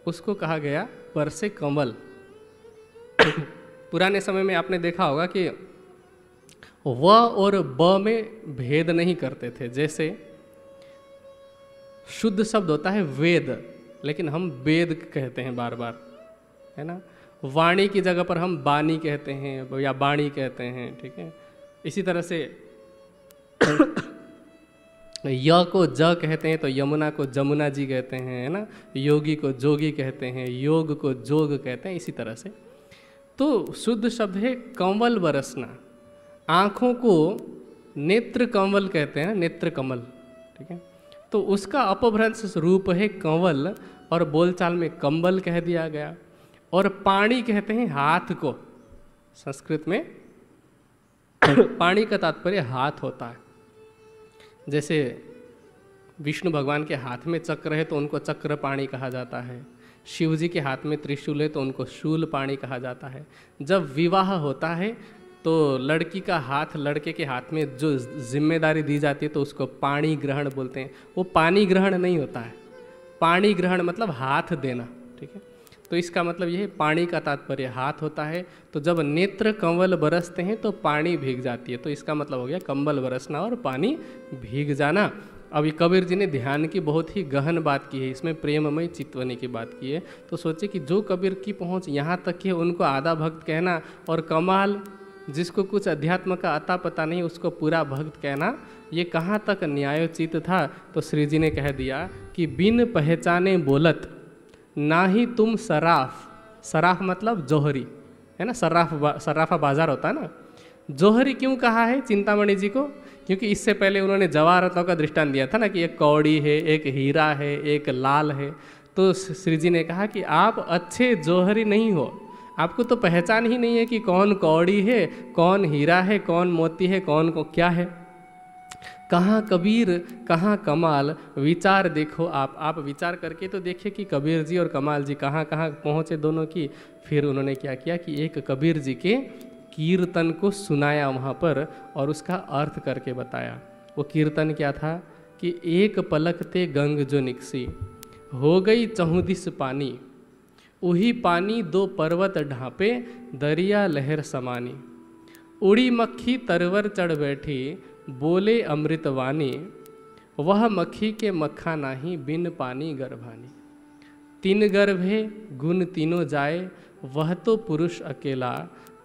उसको कहा गया बरसे कंवल। पुराने समय में आपने देखा होगा कि व और ब में भेद नहीं करते थे। जैसे शुद्ध शब्द होता है वेद, लेकिन हम वेद कहते हैं बार बार, है ना। वाणी की जगह पर हम बानी कहते हैं या बाणी कहते हैं, ठीक है। इसी तरह से य को ज कहते हैं तो यमुना को जमुना जी कहते हैं, है ना। योगी को जोगी कहते हैं, योग को जोग कहते हैं। इसी तरह से तो शुद्ध शब्द है कंवल बरसना। आँखों को नेत्र कंवल कहते हैं, नेत्र कमल, ठीक है। तो उसका अपभ्रंश रूप है कंवल और बोलचाल में कंबल कह दिया गया। और पाणी कहते हैं हाथ को, संस्कृत में पाणी का तात्पर्य हाथ होता है। जैसे विष्णु भगवान के हाथ में चक्र है तो उनको चक्र पाणी कहा जाता है। शिवजी के हाथ में त्रिशूल है तो उनको शूल पाणी कहा जाता है। जब विवाह होता है तो लड़की का हाथ लड़के के हाथ में जो जिम्मेदारी दी जाती है तो उसको पाणी ग्रहण बोलते हैं। वो पानी ग्रहण नहीं होता है, पाणी ग्रहण मतलब हाथ देना, ठीक है। तो इसका मतलब यह है पानी का तात्पर्य हाथ होता है। तो जब नेत्र कंवल बरसते हैं तो पानी भीग जाती है। तो इसका मतलब हो गया कंबल बरसना और पानी भीग जाना। अब ये कबीर जी ने ध्यान की बहुत ही गहन बात की है, इसमें प्रेममय चितवनी की बात की है। तो सोचे कि जो कबीर की पहुंच यहाँ तक की है उनको आधा भक्त कहना, और कमाल जिसको कुछ अध्यात्म का अता पता नहीं उसको पूरा भक्त कहना, ये कहाँ तक न्यायोचित था। तो श्री जी ने कह दिया कि बिन पहचाने बोलत ना ही तुम सराफ। सराफ मतलब जोहरी, है ना। सराफ बा, सराफा बाजार होता है ना। जोहरी क्यों कहा है चिंतामणि जी को? क्योंकि इससे पहले उन्होंने जवाहरतों का दृष्टांत दिया था ना कि एक कौड़ी है, एक हीरा है, एक लाल है। तो श्री जी ने कहा कि आप अच्छे जोहरी नहीं हो, आपको तो पहचान ही नहीं है कि कौन कौड़ी है, कौन हीरा है, कौन मोती है, कौन को क्या है। कहाँ कबीर कहाँ कमाल, विचार देखो आप। आप विचार करके तो देखिए कि कबीर जी और कमाल जी कहाँ कहाँ पहुँचे दोनों की। फिर उन्होंने क्या किया कि एक कबीर जी के कीर्तन को सुनाया वहाँ पर और उसका अर्थ करके बताया। वो कीर्तन क्या था कि एक पलक ते गंग जो निकसी, हो गई चहुदिस पानी, उही पानी दो पर्वत ढाँपे, दरिया लहर समानी। उड़ी मक्खी तरवर चढ़ बैठी, बोले अमृतवाणी, वह मक्खी के मक्खा नाही, बिन पानी गर्भानी। तीन गर्भे गुण तीनों जाए, वह तो पुरुष अकेला,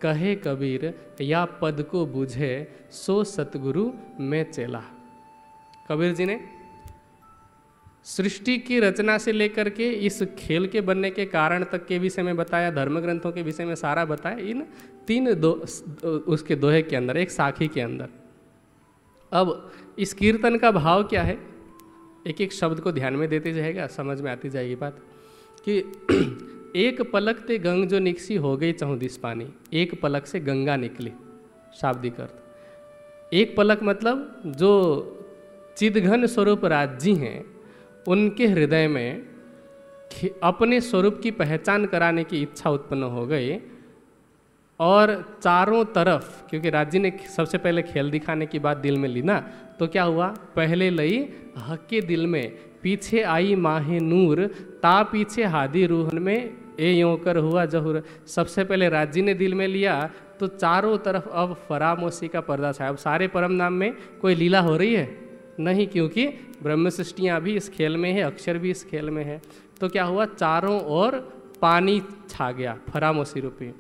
कहे कबीर या पद को बूझे, सो सतगुरु मैं चेला। कबीर जी ने सृष्टि की रचना से लेकर के इस खेल के बनने के कारण तक के विषय में बताया, धर्म ग्रंथों के विषय में सारा बताया इन तीन दो उसके दोहे के अंदर, एक साखी के अंदर। अब इस कीर्तन का भाव क्या है, एक एक शब्द को ध्यान में देते जाएगा, समझ में आती जाएगी बात। कि एक पलक ते गंग जो निकसी, हो गई चहुदिस पानी। एक पलक से गंगा निकली, शाब्दिक अर्थ। एक पलक मतलब जो चिदघन स्वरूप राज जी हैं उनके हृदय में अपने स्वरूप की पहचान कराने की इच्छा उत्पन्न हो गई और चारों तरफ, क्योंकि राज्य ने सबसे पहले खेल दिखाने की बात दिल में ली ना, तो क्या हुआ, पहले लई हक्के दिल में, पीछे आई माहे नूर, ता पीछे हादी रूहन में, ए योंकर हुआ जहूर। सबसे पहले राज्य ने दिल में लिया तो चारों तरफ अब फरामोशी का पर्दा छाया। अब सारे परम नाम में कोई लीला हो रही है नहीं, क्योंकि ब्रह्म सृष्टियाँ भी इस खेल में है, अक्षर भी इस खेल में है। तो क्या हुआ, चारों ओर पानी छा गया फरामोशी रूपी।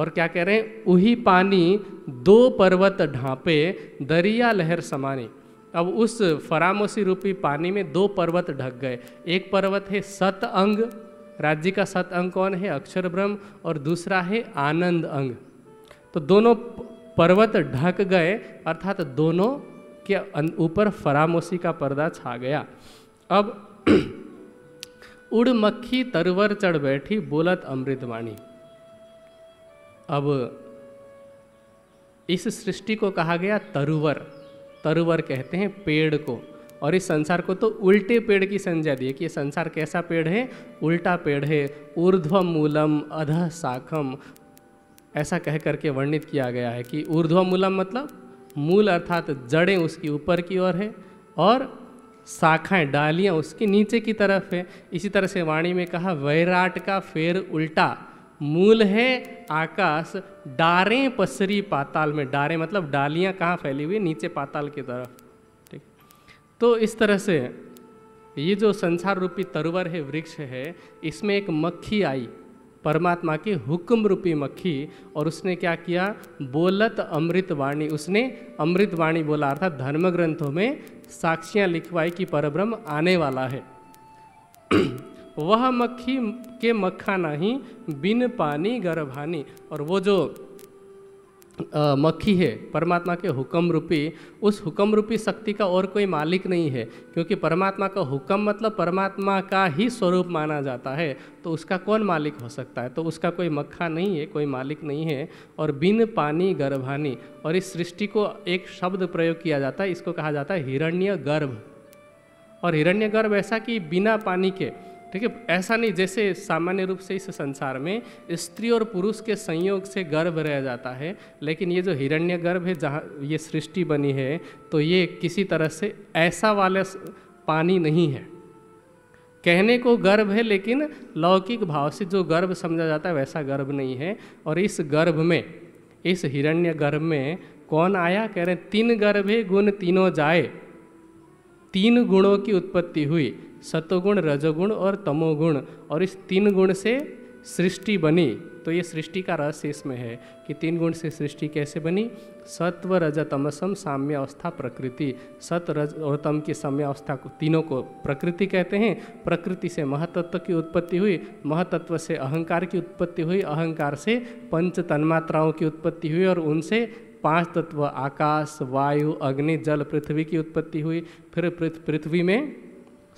और क्या कह रहे हैं, उही पानी दो पर्वत ढाँपे, दरिया लहर समानी। अब उस फरामोशी रूपी पानी में दो पर्वत ढक गए। एक पर्वत है सत अंग, राज्य का सत अंग कौन है, अक्षर ब्रह्म, और दूसरा है आनंद अंग। तो दोनों पर्वत ढक गए, अर्थात दोनों के ऊपर फरामोशी का पर्दा छा गया। अब उड़ मक्खी तरवर चढ़ बैठी, बोलत अमृतवाणी। अब इस सृष्टि को कहा गया तरुवर। तरुवर कहते हैं पेड़ को, और इस संसार को तो उल्टे पेड़ की संज्ञा दी है कि ये संसार कैसा पेड़ है, उल्टा पेड़ है। ऊर्ध्व मूलम अधः शाखम, ऐसा कह करके वर्णित किया गया है कि ऊर्ध्व मूलम मतलब मूल अर्थात जड़ें उसकी ऊपर की ओर है और शाखाएं डालियाँ उसकी नीचे की तरफ है। इसी तरह से वाणी में कहा, वैराट का फेर उल्टा, मूल है आकाश, डारें पसरी पाताल में। डारें मतलब डालियाँ कहाँ फैली हुई, नीचे पाताल की तरफ, ठीक। तो इस तरह से ये जो संसार रूपी तरुवर है, वृक्ष है, इसमें एक मक्खी आई। परमात्मा की हुक्म रूपी मक्खी, और उसने क्या किया, बोलत अमृत वाणी, उसने अमृत वाणी बोला, अर्थात धर्म ग्रंथों में साक्षियाँ लिखवाई कि परब्रह्म आने वाला है। वह मक्खी के मक्खा नहीं बिन पानी गर्भानी, और वो जो आ, मक्खी है परमात्मा के हुक्म रूपी, उस हुक्म रूपी शक्ति का और कोई मालिक नहीं है, क्योंकि परमात्मा का हुक्म मतलब परमात्मा का ही स्वरूप माना जाता है, तो उसका कौन मालिक हो सकता है, तो उसका कोई मक्खा नहीं है, कोई मालिक नहीं है। और बिन पानी गर्भानी, और इस सृष्टि को एक शब्द प्रयोग किया जाता है, इसको कहा जाता है हिरण्य गर्भ। और हिरण्य गर्भ ऐसा कि बिना पानी के, ठीक है, ऐसा नहीं जैसे सामान्य रूप से इस संसार में स्त्री और पुरुष के संयोग से गर्भ रह जाता है, लेकिन ये जो हिरण्य गर्भ है जहाँ ये सृष्टि बनी है, तो ये किसी तरह से ऐसा वाला पानी नहीं है। कहने को गर्भ है लेकिन लौकिक भाव से जो गर्भ समझा जाता है वैसा गर्भ नहीं है। और इस गर्भ में, इस हिरण्य गर्भ में कौन आया, कह रहे हैं तीन गर्भे गुण तीनों जाए, तीन गुणों की उत्पत्ति हुई, सतोगुण रजोगुण और तमोगुण, और इस तीन गुण से सृष्टि बनी। तो ये सृष्टि का रहस्य इसमें है कि तीन गुण से सृष्टि कैसे बनी। सत्व रज तमसम साम्य अवस्था प्रकृति, सत रज और तम की साम्य अवस्था को, तीनों को प्रकृति कहते हैं। प्रकृति से महतत्व की उत्पत्ति हुई, महतत्व से अहंकार की उत्पत्ति हुई, अहंकार से पंच तन्मात्राओं की उत्पत्ति हुई, और उनसे पांच तत्व आकाश वायु अग्नि जल पृथ्वी की उत्पत्ति हुई। फिर पृथ्वी में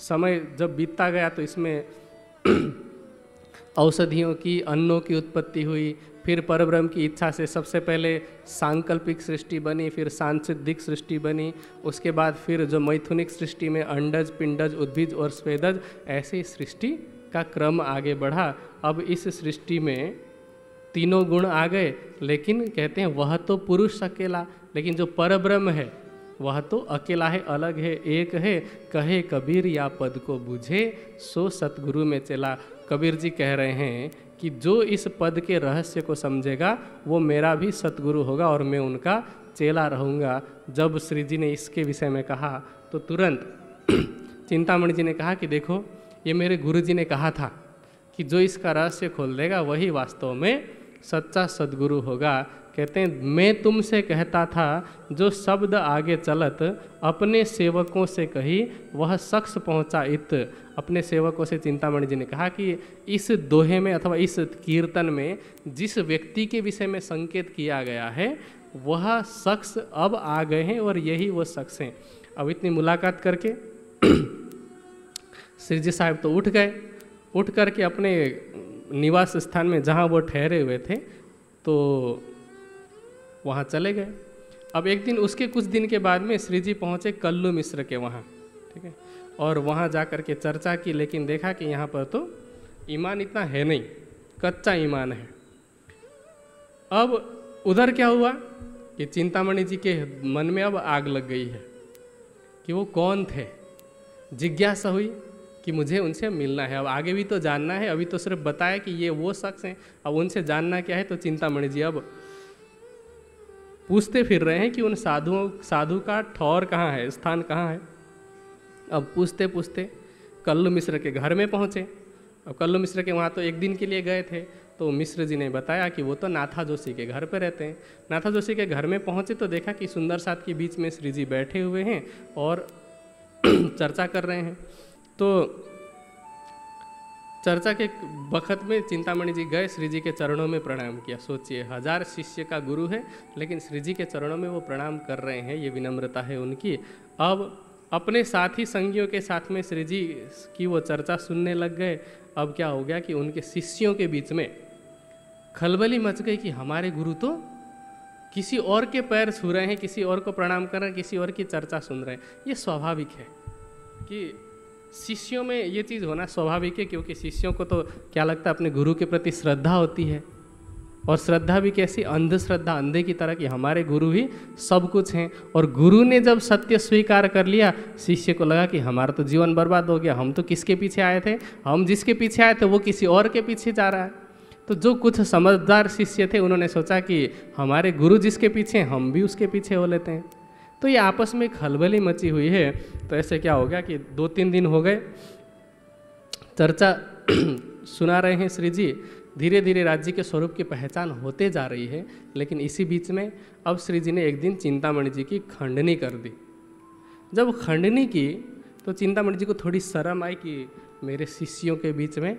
समय जब बीतता गया तो इसमें औषधियों की, अन्नों की उत्पत्ति हुई। फिर परब्रह्म की इच्छा से सबसे पहले सांकल्पिक सृष्टि बनी, फिर सांसिद्धिक सृष्टि बनी, उसके बाद फिर जो मैथुनिक सृष्टि में अंडज पिंडज उद्भिज और स्वेदज, ऐसे सृष्टि का क्रम आगे बढ़ा। अब इस सृष्टि में तीनों गुण आ गए, लेकिन कहते हैं वह तो पुरुष अकेला, लेकिन जो परब्रह्म है वह तो अकेला है, अलग है, एक है। कहे कबीर या पद को बूझे सो सतगुरु में चला। कबीर जी कह रहे हैं कि जो इस पद के रहस्य को समझेगा वो मेरा भी सतगुरु होगा और मैं उनका चेला रहूँगा। जब श्री जी ने इसके विषय में कहा तो तुरंत चिंतामणि जी ने कहा कि देखो ये मेरे गुरु जी ने कहा था कि जो इसका रहस्य खोल देगा वही वास्तव में सच्चा सतगुरु होगा। कहते हैं मैं तुमसे कहता था जो शब्द आगे चलत अपने सेवकों से कही वह शख्स पहुँचा इत। अपने सेवकों से चिंतामणि जी ने कहा कि इस दोहे में अथवा इस कीर्तन में जिस व्यक्ति के विषय में संकेत किया गया है वह शख्स अब आ गए हैं और यही वो शख्स हैं। अब इतनी मुलाकात करके श्री जी साहब तो उठ गए, उठ करके अपने निवास स्थान में जहाँ वो ठहरे हुए थे तो वहाँ चले गए। अब एक दिन उसके कुछ दिन के बाद में श्री जी पहुँचे कल्लू मिश्र के वहाँ, ठीक है, और वहाँ जा कर के चर्चा की, लेकिन देखा कि यहाँ पर तो ईमान इतना है नहीं, कच्चा ईमान है। अब उधर क्या हुआ कि चिंतामणि जी के मन में अब आग लग गई है कि वो कौन थे, जिज्ञासा हुई कि मुझे उनसे मिलना है, अब आगे भी तो जानना है, अभी तो सिर्फ बताया कि ये वो शख्स हैं, अब उनसे जानना क्या है। तो चिंतामणि जी अब पूछते फिर रहे हैं कि उन साधुओं साधु का ठौर कहाँ है, स्थान कहाँ है। अब पूछते पूछते कल्लू मिश्र के घर में पहुँचे। अब कल्लू मिश्र के वहाँ तो एक दिन के लिए गए थे, तो मिश्र जी ने बताया कि वो तो नाथा जोशी के घर पर रहते हैं। नाथा जोशी के घर में पहुँचे तो देखा कि सुंदर साथ के बीच में श्री जी बैठे हुए हैं और चर्चा कर रहे हैं। तो चर्चा के बखत में चिंतामणि जी गए, श्री जी के चरणों में प्रणाम किया। सोचिए, हजार शिष्य का गुरु है, लेकिन श्री जी के चरणों में वो प्रणाम कर रहे हैं, ये विनम्रता है उनकी। अब अपने साथी संगियों के साथ में श्री जी की वो चर्चा सुनने लग गए। अब क्या हो गया कि उनके शिष्यों के बीच में खलबली मच गई कि हमारे गुरु तो किसी और के पैर छू रहे हैं, किसी और को प्रणाम कर रहे हैं, किसी और की चर्चा सुन रहे हैं। ये स्वाभाविक है कि शिष्यों में ये चीज़ होना स्वाभाविक है, क्योंकि शिष्यों को तो क्या लगता है, अपने गुरु के प्रति श्रद्धा होती है, और श्रद्धा भी कैसी, अंधश्रद्धा, अंधे की तरह कि हमारे गुरु ही सब कुछ हैं। और गुरु ने जब सत्य स्वीकार कर लिया, शिष्य को लगा कि हमारा तो जीवन बर्बाद हो गया, हम तो किसके पीछे आए थे, हम जिसके पीछे आए थे वो किसी और के पीछे जा रहा है। तो जो कुछ समझदार शिष्य थे उन्होंने सोचा कि हमारे गुरु जिसके पीछे हैं हम भी उसके पीछे हो लेते हैं। तो ये आपस में खलबली मची हुई है। तो ऐसे क्या हो गया कि दो तीन दिन हो गए, चर्चा सुना रहे हैं श्री जी। धीरे धीरे राज्य के स्वरूप की पहचान होते जा रही है। लेकिन इसी बीच में अब श्री जी ने एक दिन चिंतामणि जी की खंडनी कर दी। जब खंडनी की तो चिंतामणि जी को थोड़ी शर्म आई कि मेरे शिष्यों के बीच में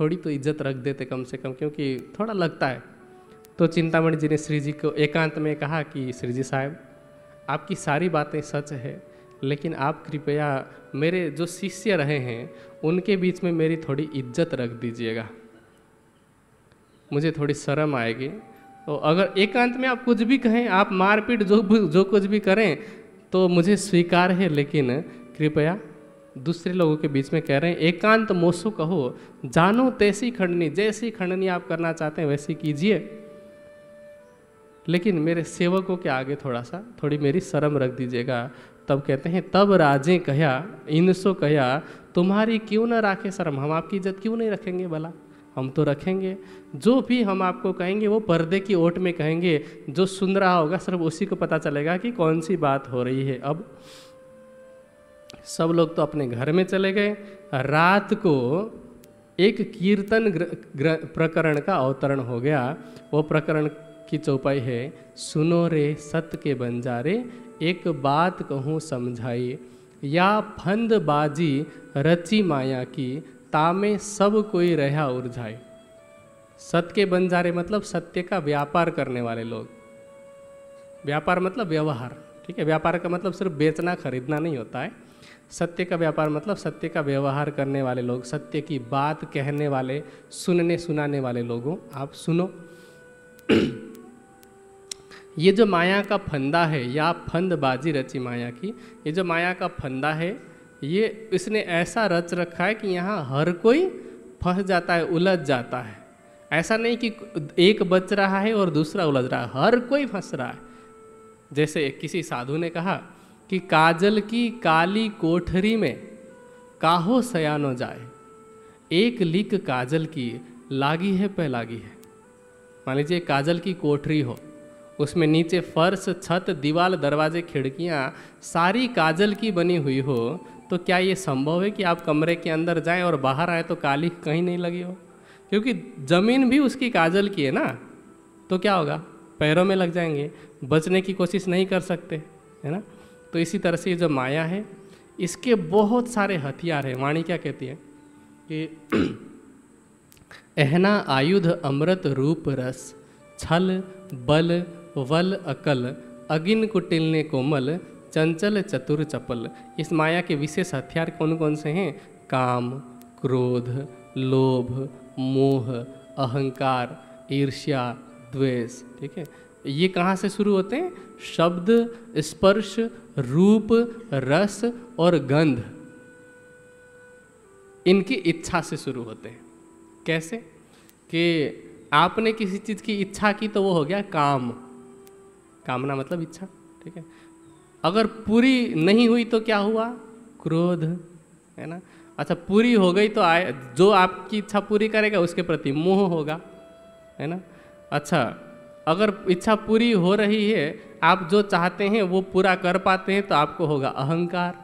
थोड़ी तो इज्जत रख देते कम से कम, क्योंकि थोड़ा लगता है। तो चिंतामणि जी ने श्री जी को एकांत में कहा कि श्री जी साहब, आपकी सारी बातें सच है, लेकिन आप कृपया मेरे जो शिष्य रहे हैं उनके बीच में मेरी थोड़ी इज्जत रख दीजिएगा, मुझे थोड़ी शर्म आएगी। तो अगर एकांत में आप कुछ भी कहें, आप मारपीट जो जो कुछ भी करें तो मुझे स्वीकार है, लेकिन कृपया दूसरे लोगों के बीच में कह रहे हैं एकांत मोसु कहो जानो तैसी खंडनी, जैसी खंडनी आप करना चाहते हैं वैसी कीजिए, लेकिन मेरे सेवकों के आगे थोड़ा सा थोड़ी मेरी शर्म रख दीजिएगा। तब कहते हैं, तब राजे कहया इनसो कहया तुम्हारी क्यों ना राखे शर्म, हम आपकी इज्जत क्यों नहीं रखेंगे, भला हम तो रखेंगे, जो भी हम आपको कहेंगे वो पर्दे की ओट में कहेंगे, जो सुन रहा होगा सिर्फ उसी को पता चलेगा कि कौन सी बात हो रही है। अब सब लोग तो अपने घर में चले गए। रात को एक कीर्तन प्रकरण का अवतरण हो गया। वो प्रकरण की चौपाई है, सुनो रे सत्य के बंजारे एक बात कहूँ समझाई, या फंदबाजी रची माया की तामे सब कोई रहा उर्झाई। सत्य के बंजारे मतलब सत्य का व्यापार करने वाले लोग, व्यापार मतलब व्यवहार, ठीक है। व्यापार का मतलब सिर्फ बेचना खरीदना नहीं होता है, सत्य का व्यापार मतलब सत्य का व्यवहार करने वाले लोग, सत्य की बात कहने वाले, सुनने सुनाने वाले लोगों, आप सुनो। ये जो माया का फंदा है, या फंदबाजी रची माया की, ये जो माया का फंदा है ये इसने ऐसा रच रखा है कि यहाँ हर कोई फंस जाता है, उलझ जाता है। ऐसा नहीं कि एक बच रहा है और दूसरा उलझ रहा है, हर कोई फंस रहा है। जैसे किसी साधु ने कहा कि काजल की काली कोठरी में काहो सयानो जाए, एक लीक काजल की लागी है पे लागी है। मान लीजिए काजल की कोठरी हो, उसमें नीचे फर्श, छत, दीवार, दरवाजे, खिड़कियाँ सारी काजल की बनी हुई हो, तो क्या ये संभव है कि आप कमरे के अंदर जाएं और बाहर आए तो काली कहीं नहीं लगी हो? क्योंकि ज़मीन भी उसकी काजल की है ना, तो क्या होगा, पैरों में लग जाएंगे, बचने की कोशिश नहीं कर सकते, है ना। तो इसी तरह से ये जो माया है इसके बहुत सारे हथियार हैं। वाणी क्या कहती है कि एहना आयुध अमृत रूप रस, छल बल वल अकल, अगिन कुटिलने कोमल, चंचल चतुर चपल। इस माया के विशेष हथियार कौन कौन से हैं? काम, क्रोध, लोभ, मोह, अहंकार, ईर्ष्या, द्वेष, ठीक है। ये कहाँ से शुरू होते हैं? शब्द, स्पर्श, रूप, रस और गंध, इनकी इच्छा से शुरू होते हैं। कैसे कि आपने किसी चीज़ की इच्छा की तो वो हो गया काम, कामना मतलब इच्छा, ठीक है। अगर पूरी नहीं हुई तो क्या हुआ? क्रोध, है ना। अच्छा, पूरी हो गई तो आए जो आपकी इच्छा पूरी करेगा उसके प्रति मोह होगा, है ना। अच्छा, अगर इच्छा पूरी हो रही है, आप जो चाहते हैं वो पूरा कर पाते हैं तो आपको होगा अहंकार,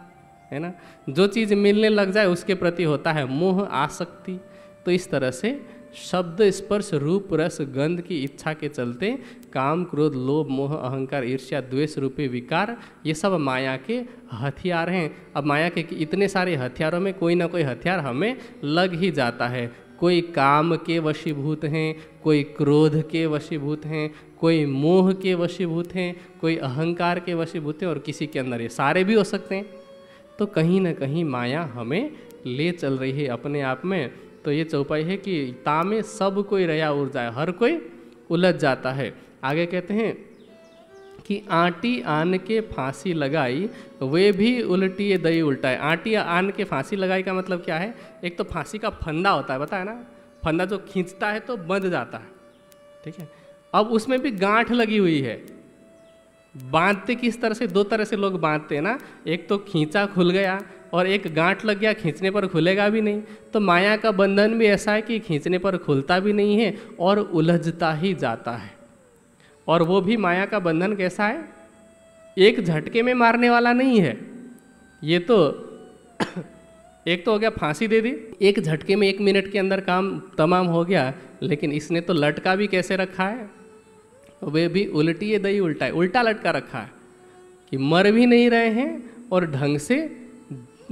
है ना। जो चीज़ मिलने लग जाए उसके प्रति होता है मोह, आसक्ति। तो इस तरह से शब्द, स्पर्श, रूप, रस, गंध की इच्छा के चलते काम, क्रोध, लोभ, मोह, अहंकार, ईर्ष्या, द्वेष रूपी विकार, ये सब माया के हथियार हैं। अब माया के इतने सारे हथियारों में कोई ना कोई हथियार हमें लग ही जाता है। कोई काम के वशीभूत हैं, कोई क्रोध के वशीभूत हैं, कोई मोह के वशीभूत हैं, कोई अहंकार के वशीभूत हैं, और किसी के अंदर ये सारे भी हो सकते हैं। तो कहीं ना कहीं माया हमें ले चल रही है अपने आप में। तो ये चौपाई है कि तामे सब कोई रया उर्जाए, हर कोई उलझ जाता है। आगे कहते हैं कि आटी आन के फांसी लगाई वे भी उलटिए दई उल्टाए। आटी आन के फांसी लगाई का मतलब क्या है? एक तो फांसी का फंदा होता है, बताया ना, फंदा जो खींचता है तो बंध जाता है, ठीक है। अब उसमें भी गांठ लगी हुई है। बांधते किस तरह से? दो तरह से लोग बांधते हैं ना, एक तो खींचा खुल गया और एक गांठ लग गया, खींचने पर खुलेगा भी नहीं। तो माया का बंधन भी ऐसा है कि खींचने पर खुलता भी नहीं है और उलझता ही जाता है। और वो भी माया का बंधन कैसा है? एक झटके में मारने वाला नहीं है, ये तो एक तो हो गया फांसी दे दी, एक झटके में एक मिनट के अंदर काम तमाम हो गया, लेकिन इसने तो लटका भी कैसे रखा है, वे भी उल्टी है दही उल्टा है, उल्टा लटका रखा है कि मर भी नहीं रहे हैं और ढंग से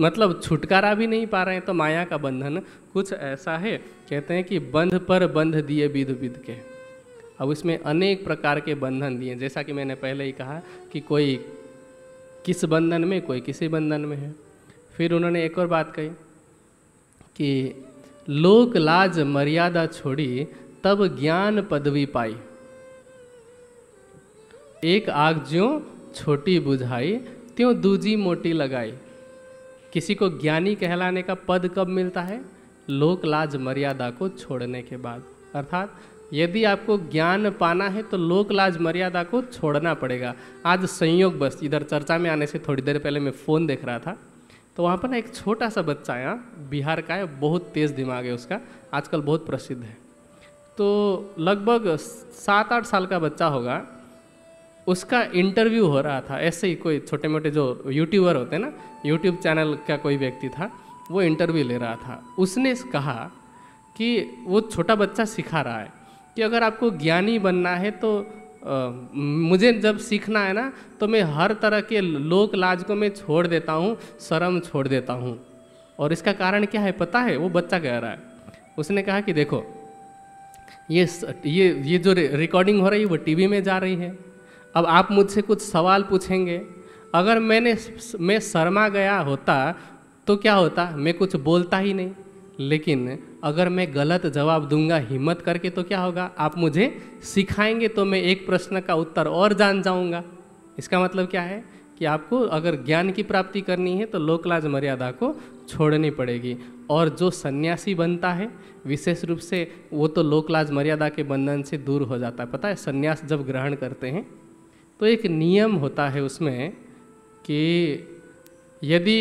मतलब छुटकारा भी नहीं पा रहे हैं। तो माया का बंधन कुछ ऐसा है, कहते हैं कि बंध पर बंध दिए बिध बिध के। अब इसमें अनेक प्रकार के बंधन दिए, जैसा कि मैंने पहले ही कहा कि कोई किस बंधन में, कोई किसी बंधन में है। फिर उन्होंने एक और बात कही कि लोक लाज मर्यादा छोड़ी तब ज्ञान पदवी पाई, एक आग ज्यों छोटी बुझाई त्यों दूजी मोटी लगाई। किसी को ज्ञानी कहलाने का पद कब मिलता है? लोक लाज मर्यादा को छोड़ने के बाद। अर्थात यदि आपको ज्ञान पाना है तो लोक लाज मर्यादा को छोड़ना पड़ेगा। आज संयोग बस इधर चर्चा में आने से थोड़ी देर पहले मैं फ़ोन देख रहा था, तो वहाँ पर ना एक छोटा सा बच्चा आया, बिहार का है, बहुत तेज़ दिमाग है उसका, आजकल बहुत प्रसिद्ध है। तो लगभग सात आठ साल का बच्चा होगा, उसका इंटरव्यू हो रहा था। ऐसे ही कोई छोटे मोटे जो यूट्यूबर होते हैं ना, यूट्यूब चैनल का कोई व्यक्ति था, वो इंटरव्यू ले रहा था। उसने कहा कि वो छोटा बच्चा सिखा रहा है कि अगर आपको ज्ञानी बनना है तो आ, मुझे जब सीखना है ना तो मैं हर तरह के लोक लाज को मैं छोड़ देता हूँ, शर्म छोड़ देता हूँ। और इसका कारण क्या है पता है? वो बच्चा कह रहा है, उसने कहा कि देखो ये ये ये जो रिकॉर्डिंग हो रही है वो टीवी में जा रही है। अब आप मुझसे कुछ सवाल पूछेंगे, अगर मैंने मैं शर्मा गया होता तो क्या होता, मैं कुछ बोलता ही नहीं। लेकिन अगर मैं गलत जवाब दूंगा हिम्मत करके तो क्या होगा, आप मुझे सिखाएंगे तो मैं एक प्रश्न का उत्तर और जान जाऊंगा। इसका मतलब क्या है कि आपको अगर ज्ञान की प्राप्ति करनी है तो लोकलाज मर्यादा को छोड़नी पड़ेगी। और जो सन्यासी बनता है विशेष रूप से वो तो लोकलाज मर्यादा के बंधन से दूर हो जाता है। पता है सन्यास जब ग्रहण करते हैं तो एक नियम होता है उसमें कि यदि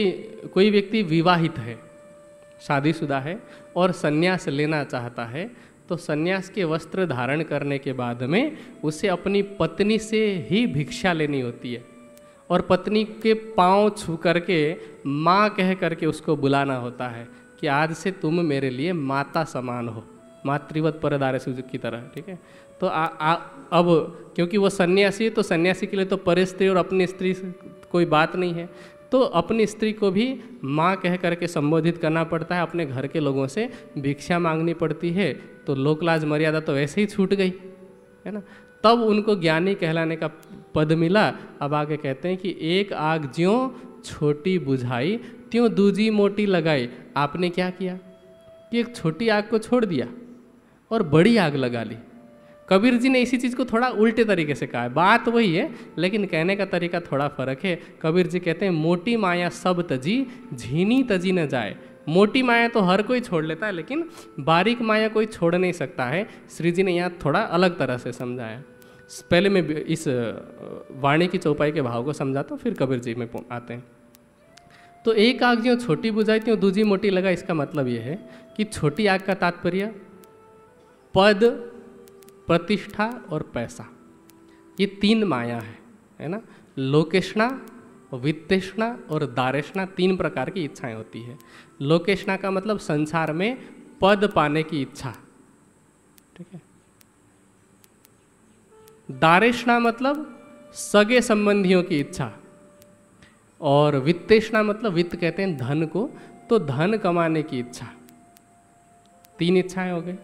कोई व्यक्ति विवाहित है, शादीशुदा है और सन्यास लेना चाहता है, तो सन्यास के वस्त्र धारण करने के बाद में उसे अपनी पत्नी से ही भिक्षा लेनी होती है और पत्नी के पाँव छू करके माँ कह करके उसको बुलाना होता है कि आज से तुम मेरे लिए माता समान हो, मातृवत परदारे सूज की तरह, ठीक है। तो आ, आ, अब क्योंकि वो सन्यासी है तो सन्यासी के लिए तो परस्त्री और अपनी स्त्री कोई बात नहीं है, तो अपनी स्त्री को भी माँ कह करके संबोधित करना पड़ता है, अपने घर के लोगों से भिक्षा मांगनी पड़ती है। तो लोकलाज मर्यादा तो वैसे ही छूट गई है ना, तब उनको ज्ञानी कहलाने का पद मिला। अब आगे कहते हैं कि एक आग ज्यों छोटी बुझाई त्यों दूजी मोटी लगाई। आपने क्या किया कि एक छोटी आग को छोड़ दिया और बड़ी आग लगा ली। कबीर जी ने इसी चीज़ को थोड़ा उल्टे तरीके से कहा है, बात वही है लेकिन कहने का तरीका थोड़ा फर्क है। कबीर जी कहते हैं मोटी माया सब तजी झीनी तजी न जाए। मोटी माया तो हर कोई छोड़ लेता है लेकिन बारीक माया कोई छोड़ नहीं सकता है। श्री जी ने यहाँ थोड़ा अलग तरह से समझाया। पहले मैं इस वाणी की चौपाई के भाव को समझाता हूँ, फिर कबीर जी में आते हैं। तो एक आग जो छोटी बुझाई त्यों दूजी मोटी लगा, इसका मतलब ये है कि छोटी आग का तात्पर्य पद, प्रतिष्ठा और पैसा, ये तीन माया है, है ना। लोकेष्णा, वित्तेष्णा और दारेष्णा, तीन प्रकार की इच्छाएं होती है। लोकेष्णा का मतलब संसार में पद पाने की इच्छा, ठीक है। दारेष्णा मतलब सगे संबंधियों की इच्छा, और वित्तेष्णा मतलब वित्त कहते हैं धन को, तो धन कमाने की इच्छा। तीन इच्छाएं हो गई।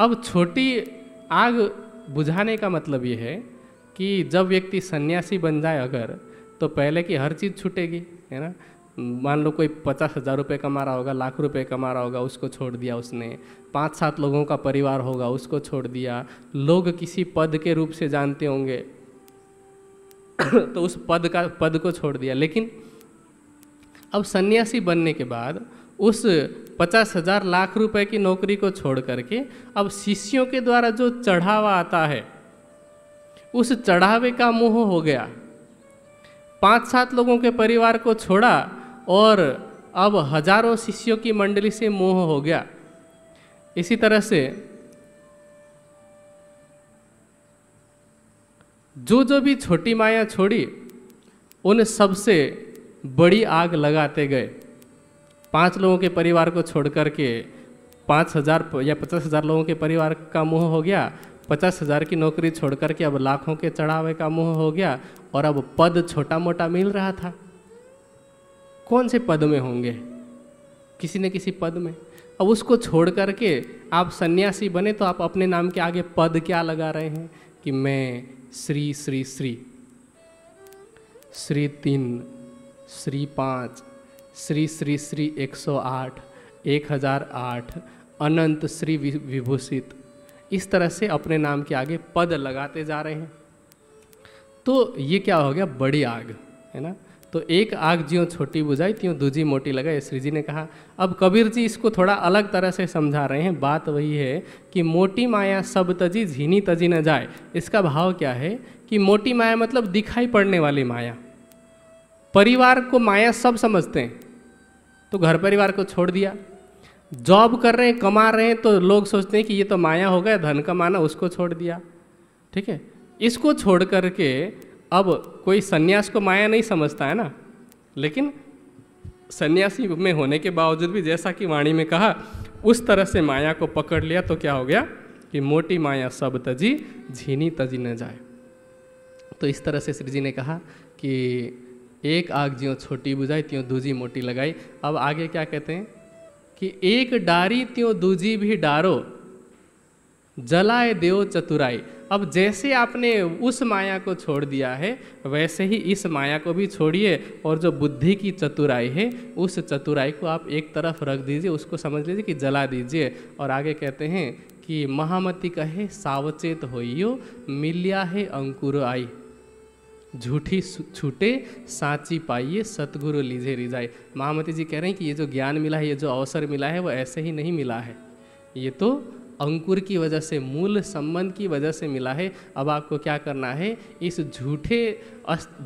अब छोटी आग बुझाने का मतलब ये है कि जब व्यक्ति सन्यासी बन जाए अगर, तो पहले की हर चीज़ छूटेगी, है ना। मान लो कोई पचास हज़ार रुपये कमा रहा होगा, लाख रुपए कमा रहा होगा, उसको छोड़ दिया उसने। पाँच सात लोगों का परिवार होगा, उसको छोड़ दिया। लोग किसी पद के रूप से जानते होंगे तो उस पद का पद को छोड़ दिया। लेकिन अब सन्यासी बनने के बाद उस पचास हजार लाख रुपए की नौकरी को छोड़ करके अब शिष्यों के द्वारा जो चढ़ावा आता है उस चढ़ावे का मोह हो गया। पांच सात लोगों के परिवार को छोड़ा और अब हजारों शिष्यों की मंडली से मोह हो गया। इसी तरह से जो जो भी छोटी माया छोड़ी उन सबसे बड़ी आग लगाते गए। पाँच लोगों के परिवार को छोड़ करके पाँच हज़ार या पचास हज़ार लोगों के परिवार का मोह हो गया, पचास हज़ार की नौकरी छोड़ करके अब लाखों के चढ़ावे का मोह हो गया, और अब पद छोटा मोटा मिल रहा था। कौन से पद में होंगे? किसी न किसी पद में। अब उसको छोड़ करके आप सन्यासी बने तो आप अपने नाम के आगे पद क्या लगा रहे हैं कि मैं श्री श्री श्री श्री तीन, श्री पाँच, श्री श्री श्री एक सौ आठ, एक हज़ार आठ, अनंत श्री विभूषित, इस तरह से अपने नाम के आगे पद लगाते जा रहे हैं। तो ये क्या हो गया? बड़ी आग, है ना। तो एक आग ज्यों छोटी बुझाई त्यों दूजी मोटी लगाई, श्री जी ने कहा। अब कबीर जी इसको थोड़ा अलग तरह से समझा रहे हैं। बात वही है कि मोटी माया सब तजी झीनी तजी न जाए। इसका भाव क्या है कि मोटी माया मतलब दिखाई पड़ने वाली माया। परिवार को माया सब समझते हैं, तो घर परिवार को छोड़ दिया। जॉब कर रहे हैं, कमा रहे हैं, तो लोग सोचते हैं कि ये तो माया हो गया, धन कमाना, उसको छोड़ दिया। ठीक है, इसको छोड़ करके अब कोई सन्यास को माया नहीं समझता, है ना। लेकिन सन्यासी में होने के बावजूद भी, जैसा कि वाणी में कहा, उस तरह से माया को पकड़ लिया। तो क्या हो गया कि मोटी माया सब तजी झीनी तजी न जाए। तो इस तरह से श्री जी ने कहा कि एक आग ज्यों छोटी बुझाई त्यों दूजी मोटी लगाई। अब आगे क्या कहते हैं कि एक डारी त्यों दूजी भी डारो, जलाए देव चतुराई। अब जैसे आपने उस माया को छोड़ दिया है, वैसे ही इस माया को भी छोड़िए, और जो बुद्धि की चतुराई है, उस चतुराई को आप एक तरफ रख दीजिए, उसको समझ लीजिए कि जला दीजिए। और आगे कहते हैं कि महामति कहे सावचेत होइयो, मिलिया है अंकुर आई, झूठी छूटे साँची पाइए, सतगुरु लीजे रिजाई। महामति जी कह रहे हैं कि ये जो ज्ञान मिला है, ये जो अवसर मिला है, वो ऐसे ही नहीं मिला है, ये तो अंकुर की वजह से, मूल संबंध की वजह से मिला है। अब आपको क्या करना है? इस झूठे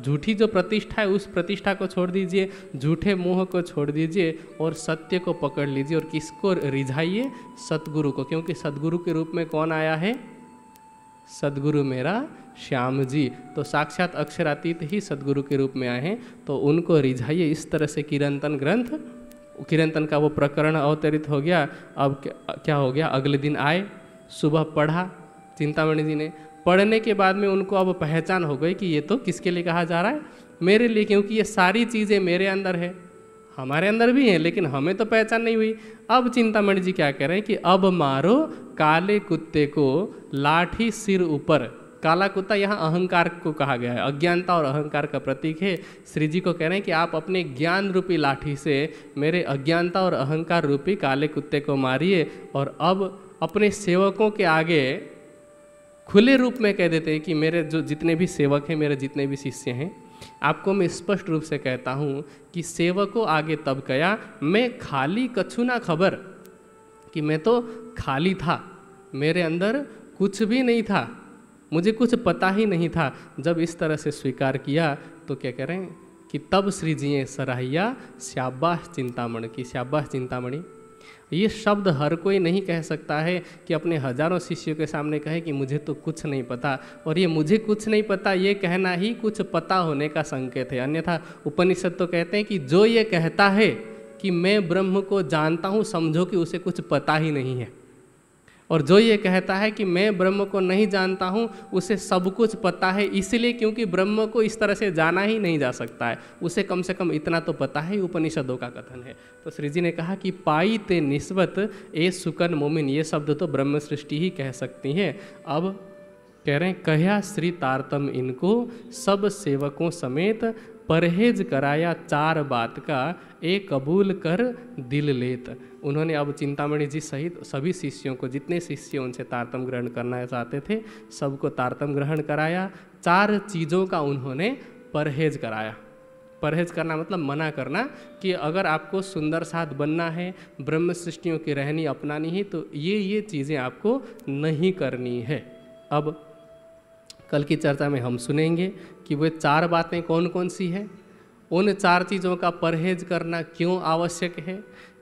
झूठी जो प्रतिष्ठा है, उस प्रतिष्ठा को छोड़ दीजिए, झूठे मोह को छोड़ दीजिए, और सत्य को पकड़ लीजिए। और किसको रिझाइए? सतगुरु को। क्योंकि सतगुरु के रूप में कौन आया है? सतगुरु मेरा श्याम जी। तो साक्षात अक्षरातीत ही सतगुरु के रूप में आए हैं, तो उनको रिझाइए। इस तरह से कीर्तन ग्रंथ, कीर्तन का वो प्रकरण अवतरित हो गया। अब क्या हो गया? अगले दिन आए, सुबह पढ़ा चिंतामणि जी ने। पढ़ने के बाद में उनको अब पहचान हो गई कि ये तो किसके लिए कहा जा रहा है? मेरे लिए, क्योंकि ये सारी चीज़ें मेरे अंदर है, हमारे अंदर भी हैं, लेकिन हमें तो पहचान नहीं हुई। अब चिंतामणि जी क्या कह रहे हैं कि अब मारो काले कुत्ते को लाठी सिर ऊपर। काला कुत्ता यहाँ अहंकार को कहा गया है, अज्ञानता और अहंकार का प्रतीक है। श्री जी को कह रहे हैं कि आप अपने ज्ञान रूपी लाठी से मेरे अज्ञानता और अहंकार रूपी काले कुत्ते को मारिए। और अब अपने सेवकों के आगे खुले रूप में कह देते हैं कि मेरे जो जितने भी सेवक हैं, मेरे जितने भी शिष्य हैं, आपको मैं स्पष्ट रूप से कहता हूँ कि सेवकों आगे तब गया मैं खाली कछु ना खबर, कि मैं तो खाली था, मेरे अंदर कुछ भी नहीं था, मुझे कुछ पता ही नहीं था। जब इस तरह से स्वीकार किया तो क्या करें कि तब श्री जी सराहिया श्याबाश चिंतामणि की। श्याबाश चिंतामणि, ये शब्द हर कोई नहीं कह सकता है कि अपने हजारों शिष्यों के सामने कहे कि मुझे तो कुछ नहीं पता। और ये मुझे कुछ नहीं पता, ये कहना ही कुछ पता होने का संकेत है। अन्यथा उपनिषद तो कहते हैं कि जो ये कहता है कि मैं ब्रह्म को जानता हूँ, समझो कि उसे कुछ पता ही नहीं है। और जो ये कहता है कि मैं ब्रह्म को नहीं जानता हूँ, उसे सब कुछ पता है। इसलिए क्योंकि ब्रह्म को इस तरह से जाना ही नहीं जा सकता है, उसे कम से कम इतना तो पता है, उपनिषदों का कथन है। तो श्री जी ने कहा कि पाई ते निस्वत ए सुकन मोमिन, ये शब्द तो ब्रह्म सृष्टि ही कह सकती है। अब कह रहे हैं कहया श्री तारतम इनको, सब सेवकों समेत परहेज कराया चार बात का, ए कबूल कर दिल लेत। उन्होंने अब चिंतामणि जी सहित सभी शिष्यों को, जितने शिष्य उनसे तारतम ग्रहण करना चाहते थे, सबको तारतम ग्रहण कराया। चार चीज़ों का उन्होंने परहेज कराया। परहेज करना मतलब मना करना, कि अगर आपको सुंदर साध बनना है, ब्रह्म सृष्टियों की रहनी अपनानी है, तो ये ये चीज़ें आपको नहीं करनी है। अब कल की चर्चा में हम सुनेंगे कि वे चार बातें कौन कौन सी है, उन चार चीज़ों का परहेज करना क्यों आवश्यक है,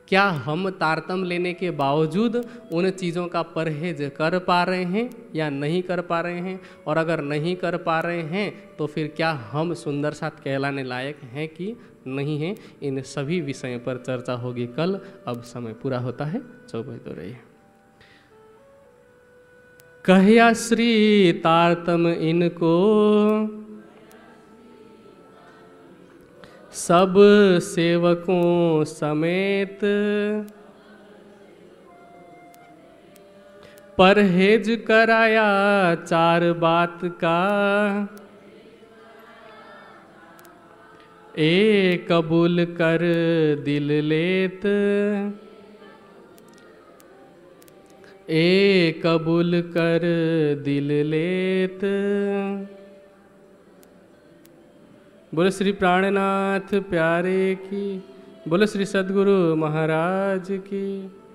क्या हम तारतम लेने के बावजूद उन चीज़ों का परहेज कर पा रहे हैं या नहीं कर पा रहे हैं, और अगर नहीं कर पा रहे हैं तो फिर क्या हम सुंदर साथ कहलाने लायक हैं कि नहीं हैं। इन सभी विषयों पर चर्चा होगी कल। अब समय पूरा होता है, चौबे तो रहिए। कहया श्री तारतम इनको सब सेवकों समेत, परहेज कराया चार बात का, ए कबूल कर दिल लेत, ए कबूल कर दिल लेत। बोलो श्री प्राणनाथ प्यारे की, बोलो श्री सदगुरु महाराज की।